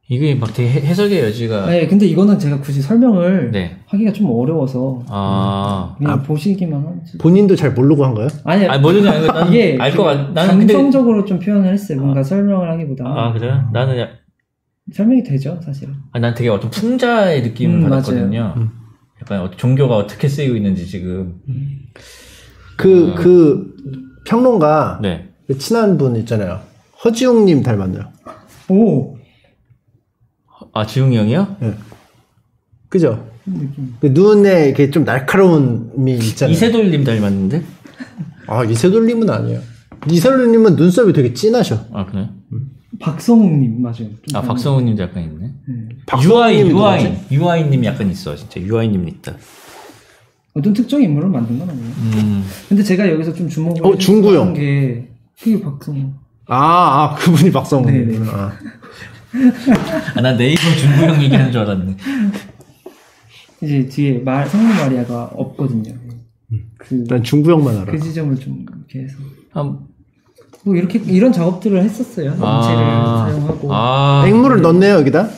이게 막 되게 해석의 여지가. 네, 근데 이거는 제가 굳이 설명을 네. 하기가 좀 어려워서. 아. 그냥 보시기만 하지. 본인도 잘 모르고 한 거예요? 아니, 모르는 게 아니고 나는 이게 알 것 같아. 나는 감성적으로 근데... 좀 표현을 했어요. 뭔가 설명을 하기보다. 아, 그래요? 나는. 설명이 되죠, 사실은. 난 되게 어떤 풍자의 느낌을 받았거든요. 약간 종교가 어떻게 쓰이고 있는지 지금. 평론가. 네. 그 친한 분 있잖아요. 허지웅님 닮았네요. 오! 아, 지웅이 형이요? 예. 네. 그죠? 그 눈에 이렇게 좀 날카로운 미 있잖아요. 이세돌님 닮았는데? 아, 이세돌님은 아니에요. 이세돌님은 눈썹이 되게 진하셔. 아, 그래요? 박성우님, 맞아요. 아, 박성우님도 약간 있네. 유아인님이 약간 있어, 진짜. 유아인님 있다. 어떤 특정 인물을 만든 건 아니에요. 근데 제가 여기서 좀 주목을 중구형. 게 그게 박성우. 아, 그분이 박성우님. 네네. 나 네이버 중구형 얘기하는 줄 알았네. 이제 뒤에 성모 마리아가 없거든요. 난 중구형만 알아. 그 지점을 좀 이렇게 해서. 뭐 이렇게 이런 작업들을 했었어요. 인체를 사용하고. 액물을 넣었네요 여기다.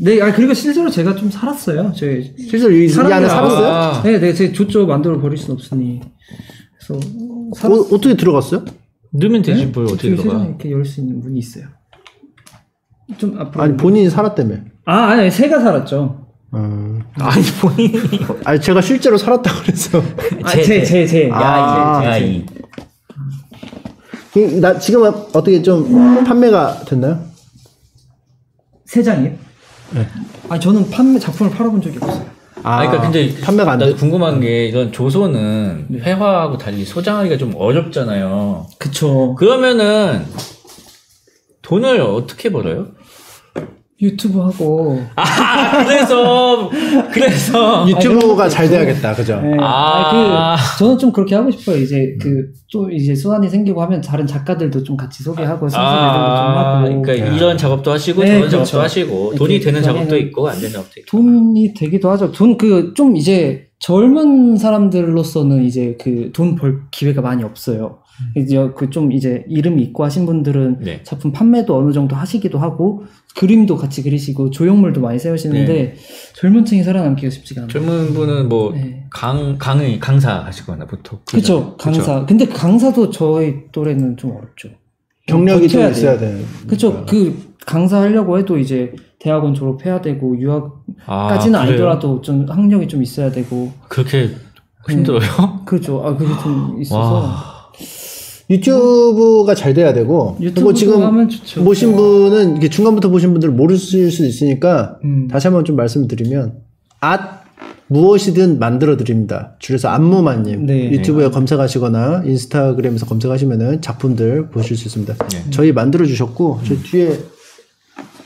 네, 그리고 실제로 제가 좀 살았어요. 실제로 이 안에 살았어요? 네, 제 조조 만들어 버릴 순 없으니. 그래서 어떻게 들어갔어요? 넣으면 되지 뭘 어떻게 들어가? 이렇게 열 수 있는 문이 있어요. 좀 앞으로 본인이 살았다며. 아니 새가 살았죠. 아니 본인이. 아니 제가 실제로 살았다고 그래서. 나 지금 어떻게 좀 판매가 됐나요? 세 장이요? 네. 아 저는 작품을 팔아본 적이 없어요. 그러니까 근데 판매가 안 돼. 궁금한 게 이런 조소는 회화하고 달리 소장하기가 좀 어렵잖아요. 그쵸. 그러면은 돈을 어떻게 벌어요? 유튜브 하고. 그래서 유튜브가 잘 돼야겠다, 그죠? 네. 저는 좀 그렇게 하고 싶어요. 이제 또 이제 수완이 생기고 하면 다른 작가들도 좀 같이 소개하고 선수 매듭도 좀 하고. 그러니까 이런 작업도 하시고 저런 작업도 하시고 돈이 되는 작업도 있고 안 되는 작업도 있고. 돈이 되기도 하죠. 좀 이제 젊은 사람들로서는 이제 돈 벌 기회가 많이 없어요. 이제 좀 이제 이름이 있고 하신 분들은 네. 작품 판매도 어느 정도 하시기도 하고 그림도 같이 그리시고 조형물도 많이 세우시는데 네. 젊은 층이 살아남기가 쉽지가 않아요. 젊은 분은 뭐 네. 강사 하시거나 보통. 그렇죠. 강사. 근데 강사도 저희 또래는 좀 어렵죠. 경력이 좀 있어야 돼요. 그렇죠. 강사 하려고 해도 이제 대학원 졸업해야 되고 유학까지는 아니더라도 좀 학력이 좀 있어야 되고. 그렇게 힘들어요? 네. 그렇죠. 그게 좀 있어서. 유튜브가 잘 돼야 되고, 그리고 지금 보신 분은 이게 중간부터 보신 분들 모르실 수 있으니까 다시 한번 좀 말씀드리면 무엇이든 만들어드립니다. 줄여서 안무만님. 네. 유튜브에 검색하시거나 인스타그램에서 검색하시면은 작품들 보실 수 있습니다. 네. 저희 만들어주셨고, 저 뒤에,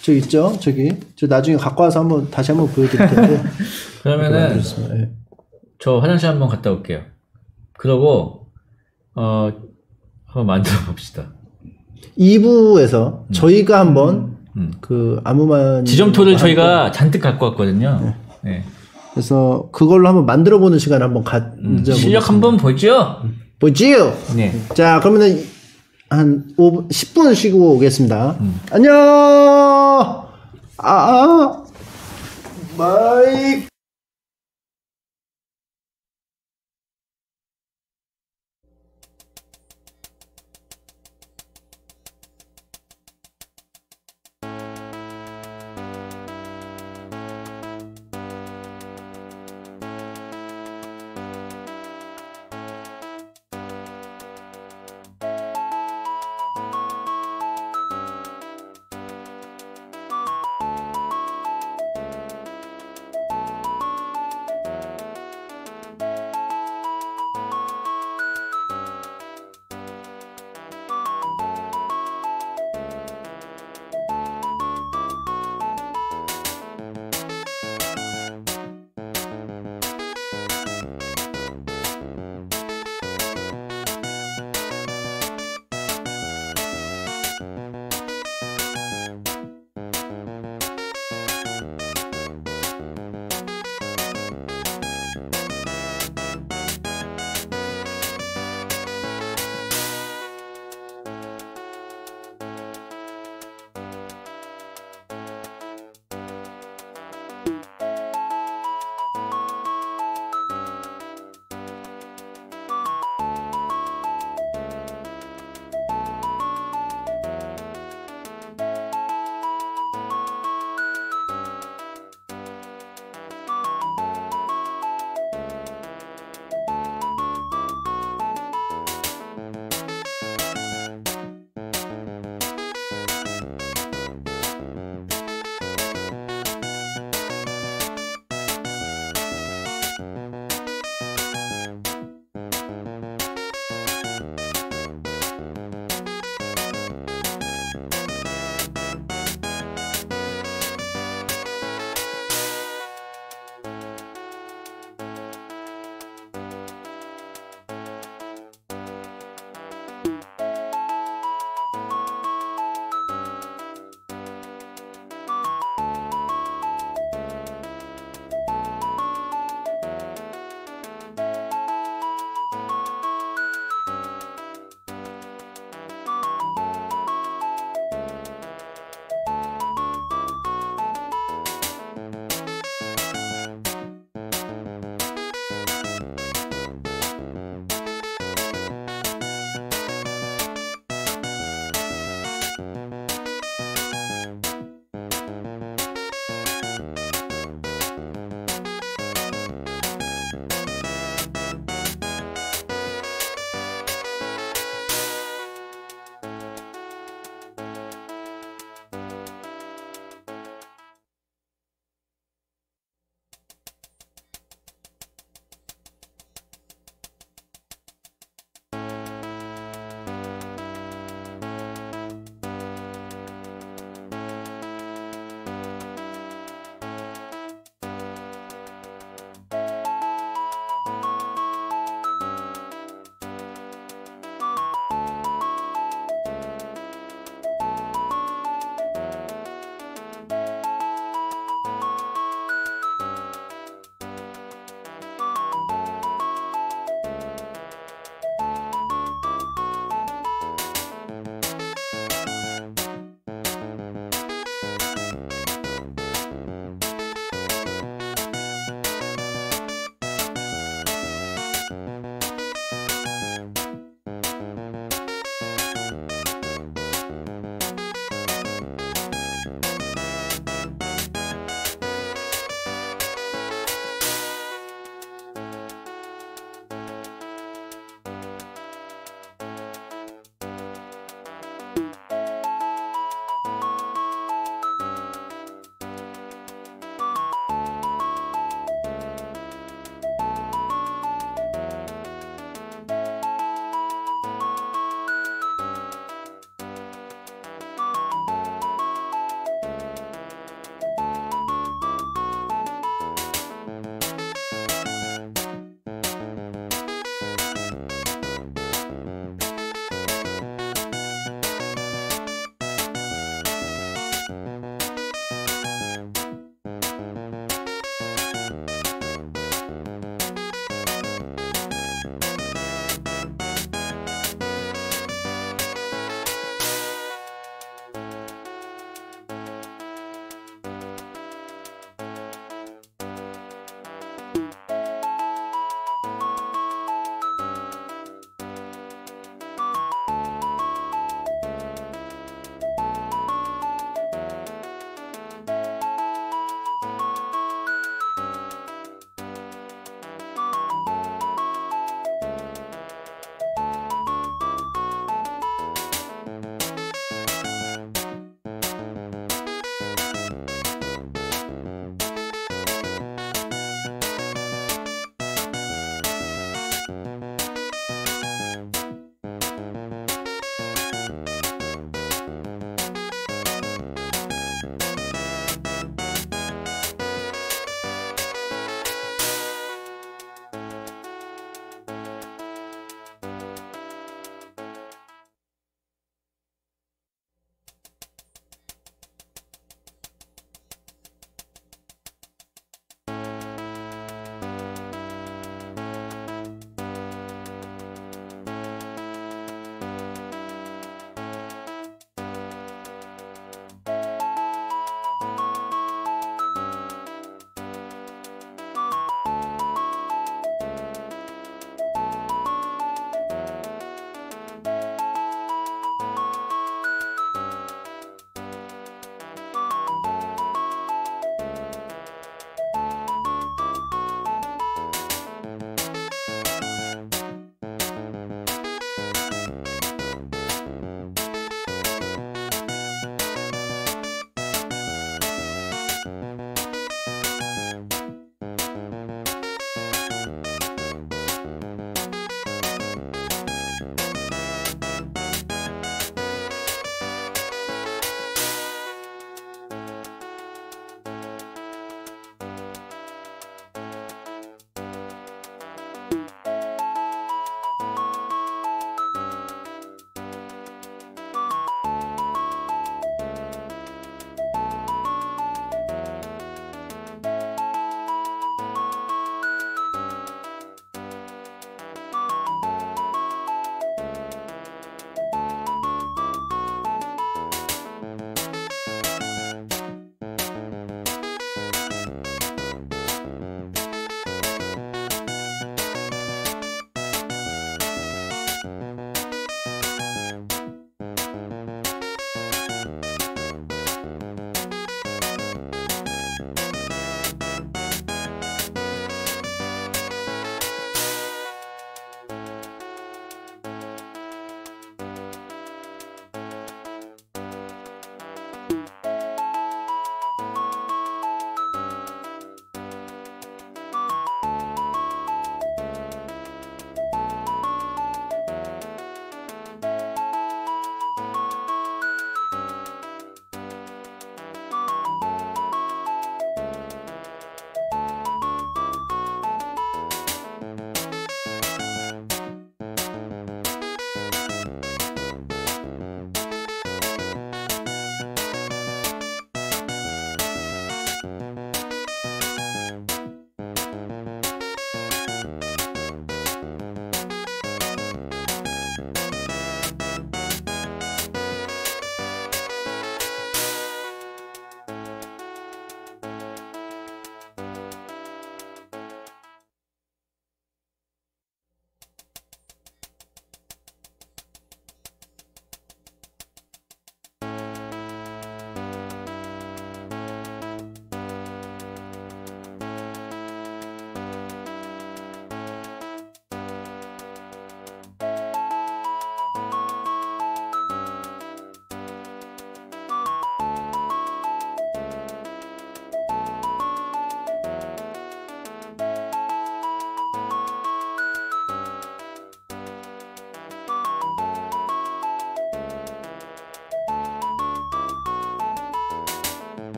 저 있죠? 저기. 저 나중에 갖고 와서 한번, 다시 한번 보여드릴 텐데. 그러면은, 네. 저 화장실 한번 갔다 올게요. 그러고, 한번 만들어 봅시다. 2부에서 저희가 한번, 그, 안무만. 지점토를 저희가 잔뜩 갖고 왔거든요. 네. 네. 그래서 그걸로 한번 만들어보는 시간 한번 가져. 실력 한번 보죠. 보지요. 네. 자 그러면은 한 5분, 10분 쉬고 오겠습니다. 안녕. 마이.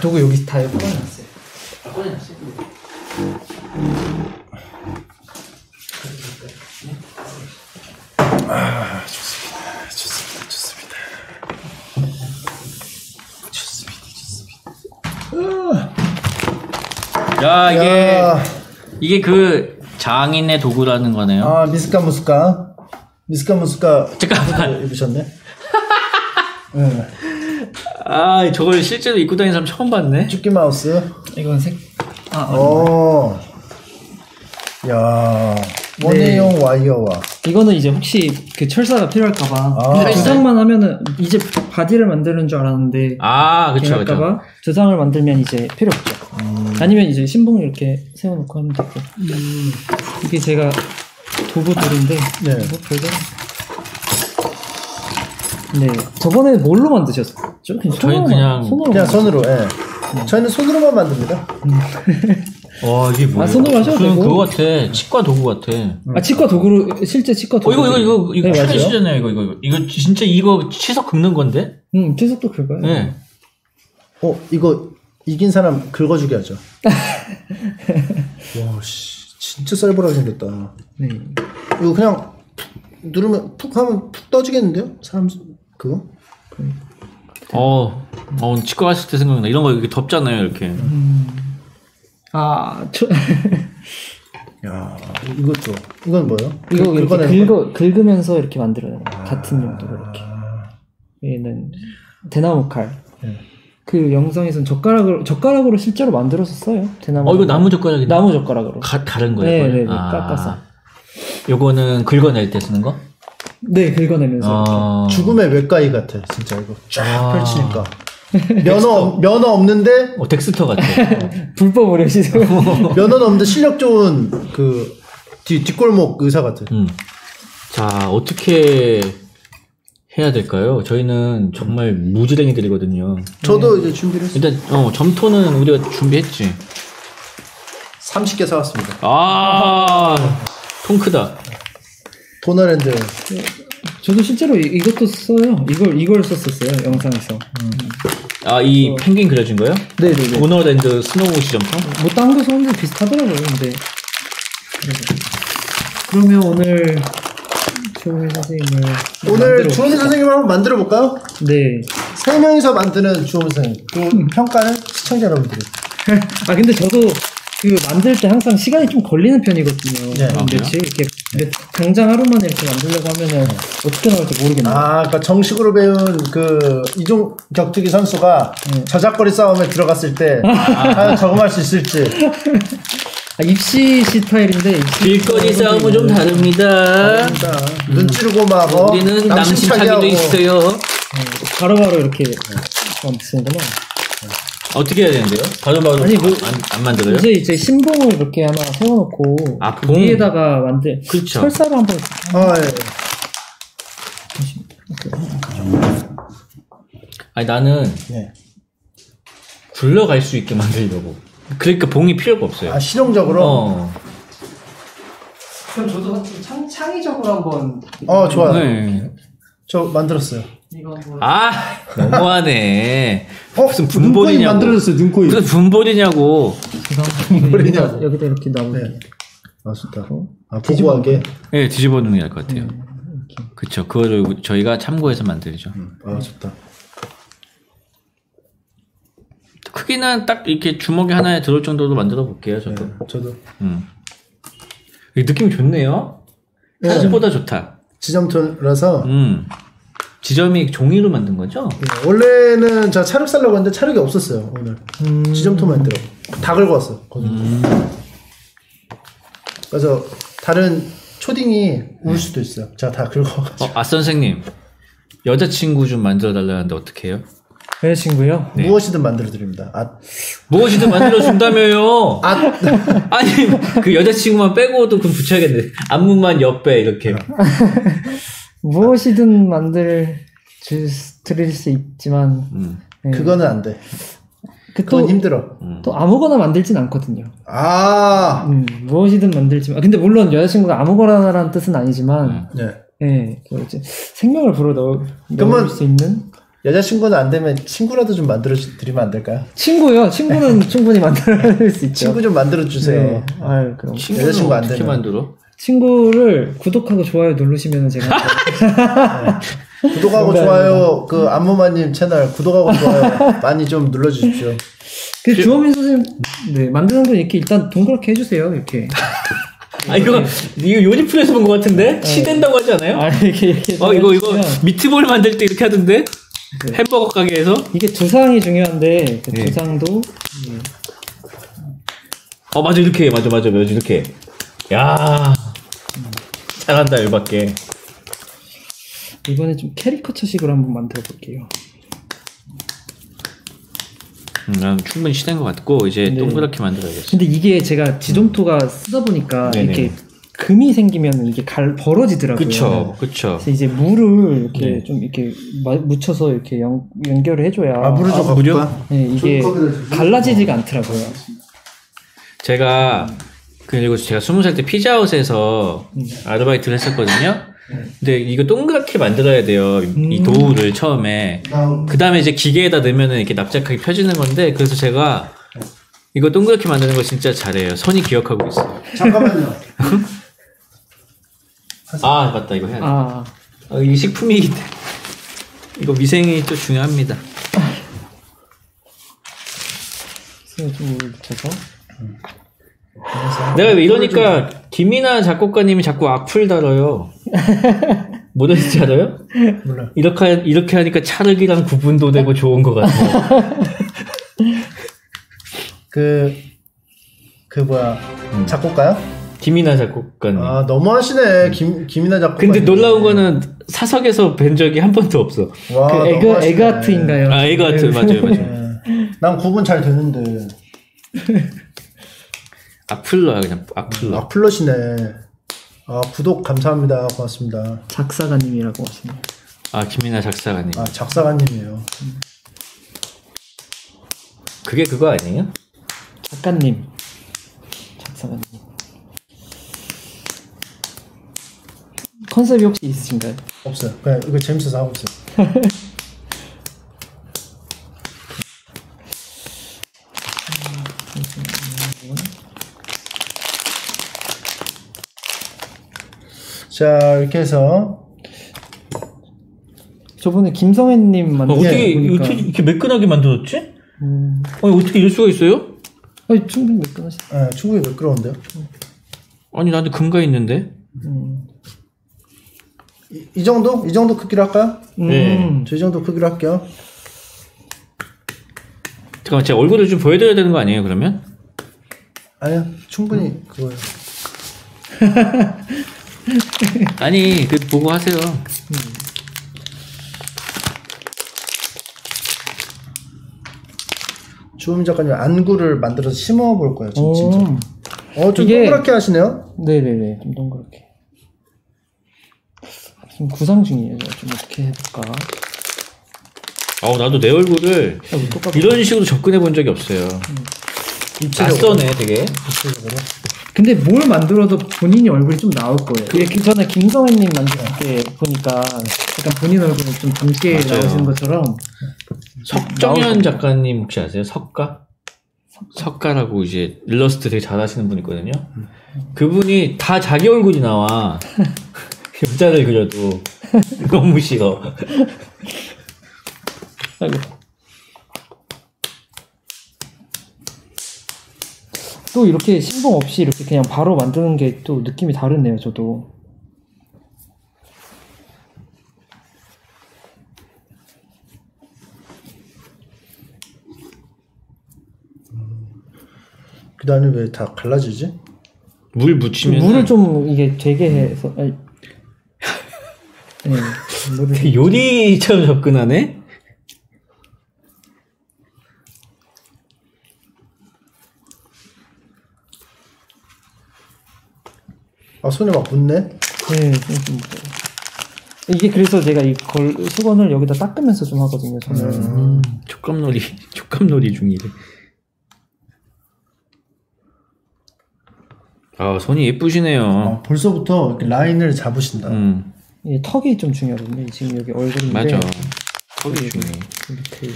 도구 여기 다 꺼내놨어요. 다 꺼내놨어요. 아, 좋습니다. 좋습니다. 야, 이게 야. 이게 그 장인의 도구라는 거네요. 아, 미스카 무스카. 잠깐만. 입으셨네. 네. 아, 저걸 실제로 입고 다니는 사람 처음 봤네. 쭈끼 마우스. 이건 색. 아, 어. 야. 원예용 네. 와이어와. 이거는 이제 혹시 그 철사가 필요할까봐. 아. 근데 두상만 하면은 이제 바디를 만드는 줄 알았는데. 아, 그렇죠. 그렇죠. 두상을 만들면 이제 필요 없죠. 아니면 이제 신봉 이렇게 세워놓고 하면 되고. 이게 제가 도구들인데. 네. 네, 저번에 뭘로 만드셨죠? 저희는 그냥 손으로. 예. 저희는 손으로만 만듭니다. 와, 이게 뭐야? 아, 손으로 하셔도 되고. 그거 같아. 치과 도구 같아. 아, 치과 도구로 실제 치과 도구. 이거 촬영하시잖아요. 네, 이거 진짜 이거 치석 긁는 건데? 치석도 긁어요. 네. 이거 이긴 사람 긁어주게 하죠. 와, 씨, 진짜 쌀벌하게 생겼다. 네. 이거 그냥 누르면 푹 하면 푹 떠지겠는데요? 사람 그거? 치과 갔을 때 생각나. 이런 거 이렇게 덥잖아요, 이렇게. 야, 이것도. 이건 뭐예요? 이거 이렇게 긁으면서 이렇게 만들어요. 같은 용도로 이렇게. 얘는 대나무 칼. 네. 그 영상에서는 젓가락으로 실제로 만들어서 써요. 대나무. 이거 나무 젓가락이네. 나무 젓가락으로. 다른 거예요. 네, 깎아서. 요거는 긁어낼 때 쓰는 거? 네, 긁어내면서. 죽음의 외과의 같아, 진짜 이거. 쫙 펼치니까. 면허 없는데? 덱스터 같아. 불법 의료 시설. 면허는 없는데 실력 좋은 그 뒷골목 의사 같아. 자, 어떻게 해야 될까요? 저희는 정말 무지랭이들이거든요. 저도 이제 준비를 했어요. 일단, 점토는 우리가 준비했지. 30개 사왔습니다. 통 크다. 도너랜드. 저도 실제로 이것도 써요. 이걸 썼었어요, 영상에서. 아, 이 펭귄 그려진 거요? 네네네. 도너랜드 스노우 시점판? 뭐 다른 거 썼는데 비슷하더라고요, 근데. 그러면 오늘 주호민 선생님을 한번 만들어볼까요? 네. 3명이서 만드는 주호민 선생님. 그 평가는 시청자 여러분들이. 아, 근데 저도. 그 만들 때 항상 시간이 좀 걸리는 편이거든요. 네, 며칠 이렇게 당장 하루만에 이렇게 만들려고 하면은 어떻게 나올지 모르겠네요. 그러니까 정식으로 배운 그 이종 격투기 선수가 저작거리 싸움에 들어갔을 때 과연 적응할 수 있을지. 입시 스타일인데 길거리 싸움은 좀 다릅니다. 눈 찌르고 막 우리는 남심차기도 있어요. 바로바로 이렇게 쓰는구나. 어떻게 해야 되는데요? 바로바로 안 만들어요? 이제 신봉을 이렇게 하나 세워놓고 그 위에다가 그렇죠. 철사로 한번. 아니, 나는 굴러갈 수 있게 만들려고. 그러니까 봉이 필요가 없어요. 실용적으로? 그럼 저도 창의적으로 한번. 좋아요. 네. 저 만들었어요. 너무하네. 무슨 분볼이냐고. 만들어졌어요, 눈코입. 무슨 분볼이냐고. 여기다 이렇게 나오게. 네. 좋다. 보고하게. 네, 뒤집어 놓는 게 나을 것 같아요. 그쵸, 그거를 저희가 참고해서 만들죠. 좋다. 크기는 딱 이렇게 주먹이 하나에 들어올 정도로 만들어 볼게요, 저도. 네, 저도. 느낌 좋네요. 사진보다 좋다. 지점토라서. 지점이 종이로 만든 거죠? 네, 원래는 제가 찰흙 살려고 했는데 찰흙이 없었어요, 오늘. 지점토 만들어. 다 긁어 왔어요. 그래서 다른 초딩이 울 수도 있어요. 제가 다 긁어 가지고. 선생님. 여자친구 좀 만들어 달라는데 어떻게 해요? 여자친구요? 네. 무엇이든 만들어 드립니다. 무엇이든 만들어 준다며요? 아니, 그 여자친구만 빼고도 그럼 붙여야겠네. 앞문만 옆에 이렇게. 무엇이든 드릴 수 있지만 그거는 안 돼. 그건 힘들어. 또 아무거나 만들진 않거든요. 무엇이든 만들지만 근데 물론 여자친구가 아무거나라는 뜻은 아니지만 생명을 불어넣을 수 있는 여자친구는 안 되면 친구라도 좀 만들어드리면 안 될까요? 친구요? 친구는 충분히 만들어드릴 수 있죠. 친구 좀 만들어주세요. 네. 아유, 그럼. 여자친구 안 되면. 어떻게 만들어? 친구를 구독하고 좋아요 누르시면 제가. 네. 구독하고 좋아요, 그, 안무마님 채널 구독하고 좋아요 많이 좀 눌러주십시오. 그, 주호민 선생님, 네, 만드는 분 이렇게 일단 동그랗게 해주세요, 이렇게. 아, 이거, 이거 요니플에서 본 것 같은데? 치댄다고 하지 않아요? 아, 이렇게 이거, 미트볼 만들 때 이렇게 하던데? 네. 햄버거 가게에서? 이게 두상이 중요한데, 그 두상도. 네. 맞아, 이렇게, 맞아, 이렇게. 야 잘한다, 열받게. 이번에 좀 캐리커처식으로 한번 만들어 볼게요. 충분히 시댄 것 같고, 이제 동그랗게 만들어야겠어. 근데 이게 제가 지점토가 쓰다 보니까 이렇게 금이 생기면 이게 벌어지더라고요. 그쵸. 이제 물을 이렇게 좀 이렇게 묻혀서 이렇게 연결을 해줘야. 아, 물을 좀 묻혀? 네, 이게 갈라지지가 않더라고요. 그리고 제가 20살 때 피자헛에서 아르바이트를 했었거든요. 근데 이거 동그랗게 만들어야 돼요. 이 도우를 처음에. 그 다음에 이제 기계에다 넣으면은 이렇게 납작하게 펴지는 건데, 그래서 제가 이거 동그랗게 만드는 거 진짜 잘해요. 선이 기억하고 있어요. 잠깐만요. 아, 맞다. 이거 해야 돼. 이게 식품이기 때문에. 이거 위생이 또 중요합니다. 좀 묻혀서. 내가 왜 이러니까 김이나 작곡가님이 자꾸 악플 달아요. 뭐든지 알아요? 몰라. 이렇게 하니까 찰흙이랑 구분도 되고 좋은 것 같아요. 작곡가요? 김이나 작곡가님. 아, 너무하시네. 김이나 작곡가님. 근데 놀라운 거는 사석에서 뵌 적이 한 번도 없어. 와, 그 에그하트인가요? 아, 에그하트. 맞아요. 난 구분 잘 되는데. 악플러야, 그냥 악플러. 악플러시네. 아, 구독 감사합니다. 고맙습니다. 작사가님이라고 하시네요. 아, 김이나 작사가님. 아, 작사가님이에요. 그게 그거 아니에요? 작가님, 작사가님. 컨셉이 혹시 있으신가요? 없어요. 그냥 이거 재밌어서 하고 있어요. 자, 이렇게 해서 저번에 김성현님 만든 어떻게 이렇게 매끈하게 만들었지? 아니, 어떻게 이럴 수가 있어요? 아니, 충분히 매끈하시. 아, 충분히 매끄러운데요? 아니, 나한테 금가 있는데. 이 정도? 이 정도 크기로 할까요? 네. 저 이 정도 크기로 할게요. 잠깐만, 제 얼굴을 좀 보여드려야 되는 거 아니에요, 그러면? 아니요, 충분히 그거예요. 아니, 그 보고 하세요. 주호민 작가님, 안구를 만들어서 심어 볼 거예요, 지금 진짜. 좀 이게... 동그랗게 하시네요? 네네네, 좀 동그랗게. 지금 구상 중이에요. 좀 어떻게 해볼까? 나도 내 얼굴을 이런 식으로 접근해 본 적이 없어요. 낯서네, 되게. 근데 뭘 만들어도 본인이 얼굴이 좀 나올 거예요. 그 전에 김성현님 만들 때 보니까 약간 본인 얼굴이 좀 닮게 나오시는 것처럼. 석정현 작가님 혹시 아세요? 석가라고 이제 일러스트 되게 잘하시는 분 있거든요. 그분이 다 자기 얼굴이 나와. 여자를 그려도 너무 싫어. 또 이렇게 신봉 없이 이렇게 그냥 바로 만드는 게 또 느낌이 다르네요, 저도. 그 다음에 왜 다 갈라지지? 물 묻히면 물을 좀 이게 되게 해서. 되게 요리처럼 접근하네? 아, 손에 막 묻네? 네, 좀 이게 그래서 제가 이 수건을 여기다 닦으면서 좀 하거든요, 저는. 촉감놀이 중이래. 아, 손이 예쁘시네요. 벌써부터 이렇게 라인을 잡으신다. 이 턱이 좀 중요하거든요. 지금 여기 얼굴인데. 맞아. 소리 중에 밑에.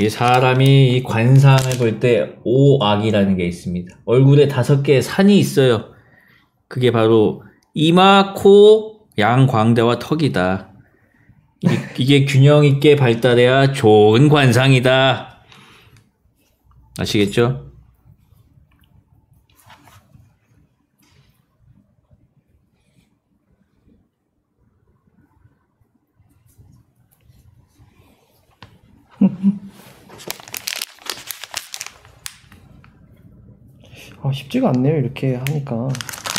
이 사람이 이 관상을 볼 때 오악이라는 게 있습니다. 얼굴에 5개의 산이 있어요. 그게 바로 이마, 코, 양광대와 턱이다. 이게 균형 있게 발달해야 좋은 관상이다. 아시겠죠? 아, 쉽지가 않네요, 이렇게 하니까.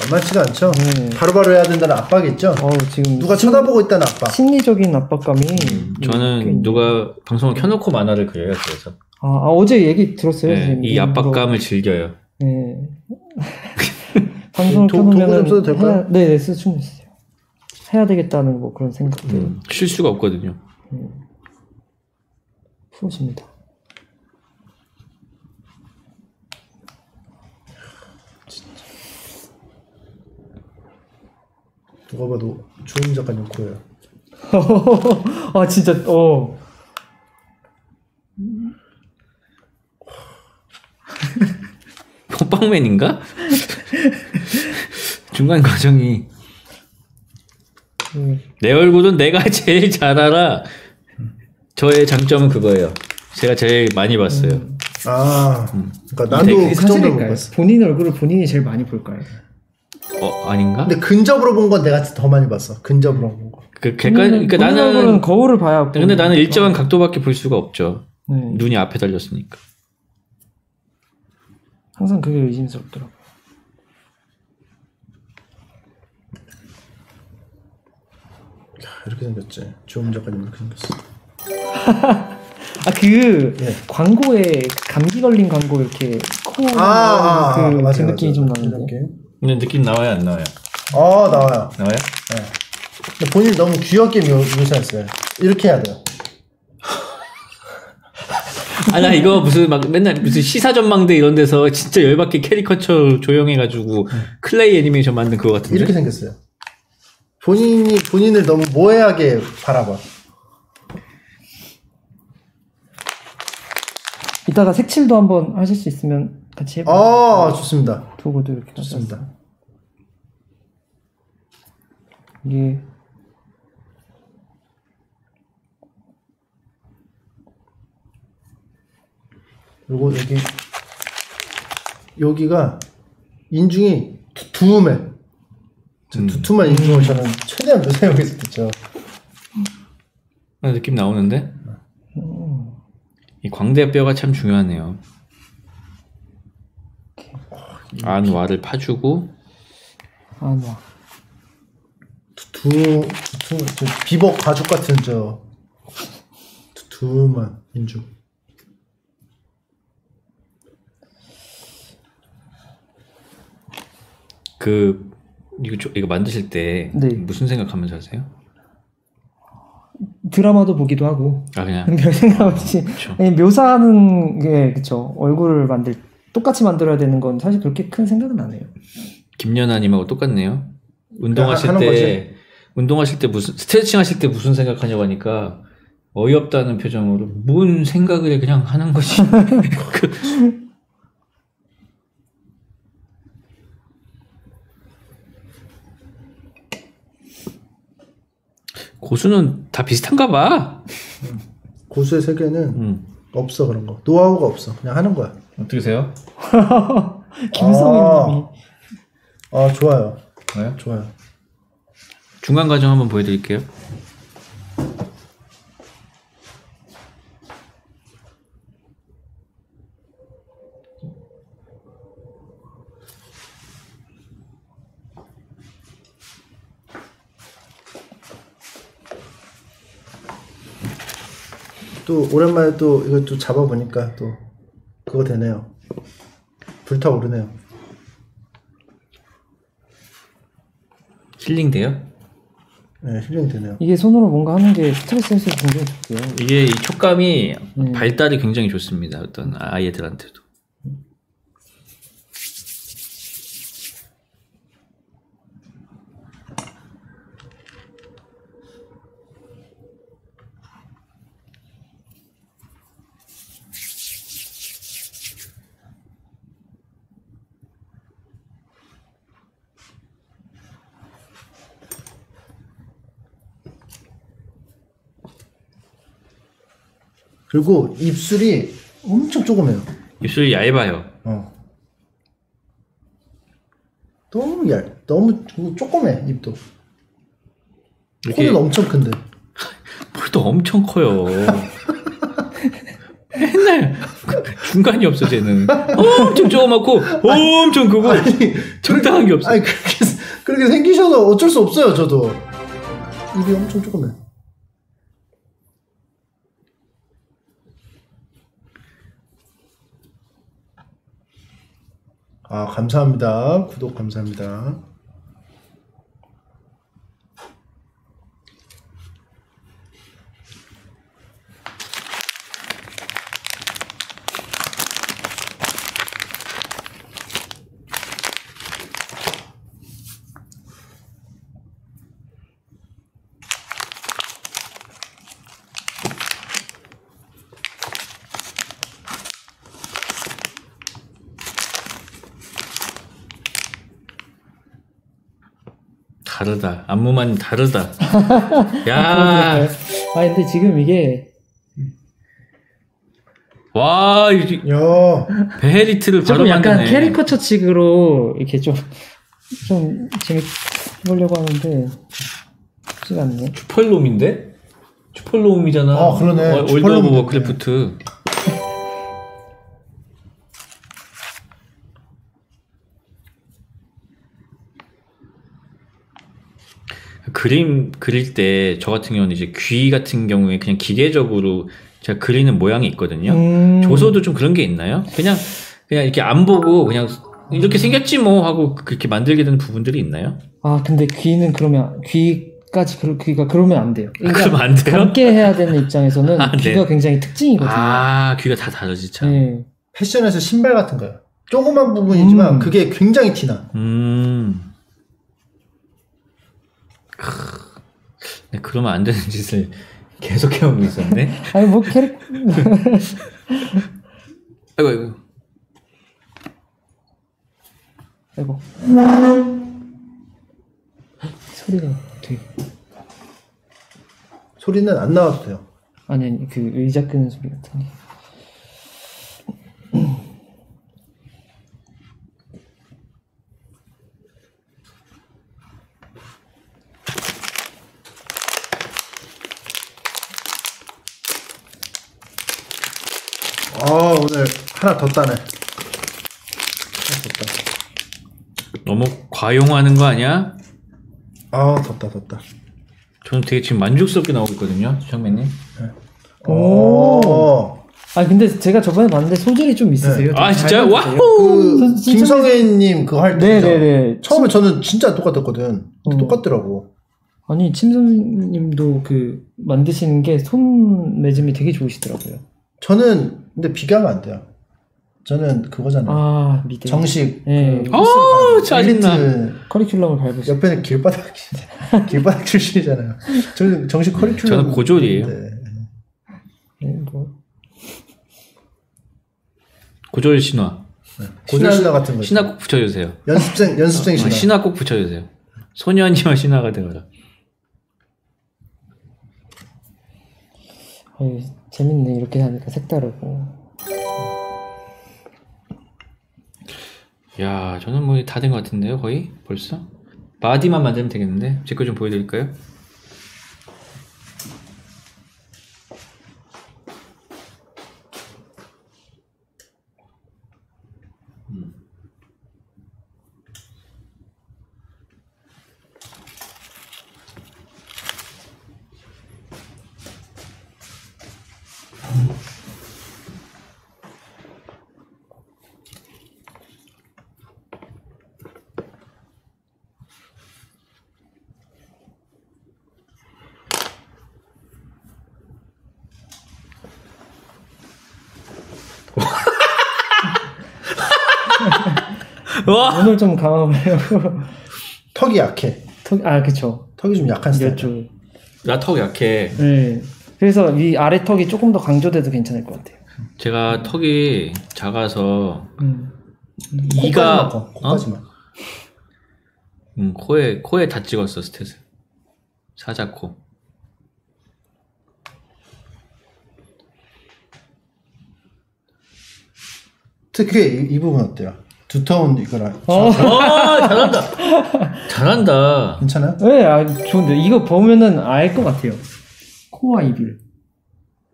만만치가 않죠? 네. 바로바로 해야 된다는 압박이 있죠? 지금 누가 쳐다보고 있다는 압박. 심리적인 압박감이. 저는 누가 방송을 켜놓고 만화를 그려요, 그래서. 어제 얘기 들었어요? 네, 이 압박감을 즐겨요. 네. 방송을 켜놓으면 써도 될까요? 네, 충분했어요. 해야 되겠다는 뭐 그런 생각들. 쉴 수가 없거든요. 프로십니다. 누가 봐도 주인 작가님 코예요. 아 진짜 호빵맨인가? 중간 과정이 내 얼굴은 내가 제일 잘 알아. 저의 장점은 그거예요. 제가 제일 많이 봤어요. 그러니까 나도 그 정도 못 봤어. 본인 얼굴을 본인이 제일 많이 볼 거예요. 아닌가? 근데 근접으로 본 건 내가 더 많이 봤어. 근접으로 본 거. 그 객관. 그러니까 나는 거울을 봐야. 근데 나는 일정한 각도밖에 볼 수가 없죠. 눈이 앞에 달렸으니까. 항상 그게 의심스럽더라고. 이렇게 생겼지. 주홍 작가님 이렇게 생겼어. 광고에 감기 걸린 광고 이렇게 코. 그 느낌이 좀 나는데. 근데 느낌 나와요, 안 나와요? 나와요. 나와요? 네. 근데 본인이 너무 귀엽게 묘사했어요. 이렇게 해야 돼요. 나 이거 무슨 막 맨날 무슨 시사전망대 이런 데서 진짜 열받게 캐리커처 조형해가지고 클레이 애니메이션 만든 그거 같은데? 이렇게 생겼어요. 본인을 너무 모해하게 바라봐. 이따가 색칠도 한번 하실 수 있으면 같이 해볼까요? 좋습니다. 도구도 이렇게 좋습니다. 이게 요거 여기가 인중이 두툼해. 두툼한 인중을 저는 최대한 묘사해보겠습니다. 그렇죠? 느낌 나오는데? 이 광대뼈가 참 중요하네요. 안와를 파주고 안와 두 비복 가죽 같은 저 두툼한 인중. 이거 만드실 때 무슨 생각하면서 하세요? 드라마도 보기도 하고 그냥 별 생각 없이 묘사하는 게 그쵸. 얼굴을 똑같이 만들어야 되는 건 사실 그렇게 큰 생각은 안 해요. 김연아님하고 똑같네요. 운동하실 때 무슨 스트레칭 하실 때 무슨 생각하냐고 하니까 어이없다는 표정으로 뭔 생각을 해 그냥 하는 거지. 고수는 다 비슷한가 봐. 고수의 세계는 없어 그런 거. 노하우가 없어. 그냥 하는 거야. 어떻게 세요? 김성현님이 좋아요. 네? 좋아요. 중간 과정 한번 보여드릴게요. 또 오랜만에 또 이거 또 잡아보니까 또 그거 되네요. 불타오르네요. 힐링돼요? 네, 힐링되네요. 이게 손으로 뭔가 하는 게 스트레스 해소에 굉장히 좋고요. 이게 이 촉감이 발달이 굉장히 좋습니다. 어떤 아이들한테도. 그리고 입술이 엄청 조그매요. 입술이 얇아요. 너무 너무 조그매. 입도 이렇게... 코는 엄청 큰데. 코도 엄청 커요. 맨날 중간이 없어. 쟤는 엄청 조그맣고 엄청 크고 적당한 게 없어. 아니 그렇게 생기셔서 어쩔 수 없어요. 저도 입이 엄청 조그매. 아, 감사합니다. 구독 감사합니다. 다르다. 안무만 다르다. 야. 아 근데 지금 이게 와 이게 베헤리트를 바로 만드네. 약간 캐리커처식으로 이렇게 좀 재밌게 해보려고 하는데 쉽지가 않네. 추펄놈인데? 추펄놈이잖아. 아 그러네. 월드 오브 워크래프트. 그림 그릴 때 저 같은 경우는 이제 귀 같은 경우에 그냥 기계적으로 제가 그리는 모양이 있거든요. 조소도 좀 그런 게 있나요? 그냥 이렇게 안 보고 그냥 이렇게 생겼지 뭐 하고 그렇게 만들게 되는 부분들이 있나요? 아 근데 귀는 그러면 귀까지 귀가 그러면 안 돼요. 그러니까 그러면 안 돼요? 함께 해야 되는 입장에서는 아, 귀가 네. 굉장히 특징이거든요. 아 귀가 다 다르지 참. 네. 패션에서 신발 같은 거요. 조그만 부분이지만 그게 굉장히 티나. 네, 그러면 안 되는 짓을 계속 해오고 있었네. 아니 뭐 아이고 아이고 아이고 소리가 되게 소리는 안 나와도 돼요. 아니 그 의자 끄는 소리 같은 게. 오늘 하나 더 따네. 너무 과용하는 거 아니야? 아 덥다. 저는 되게 지금 만족스럽게 나오고 있거든요, 장면님. 네. 오. 아 근데 제가 저번에 봤는데 소질이 좀 있으세요. 네. 아 진짜? 와우. 김성애님 그 할 때. 네네네. 처음에 저는 진짜 똑같았거든. 똑같더라고. 아니 침선님도 그 만드시는 게 손매짐이 되게 좋으시더라고요. 저는 근데 비교하면 안 돼요. 저는 그거잖아요. 아, 정식. 예. 그 오, 짜증나. 커리큘럼을 밟으시죠. 옆에는 길바닥 출신이잖아요. 저는 정식 커리큘럼. 저는 고졸이에요. 네, 뭐. 고졸 신화. 네. 고졸 신화 같은 거. 신화 꼭 붙여주세요. 연습생 신화. 신화 꼭 붙여주세요. 소년이와 신화가 되거라. 재밌네. 이렇게 하니까 색다르고. 야, 저는 뭐 다 된 것 같은데요, 거의? 벌써? 바디만 만들면 되겠는데? 제 거 좀 보여드릴까요? 오늘 좀 강화하려고. 턱이 약해. 아 그쵸. 턱이 좀 약한 스타일. 나 턱 약해. 네. 그래서 이 아래 턱이 조금 더 강조돼도 괜찮을 것 같아요. 제가 턱이 작아서 이가 코까지만. 코에 다 찍었어 스탯을. 사자코. 특히 이 부분 어때요? 두터운 이거라. 잘한다. 잘한다. 괜찮아요? 네, 아, 좋은데 이거 보면은 알 것 같아요. 코와 입을.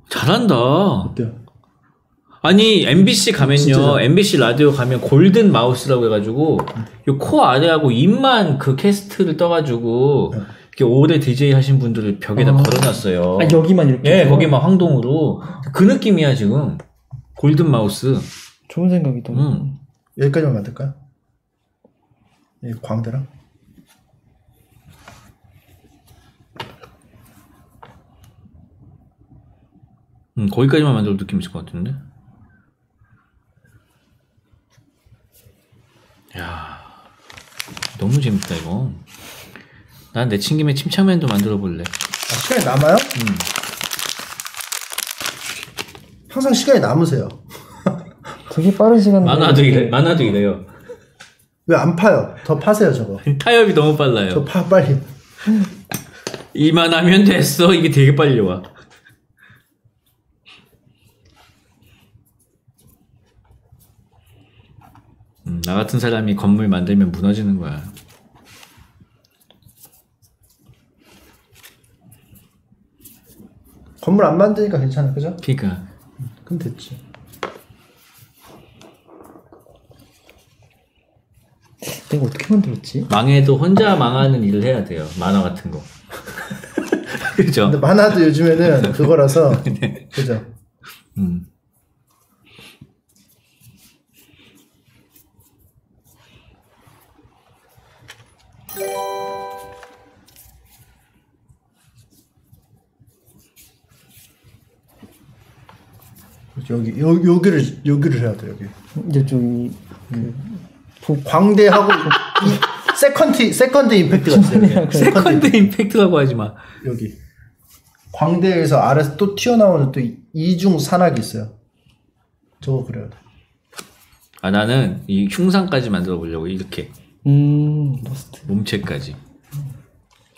잘한다. 어때요? 아니 MBC 가면요, MBC 라디오 가면 골든 마우스라고 해가지고 요 코 아래하고 입만 그 캐스트를 떠가지고 이렇게 오래 DJ 하신 분들을 벽에다 걸어놨어요. 아 여기만 이렇게? 예, 거기만 황동으로 그 느낌이야 지금. 골든 마우스. 좋은 생각이다. 여기까지만 만들까요? 이 광대랑. 거기까지만 만들어도 느낌 있을 것 같은데. 야, 너무 재밌다 이거. 난 내친김에 침착맨도 만들어 볼래. 아, 시간이 남아요? 항상 시간이 남으세요. 되게 빠른 시간. 만화득이래. 만화득이래요. 왜 안 파요? 더 파세요 저거. 타협이 너무 빨라요. 저 파 빨리. 이만 하면 됐어. 이게 되게 빨리 와. 나 같은 사람이 건물 만들면 무너지는 거야. 건물 안 만드니까 괜찮아, 그죠? 그니까. 그럼 됐지. 내가 어떻게 만들었지? 망해도 혼자 망하는 일을 해야 돼요. 만화 같은 거. 그죠? 근데 만화도 요즘에는 그거라서. 네. 그죠? 여기 여기를 해야 돼 여기. 이제 좀 광대하고 세컨드 임팩트가 있어요. 세컨드 임팩트라고 하지 마. 여기 광대에서 아래서 또 튀어나오는 또 이중 산악이 있어요. 저거 그래야 돼. 아 나는 이 흉상까지 만들어 보려고 이렇게. 몸체까지.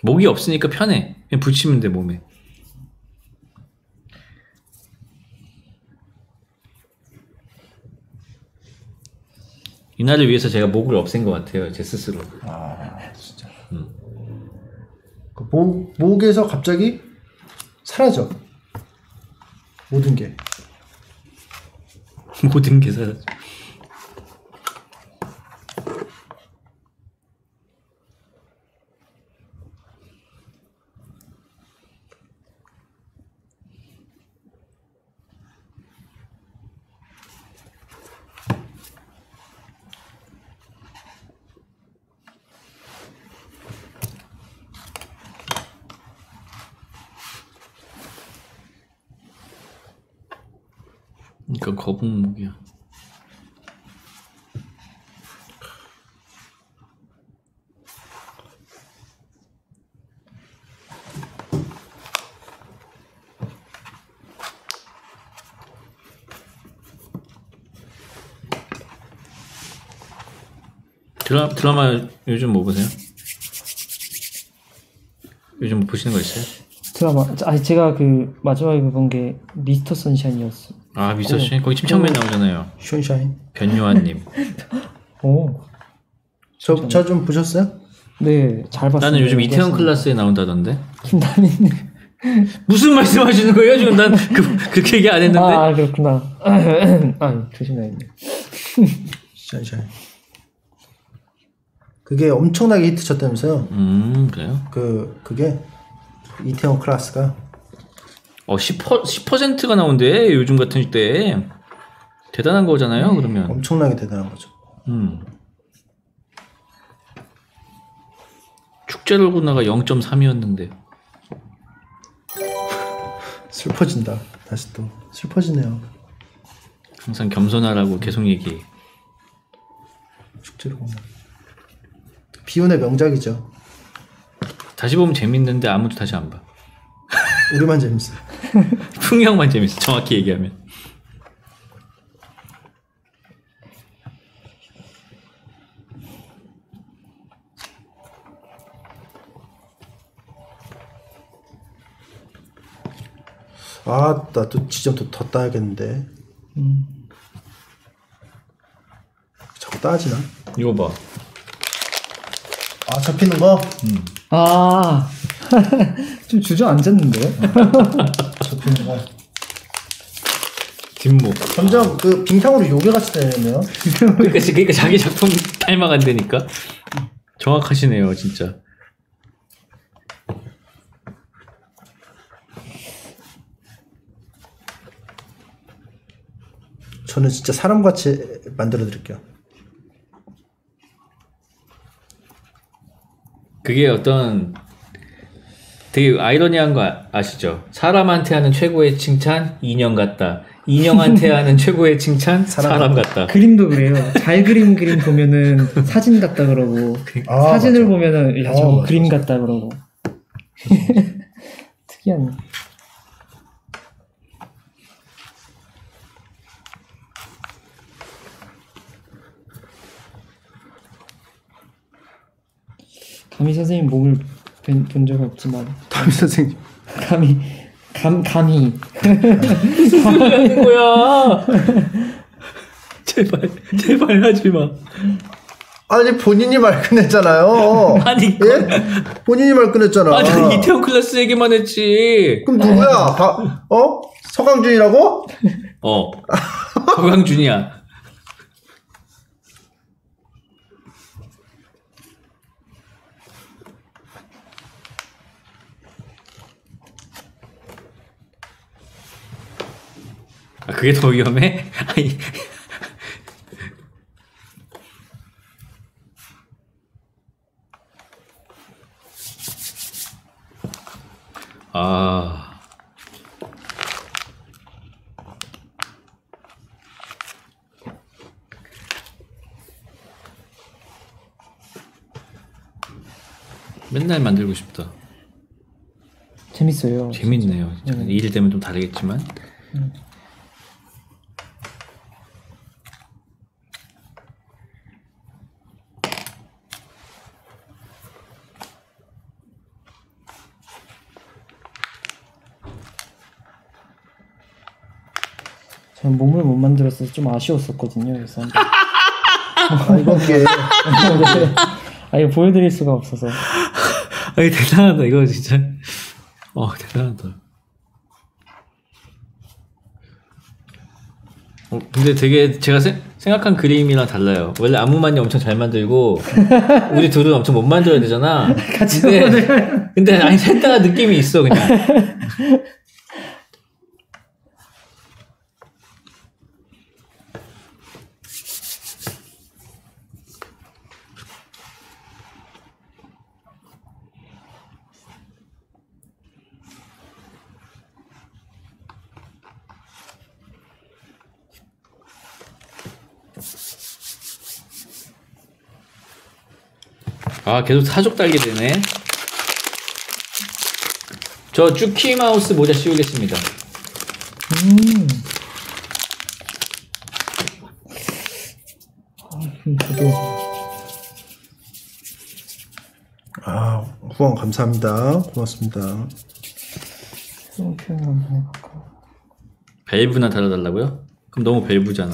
목이 없으니까 편해. 그냥 붙이면 돼 몸에. 이날을 위해서 제가 목을 없앤 것 같아요 제 스스로. 아 진짜. 그 목에서 갑자기 사라져 모든 게. 모든 게 사라져. 그러니까 거북목이야. 드라마 요즘 뭐 보세요? 요즘 뭐 보시는 거 있어요? 드라마 아니 제가 그 마지막에 본 게 미스터 선샤인이었어요. 아 미스터샤인 거기 침착맨 나오잖아요. 션샤인 변요한님. 오. 저 좀 보셨어요? 네, 잘 봤어요. 나는 요즘 이태원 클라스에 나온다던데. 김다민님. 무슨 말씀하시는 거예요? 지금 난 그렇게 얘기 안 했는데. 아 그렇구나. 아 조심해야겠네. 션샤인. 그게 엄청나게 히트쳤다면서요? 그래요? 그게 이태원 클라스가. 10%가 나온대 요즘 같은 때. 대단한 거잖아요. 그러면 엄청나게 대단한 거죠. 축제를 보나가 0.3이었는데 슬퍼진다. 다시 또 슬퍼지네요. 항상 겸손하라고 계속 얘기. 축제를 보나 비운의 명작이죠. 다시 보면 재밌는데 아무도 다시 안 봐. 우리만 재밌어. 풍경만 재밌어. 정확히 얘기하면. 아, 나 또 지점 더 따야겠는데. 따지나? 이거 봐. 아, 잡히는 거? 아. 좀 주저앉았는데? 잡히는 거. 뒷목. 점점 그 빙탕으로 요괴같이 되네요. 그러니까 자기 작품 닮아간다니까? 정확하시네요, 진짜. 저는 진짜 사람같이 만들어드릴게요. 그게 어떤 되게 아이러니한 거 아시죠? 사람한테 하는 최고의 칭찬 인형 같다. 인형한테 하는 최고의 칭찬 사람 같다. 그림도 그래요. 잘 그린 그림 보면은 사진 같다 그러고 아, 사진을 맞아. 보면은 야, 저거 그림 같다 그러고 특이하네. 감히 선생님 몸을 본 적은 없지만 감히 선생님 감히 무슨 하는 거야. 제발 하지마. 아니 본인이 말 꺼냈잖아요. 아니 예? 본인이 말 꺼냈잖아. 아니 이태원 클래스 얘기만 했지. 그럼 누구야? 어? 서강준이라고? 어 서강준이야. 아, 그게 더 위험해? 아니. 아. 맨날 만들고 싶다. 재밌어요. 재밌네요. 진짜. 일 되면 좀 다르겠지만. 몸을 못 만들어서 좀 아쉬웠었거든요. 그래서 아, 이거 게 아, 이거 보여드릴 수가 없어서. 아, 이거 대단하다. 이거 진짜. 대단하다. 근데 되게 제가 생각한 그림이랑 달라요. 원래 안무만이 엄청 잘 만들고 우리 둘은 엄청 못 만들어야 되잖아. 같이 근데 아니 셋 다 느낌이 있어 그냥. 아 계속 사족 달게 되네. 저 쭈키마우스 모자 씌우겠습니다. 아 후원 감사합니다. 고맙습니다. 밸브나 달아달라고요? 그럼 너무 밸브잖아.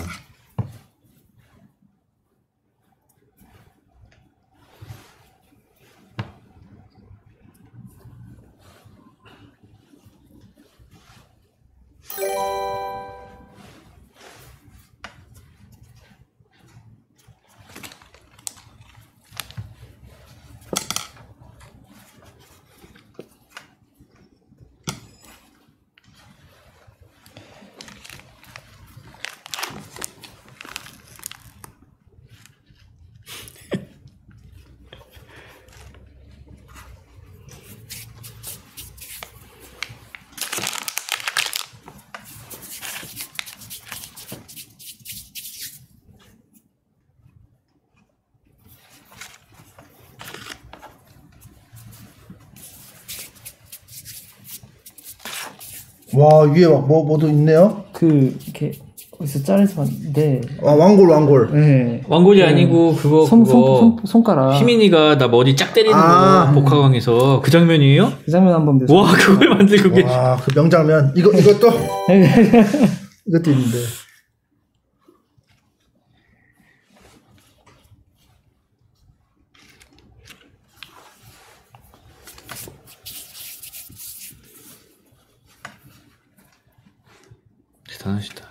와 위에 막 뭐도 있네요. 그 이렇게 어디서 자르지 않는데. 아 왕골. 네. 왕골이 아니고 그거 손가락. 희민이가 나 머리 쫙 때리는 거 복화광에서 그 장면이에요? 그 장면 한번 보세요. 와 그걸 만들고 계시. 와 그 명장면. 이것도 이것도 있는데. 대단하시다.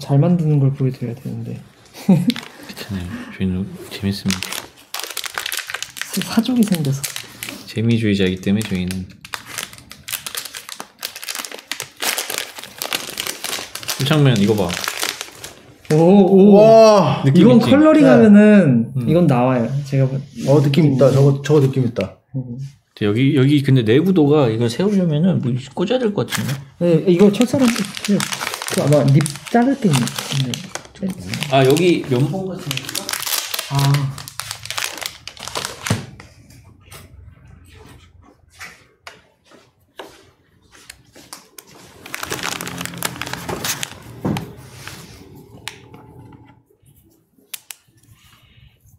잘 만드는 걸 보여드려야 되는데. 괜찮아요. 저희는 재밌습니다. 사족이 생겨서. 재미주의자이기 때문에 저희는. 이창면 이거 봐. 오, 오. 와, 느낌 이건 있지? 컬러링 하면은 네. 이건 나와요. 제가 느낌 있다. 저거 느낌 있다. 여기 근데 내구도가 이걸 세우려면은 뭐 꽂아야 될 것 같은데. 네, 이거 철사랑 아마 립 자를 때 있네. 아 여기 면봉 같은 거. 아.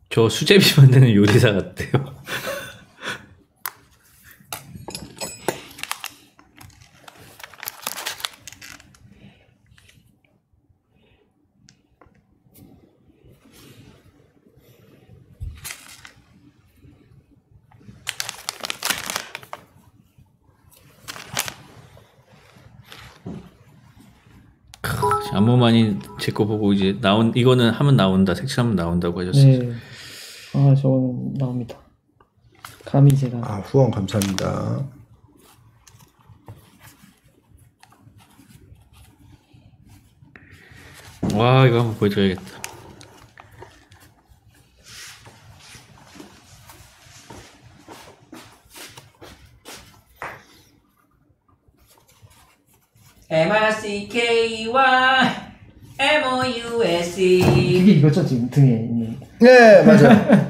저 수제비 만드는 요리사 같대요. 안무만이 제 거 보고 이제 이거는 하면 나온다, 색칠하면 나온다고 하셨어요. 네. 아 저건 나옵니다. 감히 제가. 아 후원 감사합니다. 와 이거 한번 보여줘야겠다. MRCKYMOUSE 이게 이거죠 지금 등에 있는. 네 맞아요.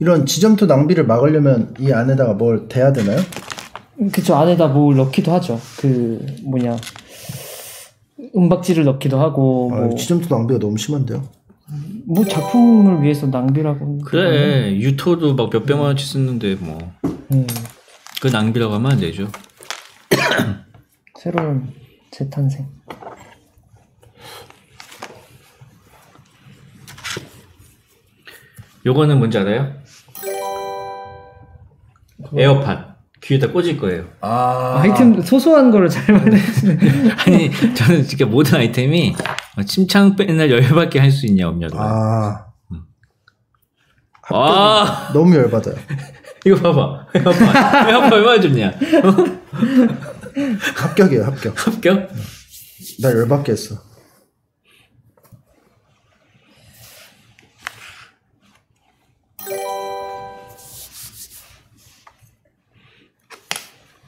이런 지점토 낭비를 막으려면 이 안에다가 뭘 대야 되나요? 그쵸 안에다 뭘 넣기도 하죠. 그 뭐냐 은박지를 넣기도 하고 뭐. 지점토 낭비가 너무 심한데요? 뭐 작품을 위해서 낭비라고 그래 하면. 유토도 막 몇백만 원치 쓰는데 뭐 그 낭비라고 하면 안 되죠. 새로운 재탄생. 요거는 뭔지 알아요? 에어팟 귀에다 꽂을 거예요. 아 아이템 소소한 거를 잘 만드시는. 아니 저는 진짜 모든 아이템이 침창 맨날 열받게 할 수 있냐 없냐고. 아, 아 너무 열받아요. 이거 봐봐. 에어팟 얼마나 줬냐? 합격이에요 합격. 합격? 나 열받게 했어.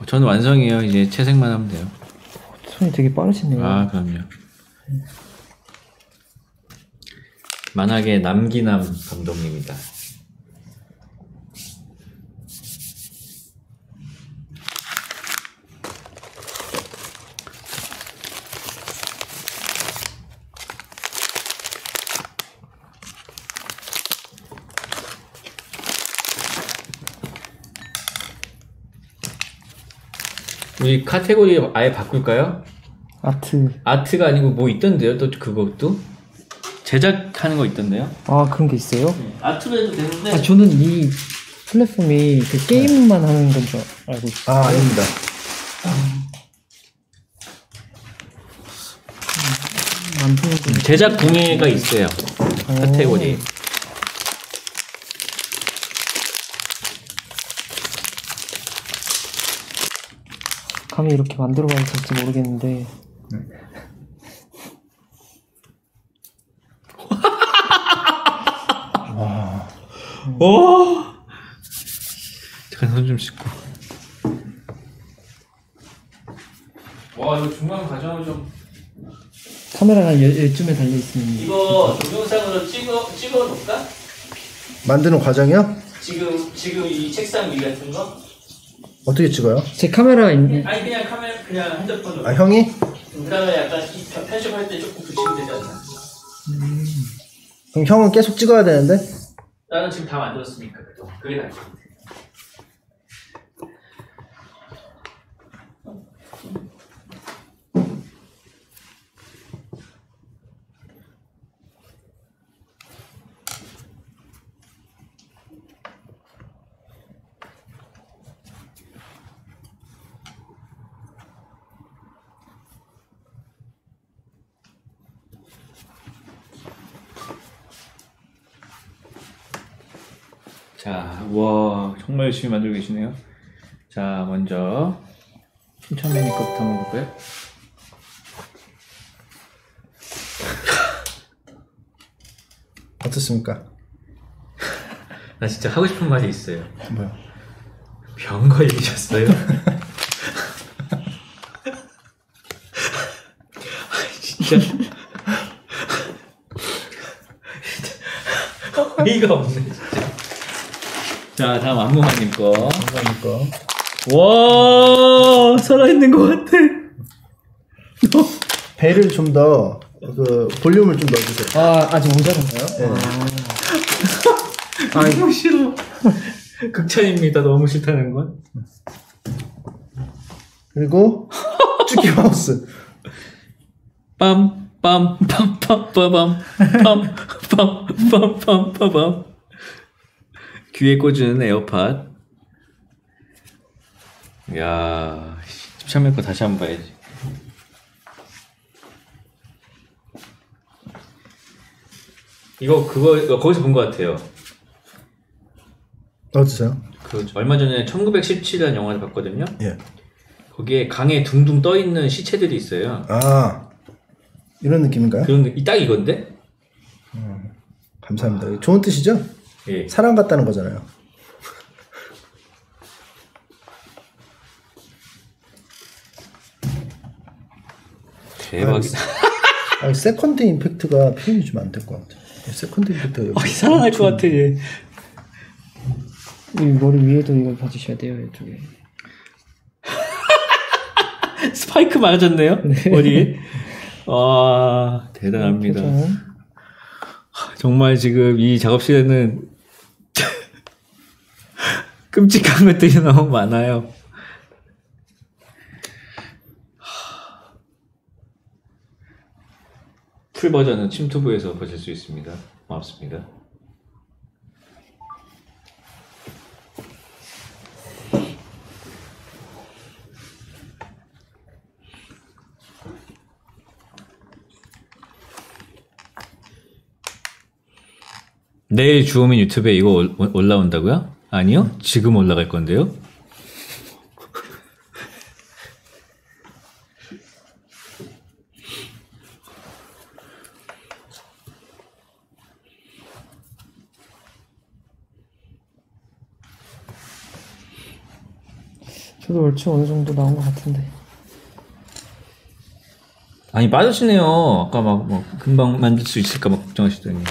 저는 완성이에요. 이제 채색만 하면 돼요. 손이 되게 빠르시네요. 아 그럼요. 만약에 남기남 감독님이다. 우리 카테고리 아예 바꿀까요? 아트가 아니고 뭐 있던데요? 또 그것도? 제작하는 거 있던데요? 아 그런 게 있어요? 네. 아트로 해도 되는데 아 저는 이 플랫폼이 그 게임만 네. 하는 건 줄 알고 있어요. 아 아닙니다. 제작 공예가 있어요. 카테고리 감히 이렇게 만들어봐야 될지 모르겠는데 와. 오! 잠깐 손 좀 씻고 와 이거 중간 과정을 좀 카메라가 열쯤에 달려있으면 이거 동영상으로 찍어놓을까? 만드는 과정이요? 지금 이 책상 위 같은 거? 어떻게 찍어요? 제 카메라가 있는데 아니 그냥 카메라 그냥 핸드폰으로. 아 형이? 그다음에 약간 편집할 때 조금 붙이면 되지 않나? 그럼 형은 계속 찍어야 되는데? 나는 지금 다 만들었으니까 그게 나을 것 같아. 자, 우와, 정말 열심히 만들고 계시네요. 자, 먼저 신천매니 거부터 한번 볼까요? 어떻습니까? 나 진짜 하고 싶은 말이 있어요. 뭐요? 병 걸리셨어요? 진짜 어이가 없네 진짜. 자, 다음 안무가님 거. 안무가님 거. 와, 살아있는 것 같아. 배를 좀 더 볼륨을 좀 넣어주세요. 아, 아직 모자란가요? 네. 아, 너무 싫어. 극찬입니다. 너무 싫다는 건. 그리고 쭈기 마우스. 빰빰빰빰빰빰빰빰빰빰빰빰 귀에 꽂은 에어팟. 이야, 참외 거 다시 한번 봐야지. 이거 그거 거기서 본 것 같아요. 어디서요? 그 얼마 전에 1917란 영화를 봤거든요. 예. 거기에 강에 둥둥 떠 있는 시체들이 있어요. 아. 이런 느낌인가요? 그런 딱 이건데? 감사합니다. 아. 좋은 뜻이죠? 예. 사람 같다는 거잖아요. 대박이다. 아, 세컨드 임팩트가 표현이 좀 안 될 것 같아. 세컨드 임팩트가 여기. 아, 살아날 것 같아, 얘. 이 머리 위에도 이걸 봐주셔야 돼요, 이쪽에. 스파이크 맞았네요? 네. 머리에. 아, 대단합니다. 정말 지금 이 작업실에는 끔찍한 것들이 너무 많아요. 풀 버전은 침투부에서 보실 수 있습니다. 고맙습니다. 내일 주호민 유튜브에 이거 올라온다고요? 아니요? 지금 올라갈 건데요? 저도 얼추 어느 정도 나온 것 같은데. 아니, 빠지시네요. 아까 막 금방 만들 수 있을까 막 걱정하시더니.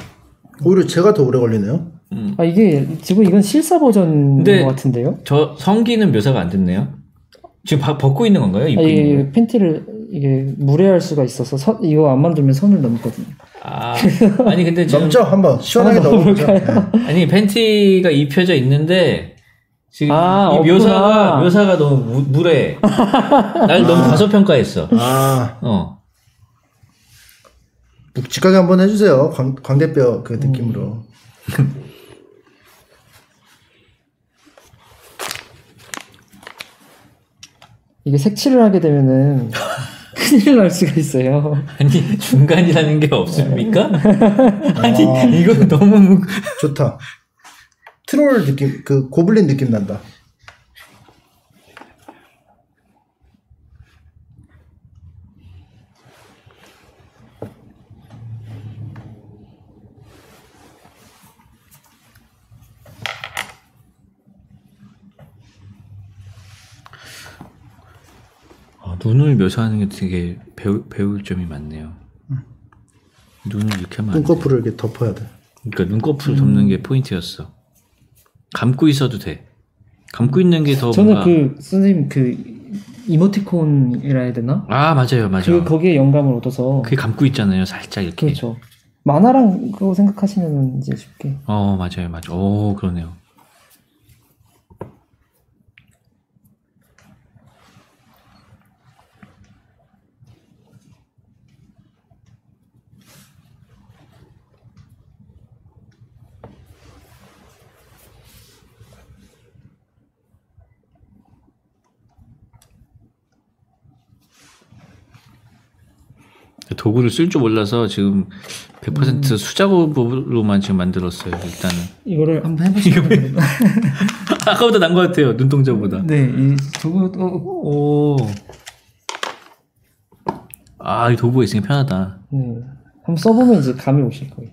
오히려 제가 더 오래 걸리네요. 아, 이게 지금 이건 실사 버전인 것 같은데요? 저 성기는 묘사가 안 됐네요. 지금 벗고 있는 건가요? 입고 있는 거? 팬티를 이게 무례할 수가 있어서 이거 안 만들면 선을 넘거든요. 아, 아니 근데 지금 넘죠? 한번 시원하게 넘어볼까요? 네. 아니 팬티가 입혀져 있는데 지금 아, 이 묘사가 너무 무례해. 날 너무 과소평가했어. 아, 어. 묵직하게 한번 해주세요. 광대뼈 그 느낌으로. 이게 색칠을 하게 되면은 큰일 날 수가 있어요. 아니, 중간이라는 게 없습니까? 아니, 아, 이거 너무 좋다. 트롤 느낌, 그 고블린 느낌 난다. 눈을 묘사하는 게 되게 배울 점이 많네요. 눈을 이렇게 하면 눈꺼풀을 이렇게 덮어야 돼. 그러니까 눈꺼풀을 덮는 게 포인트였어. 감고 있어도 돼. 감고 있는 게 더 저는 뭔가... 그 선생님 그 이모티콘이라 해야 되나? 아, 맞아요. 그 거기에 영감을 얻어서 그게 감고 있잖아요. 살짝 이렇게. 그렇죠. 만화랑 그거 생각하시면 이제 쉽게. 어, 맞아요. 오, 그러네요. 도구를 쓸 줄 몰라서 지금 100% 수작업으로만 지금 만들었어요. 일단은 이거를 한번 해보시면 아까보다 난 것 같아요. 눈동자보다. 네, 이 도구 오. 아, 이 도구가 있으니까 편하다. 한번 써보면 이제 감이 오실 거예요.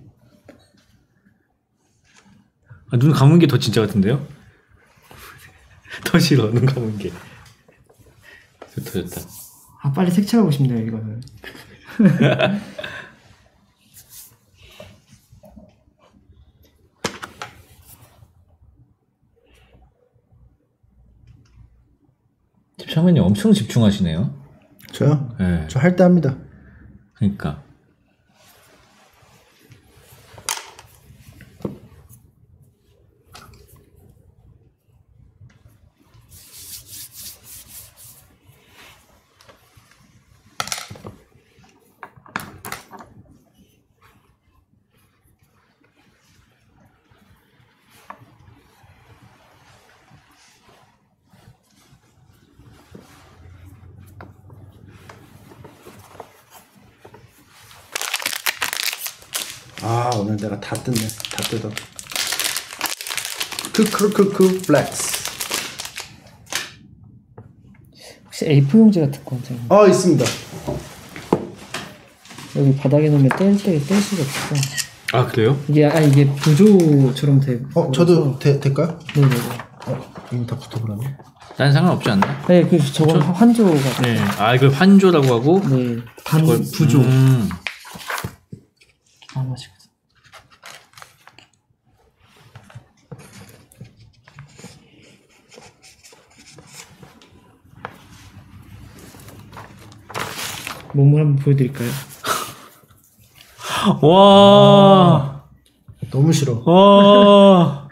아, 눈 감은 게 더 진짜 같은데요? 더 싫어, 눈 감은 게. 좋다, 좋다. 아, 빨리 색칠하고 싶네요, 이거는. 샤먼님 엄청 집중하시네요. 저요? 네. 저 할 때 합니다. 그러니까. 아, 오늘 내가 다 뜯네. 다 뜯어. 크크크크 플렉스. 혹시 A4용지 같은 거 있나요? 아, 있습니다. 여기 바닥에 놓으면 뗄 수가 없어. 아, 그래요? 이게 아 이게 보조처럼 돼. 저도 될까요? 네, 네. 이미 다 붙어버렸네. 난 상관없지 않나? 네, 그 저건 환조가. 네. 아, 이걸 환조라고 하고. 네. 반 부조. 아, 맛있겠다. 몸을 한번 보여드릴까요? 와, 너무 싫어. 와.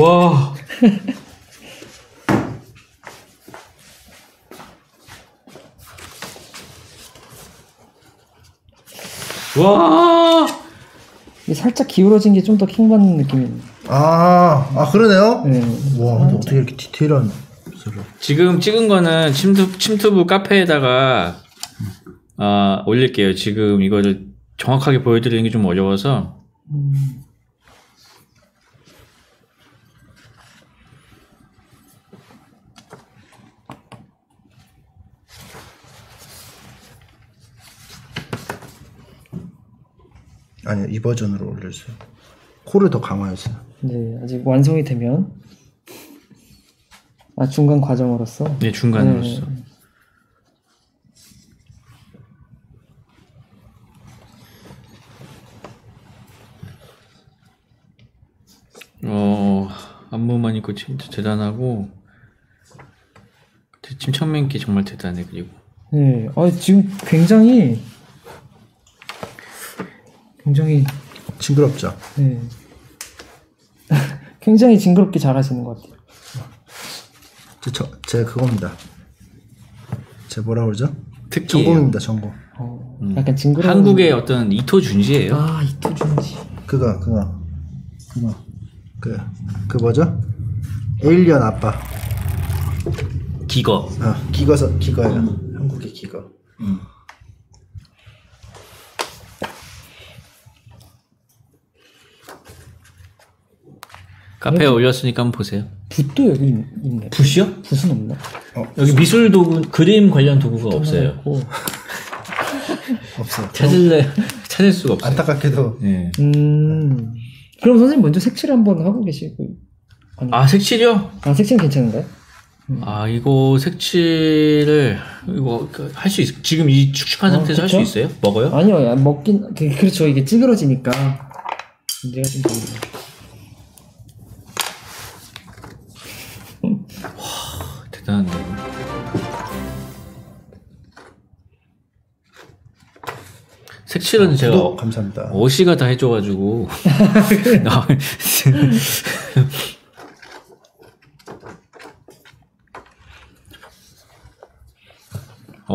와. 와. 이게 살짝 기울어진 게 좀 더 킹 받는 느낌이에요. 아, 그러네요? 네. 와, 근데 어떻게 이렇게 디테일한 소리를. 지금 찍은 거는 침투부 카페에다가 올릴게요. 지금 이거를 정확하게 보여드리는 게 좀 어려워서. 아니요, 이 버전으로 올려주세요. 코를 더 강화해주세요. 네, 아직 완성이 되면. 아, 중간 과정으로서? 네, 중간으로서. 네. 안무만 있고 진짜 대단하고, 침착맨기 정말 대단해. 그리고 네, 지금 굉장히 징그럽죠? 네. 굉장히 징그럽게 잘 하시는 것 같아요. 제 그겁니다. 제 뭐라 그러죠? 특기예요. 전공입니다, 전공. 약간 징그러운 한국의 어떤 이토준지예요. 아, 이토준지. 그거. 그 뭐죠? 에일리언 아빠. 기거. 기거예요. 한국의 기거. 카페에 올렸으니까 한번 보세요. 붓도 여기 있네. 붓이요? 붓은 없나? 여기 미술 도구, 그림 관련 도구가 없어요. 없어요. 찾을 수가 없어요. 안타깝게도. 네. 그럼 선생님 먼저 색칠 한번 하고 계시고. 아니면... 아, 색칠이요? 아, 색칠은 괜찮은가요? 아, 이거 색칠을 이거 할 수 있. 지금 이 축축한 상태에서 할 수 있어요? 먹어요? 아니요, 먹긴 그렇죠. 이게 찌그러지니까 문제가 좀 됩니다. 대단한데. 색칠은 제가 감사합니다. 어시가 다 해줘가지고.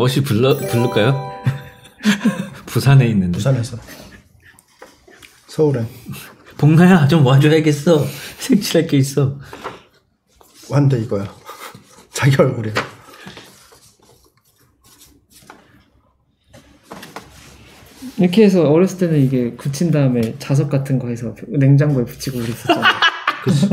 어시 부를까요? 부산에 있는데. 부산에서. 서울에. 봉나야 좀 와줘야겠어. 색칠할 게 있어. 완데 이거야. 자기 얼굴이야. 이렇게 해서 어렸을 때는 이게 굳힌 다음에 자석 같은 거 해서 냉장고에 붙이고 그랬었잖아. 그치.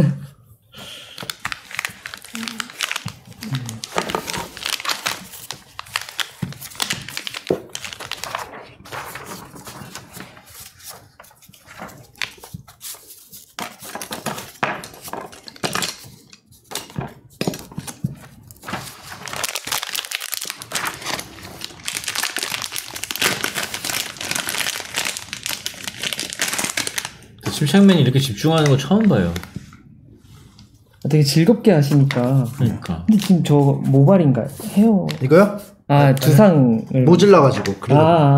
침착맨이 이렇게 집중하는 거 처음 봐요. 되게 즐겁게 하시니까. 그러니까. 근데 지금 저 모발인가요? 헤어. 이거요? 아, 두상을. 모질라가지고.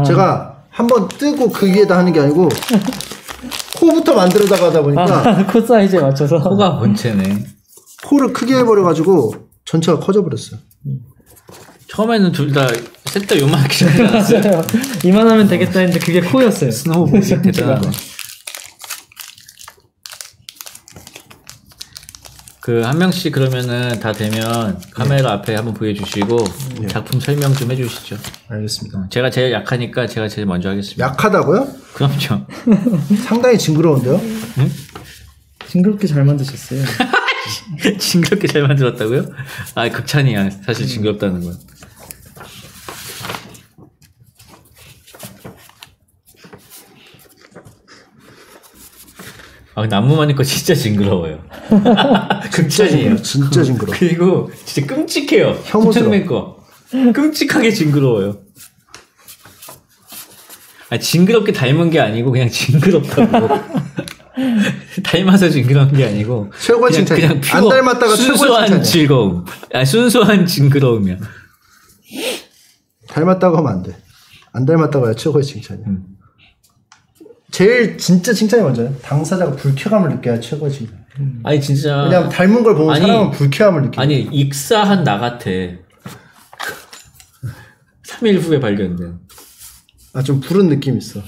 제가 한번 뜨고 그 위에다 하는 게 아니고, 코부터 만들어다가 하다 보니까. 아, 코 사이즈에 맞춰서. 코가 본체네. 코를 크게 해버려가지고, 전체가 커져버렸어요. 처음에는 셋 다 요만하게 잘 나왔어요. 이만하면 되겠다 했는데, 그게 코였어요. 스노우볼이 대단한 거. 그 한 명씩 그러면은 다 되면 카메라 앞에 한번 보여주시고 작품 설명 좀 해주시죠. 알겠습니다. 제가 제일 약하니까 제가 제일 먼저 하겠습니다. 약하다고요? 그럼요. 상당히 징그러운데요? 응? 징그럽게 잘 만드셨어요. 징그럽게 잘 만들었다고요? 아, 극찬이야. 사실 징그럽다는 건. 아, 나무만의 거 진짜 징그러워요. 극찬이에요. 진짜 징그러워. 그리고 진짜 끔찍해요. 혐오스러워. 거. 끔찍하게 징그러워요. 아, 징그럽게 닮은 게 아니고 그냥 징그럽다고. 닮아서 징그러운 게 아니고 최고의 칭찬. 그냥 안 닮았다가 순수한 즐거움. 아, 순수한 징그러움이야. 닮았다고 하면 안 돼. 안 닮았다고 해야 최고의 칭찬이야. 제일 진짜 칭찬이 먼저요. 당사자가 불쾌감을 느껴야 최고지. 아니 진짜 그냥 닮은 걸 보면 사람은 불쾌감을 느끼는. 아니 익사한 나 같아. 3일 후에 발견된. 아, 좀 부른 느낌 있어.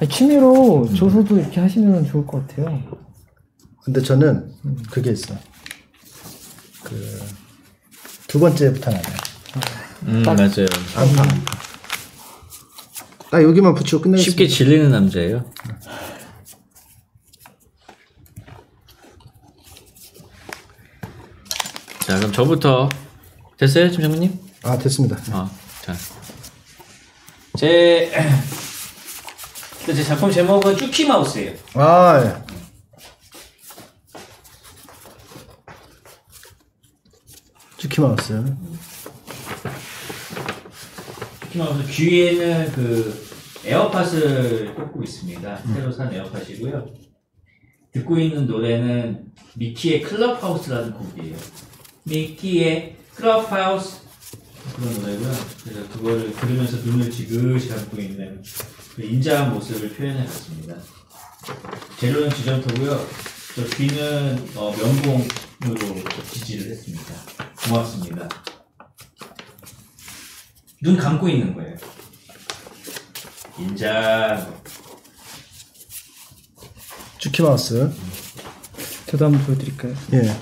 아니, 취미로 저서도 이렇게 하시면 좋을 것 같아요. 근데 저는 그게 있어. 두 번째부터는 안 해요. 맞아요. 안파. 나 여기만 붙이고 끝내겠습니다. 쉽게 질리는 남자예요. 자, 그럼 저부터. 됐어요, 팀장님? 아, 됐습니다. 자, 제 작품 제목은 쭈키 마우스예요. 아, 예. 쭈키마우스. 쭈키마우스 귀에는 그 에어팟을 꽂고 있습니다. 새로 산 에어팟이고요. 듣고 있는 노래는 미키의 클럽하우스라는 곡이에요. 미키의 클럽하우스 그런 노래고요. 그래서 그걸 들으면서 눈을 지그시 감고 있는 그 인자한 모습을 표현해봤습니다. 재료는 지점토고요. 저 귀는 면봉으로 지지를 했습니다. 고맙습니다. 눈 감고 있는 거예요. 인자. 쭈키마우스. 저도 한번 보여드릴까요? 예.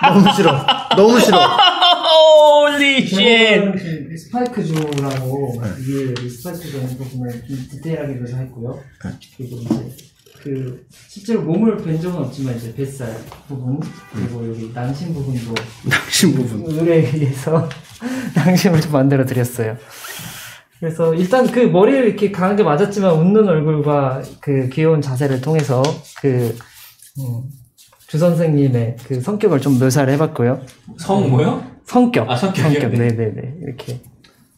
너무 싫어. 너무 싫어. 홀리쉣. 스파이크 조라고, 이게 네. 스파이크 조는 부분을 좀 디테일하게 묘사했고요. 네. 그리고 이제 실제로 몸을 뵌 적은 없지만 이제 뱃살 부분, 그리고 여기 낭심 부분도. 낭심 부분. 의뢰에 의해서 낭심을 좀 만들어 드렸어요. 그래서 일단 그 머리를 이렇게 강하게 맞았지만 웃는 얼굴과 그 귀여운 자세를 통해서 주 선생님의 그 성격을 좀 묘사를 해봤고요. 성 뭐요? 성격. 아, 성격. 네네네. 이렇게.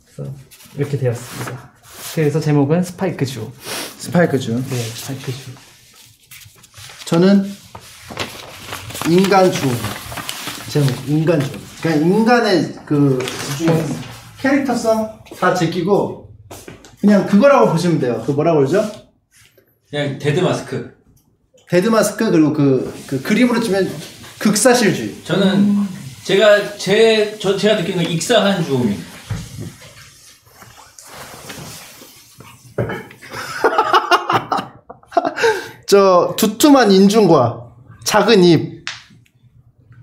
그래서 이렇게 되었습니다. 그래서 제목은 스파이크주. 스파이크주. 네, 스파이크주. 저는 인간주. 제목, 인간주. 그냥 인간의 그 캐릭터성 다 제끼고 그냥 그거라고 보시면 돼요. 그 뭐라고 그러죠? 그냥 데드마스크. 데드마스크 그리고 그 그림으로 치면 극사실주의. 저는 제가 느끼는 건 익사한 주호민. 저 두툼한 인중과 작은 입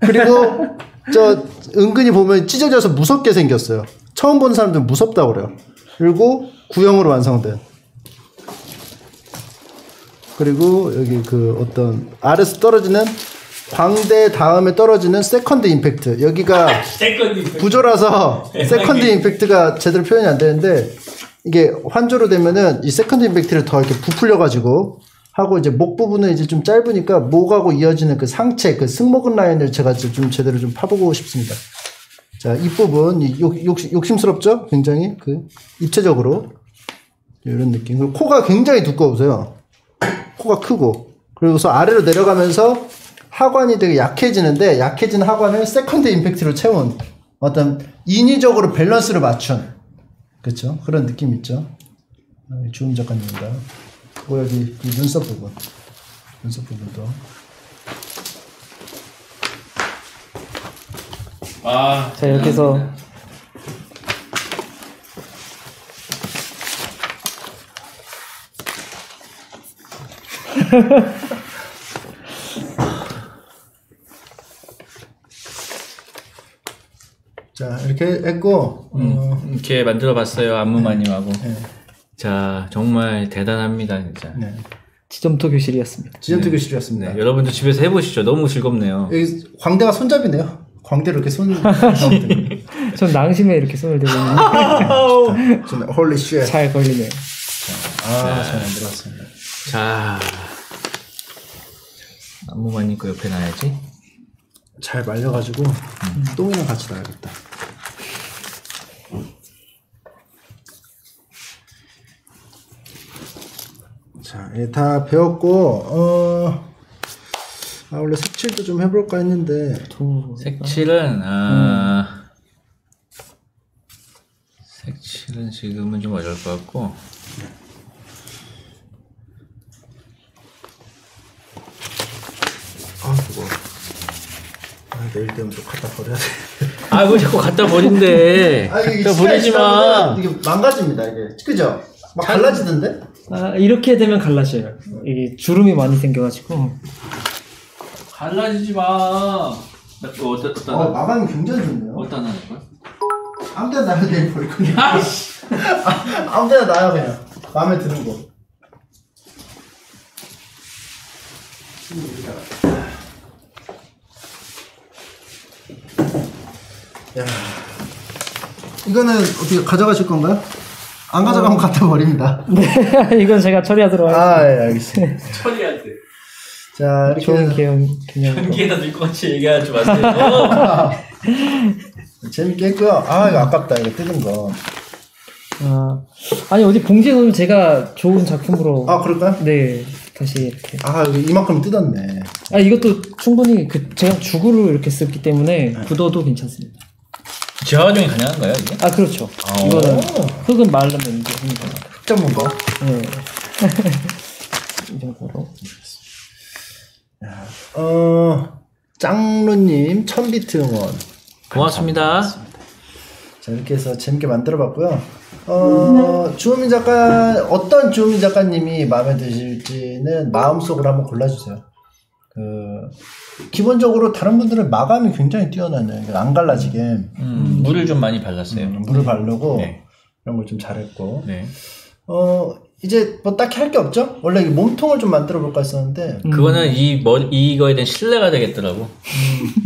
그리고 저 은근히 보면 찢어져서 무섭게 생겼어요. 처음 본 사람들은 무섭다고 그래요. 그리고 구형으로 완성된. 그리고 여기 그 어떤 아래서 떨어지는 광대 다음에 떨어지는 세컨드 임팩트. 여기가 세컨드 임팩트. 부조라서 세컨드 임팩트가 제대로 표현이 안 되는데 이게 환조로 되면은 이 세컨드 임팩트를 더 이렇게 부풀려가지고 하고 이제 목 부분은 이제 좀 짧으니까 목하고 이어지는 그 상체 그 승모근 라인을 제가 좀 제대로 좀 파보고 싶습니다. 자, 입 부분 욕심스럽죠? 굉장히 그 입체적으로 이런 느낌. 그리고 코가 굉장히 두꺼우세요. 코가 크고 그리고서 아래로 내려가면서 하관이 되게 약해지는데 약해진 하관을 세컨드 임팩트로 채운 어떤 인위적으로 밸런스를 맞춘 그렇죠? 그런 느낌 있죠. 주음 작가님입니다. 그리고 여기 이 눈썹 부분도 자 여기서 자 이렇게 했고 이렇게 만들어봤어요. 안무마님하고. 네. 자 정말 대단합니다 진짜. 네. 지점토 교실이었습니다. 지점토 교실이었습니다. 네, 여러분도 집에서 해보시죠. 너무 즐겁네요. 여기 광대가 손잡이네요. 광대로 이렇게 손을 전 낭심에 이렇게 손을 대고 있는데 저는 홀리 쉣 잘 걸리네요. 잘 만들었습니다. 자 안무만 입고 옆에 놔야지. 잘 말려가지고 똥이랑 같이 놔야겠다. 자, 예, 다 배웠고, 원래 색칠도 좀 해볼까 했는데. 색칠은, 색칠은 지금은 좀 어려울 것 같고. 내일 되면 또 갖다 버려야 돼. 왜 자꾸 갖다 버린대. 갖다 버리지마. 이게 망가집니다, 이게. 그죠? 막 갈라지던데? 이렇게 되면 갈라져요. 이게 주름이 많이 생겨가지고. 갈라지지 마. 또 어떤? 마감이 굉장히 좋네요. 어떤 하는 거야? 아무 데나 놔야 돼 버릴 거야. 아무 데나 놔야 그냥. 마음에 드는 거. 야, 이거는 어떻게 가져가실 건가요? 안 가져가면 갖다 버립니다. 네, 이건 제가 처리하도록 하겠습니다. 예, 알겠습니다. 처리할 때. 자, 이렇게. 좋은 개념. 변기에다 넣을 것 같이 얘기하지 마세요. 재밌게 했고요. 이거 아깝다. 이거 뜯은 거. 아니, 어디 봉지에 넣으면 제가 좋은 작품으로. 그럴까요? 네. 다시 이렇게. 이만큼 뜯었네. 이것도 충분히 제가 주구를 이렇게 썼기 때문에 굳어도 괜찮습니다. 재활용이 가능한가요, 이게? 그렇죠. 이거는 흙은 말르면 이제 됩니다. 흙 전문 거? 네. 이 정도로. 짱루님, 1000비트 응원. 고맙습니다. 자, 이렇게 해서 재밌게 만들어 봤고요. 주호민 작가, 어떤 주호민 작가님이 마음에 드실지는 마음속으로 한번 골라주세요. 기본적으로 다른 분들은 마감이 굉장히 뛰어나네요. 안 갈라지게. 물을 좀 많이 발랐어요. 물을 바르고, 네. 이런 걸 좀 잘했고. 네. 이제 뭐 딱히 할 게 없죠? 원래 몸통을 좀 만들어 볼까 했었는데. 그거는 이거에 대한 신뢰가 되겠더라고.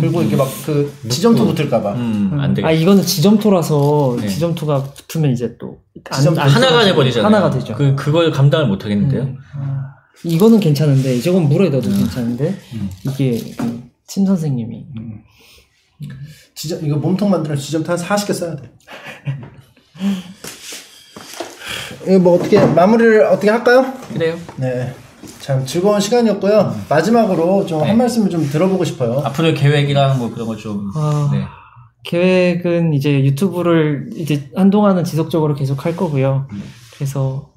그리고 이게 막 그 지점토 붙을까봐. 안 되겠다. 이거는 지점토라서 네. 지점토가 붙으면 이제 또. 하나가 돼버리잖아요. 하나가 되죠. 그걸 감당을 못 하겠는데요. 이거는 괜찮은데, 저건 물에 넣어도 괜찮은데, 이게, 침 선생님이. 이거 몸통 만들면 지점토 한 40개 써야 돼. 이거 뭐 어떻게, 마무리를 어떻게 할까요? 그래요. 네. 참 즐거운 시간이었고요. 마지막으로 좀 한 말씀을 좀 들어보고 싶어요. 앞으로 계획이랑 뭐 그런 거 좀. 계획은 이제 유튜브를 이제 한동안은 지속적으로 계속 할 거고요. 그래서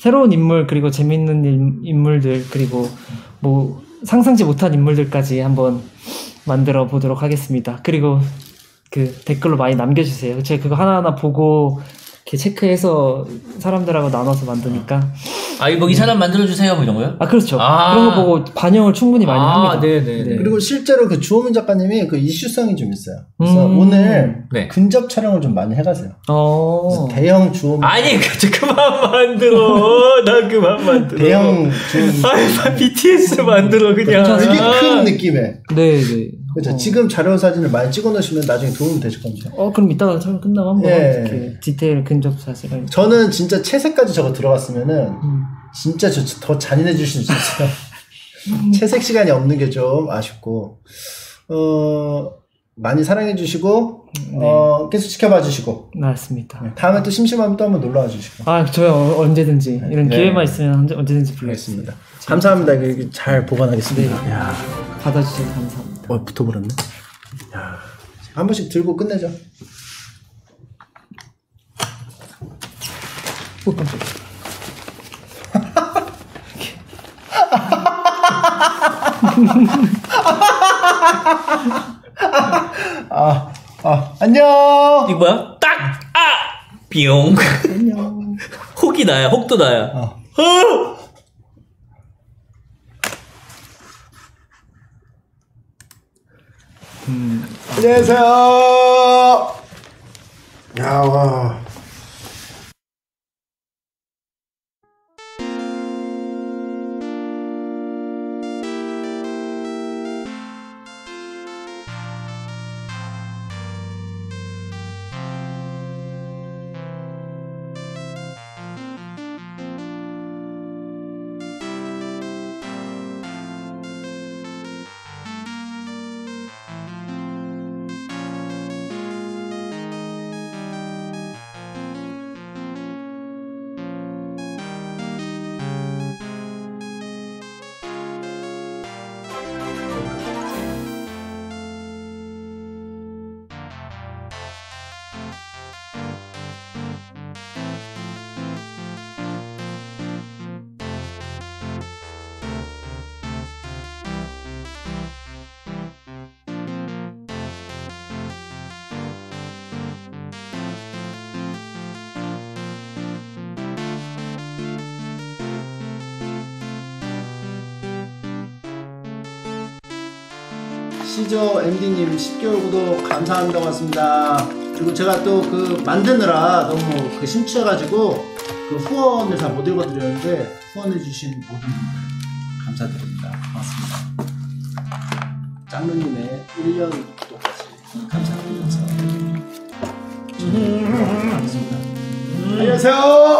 새로운 인물, 그리고 재밌는 인물들, 그리고 뭐 상상치 못한 인물들까지 한번 만들어 보도록 하겠습니다. 그리고 그 댓글로 많이 남겨주세요. 제가 그거 하나하나 보고 이렇게 체크해서 사람들하고 나눠서 만드니까. 아, 이거 뭐 이 사람 만들어주세요, 뭐 이런 거요? 아, 그렇죠. 아, 그런 거 보고 반영을 충분히 많이 합니다. 네네. 그리고 실제로 그 주호민 작가님이 그 이슈성이 좀 있어요. 그래서 오늘 근접 촬영을 좀 많이 해가세요. 대형 주호민. 아니, 그만 만들어. 나 그만 만들어. 대형 주호민. 아, BTS 만들어, 그냥. 되게 큰 느낌에. 네네. 그렇죠. 지금 자료 사진을 많이 찍어 놓으시면 나중에 도움이 되실 겁니다. 그럼 이따가 촬영 끝나고 한번 이렇게 디테일 근접 사진을. 저는 진짜 채색까지 저거 들어갔으면은 진짜 저 더 잔인해질 수 있어요. 채색 시간이 없는 게 좀 아쉽고, 많이 사랑해 주시고, 계속 지켜봐 주시고. 맞습니다. 다음에 또 심심하면 또 한번 놀러와 주시고. 아, 저요, 언제든지. 이런 기회만 있으면 언제든지 불러주겠습니다. 감사합니다. 잘 보관하겠습니다. 네. 받아주셔서 감사합니다. 붙어버렸네. 야, 한 번씩 들고 끝내자. 깜짝이야. 안녕. 이거 뭐야? 딱! 아! 뿅. 안녕. 혹이 나야, 혹도 나야. 안녕하세요. 야, 와. 시저 MD님 10개월 구독 감사합니다. 고맙습니다. 그리고 제가 또 그 만드느라 너무 그 심취해가지고 그 후원을 잘 못 읽어드렸는데 후원해주신 모든 분들 감사드립니다. 고맙습니다. 짱루님의 1년 구독까지 감사드립니다. 감사합니다. 안녕하세요.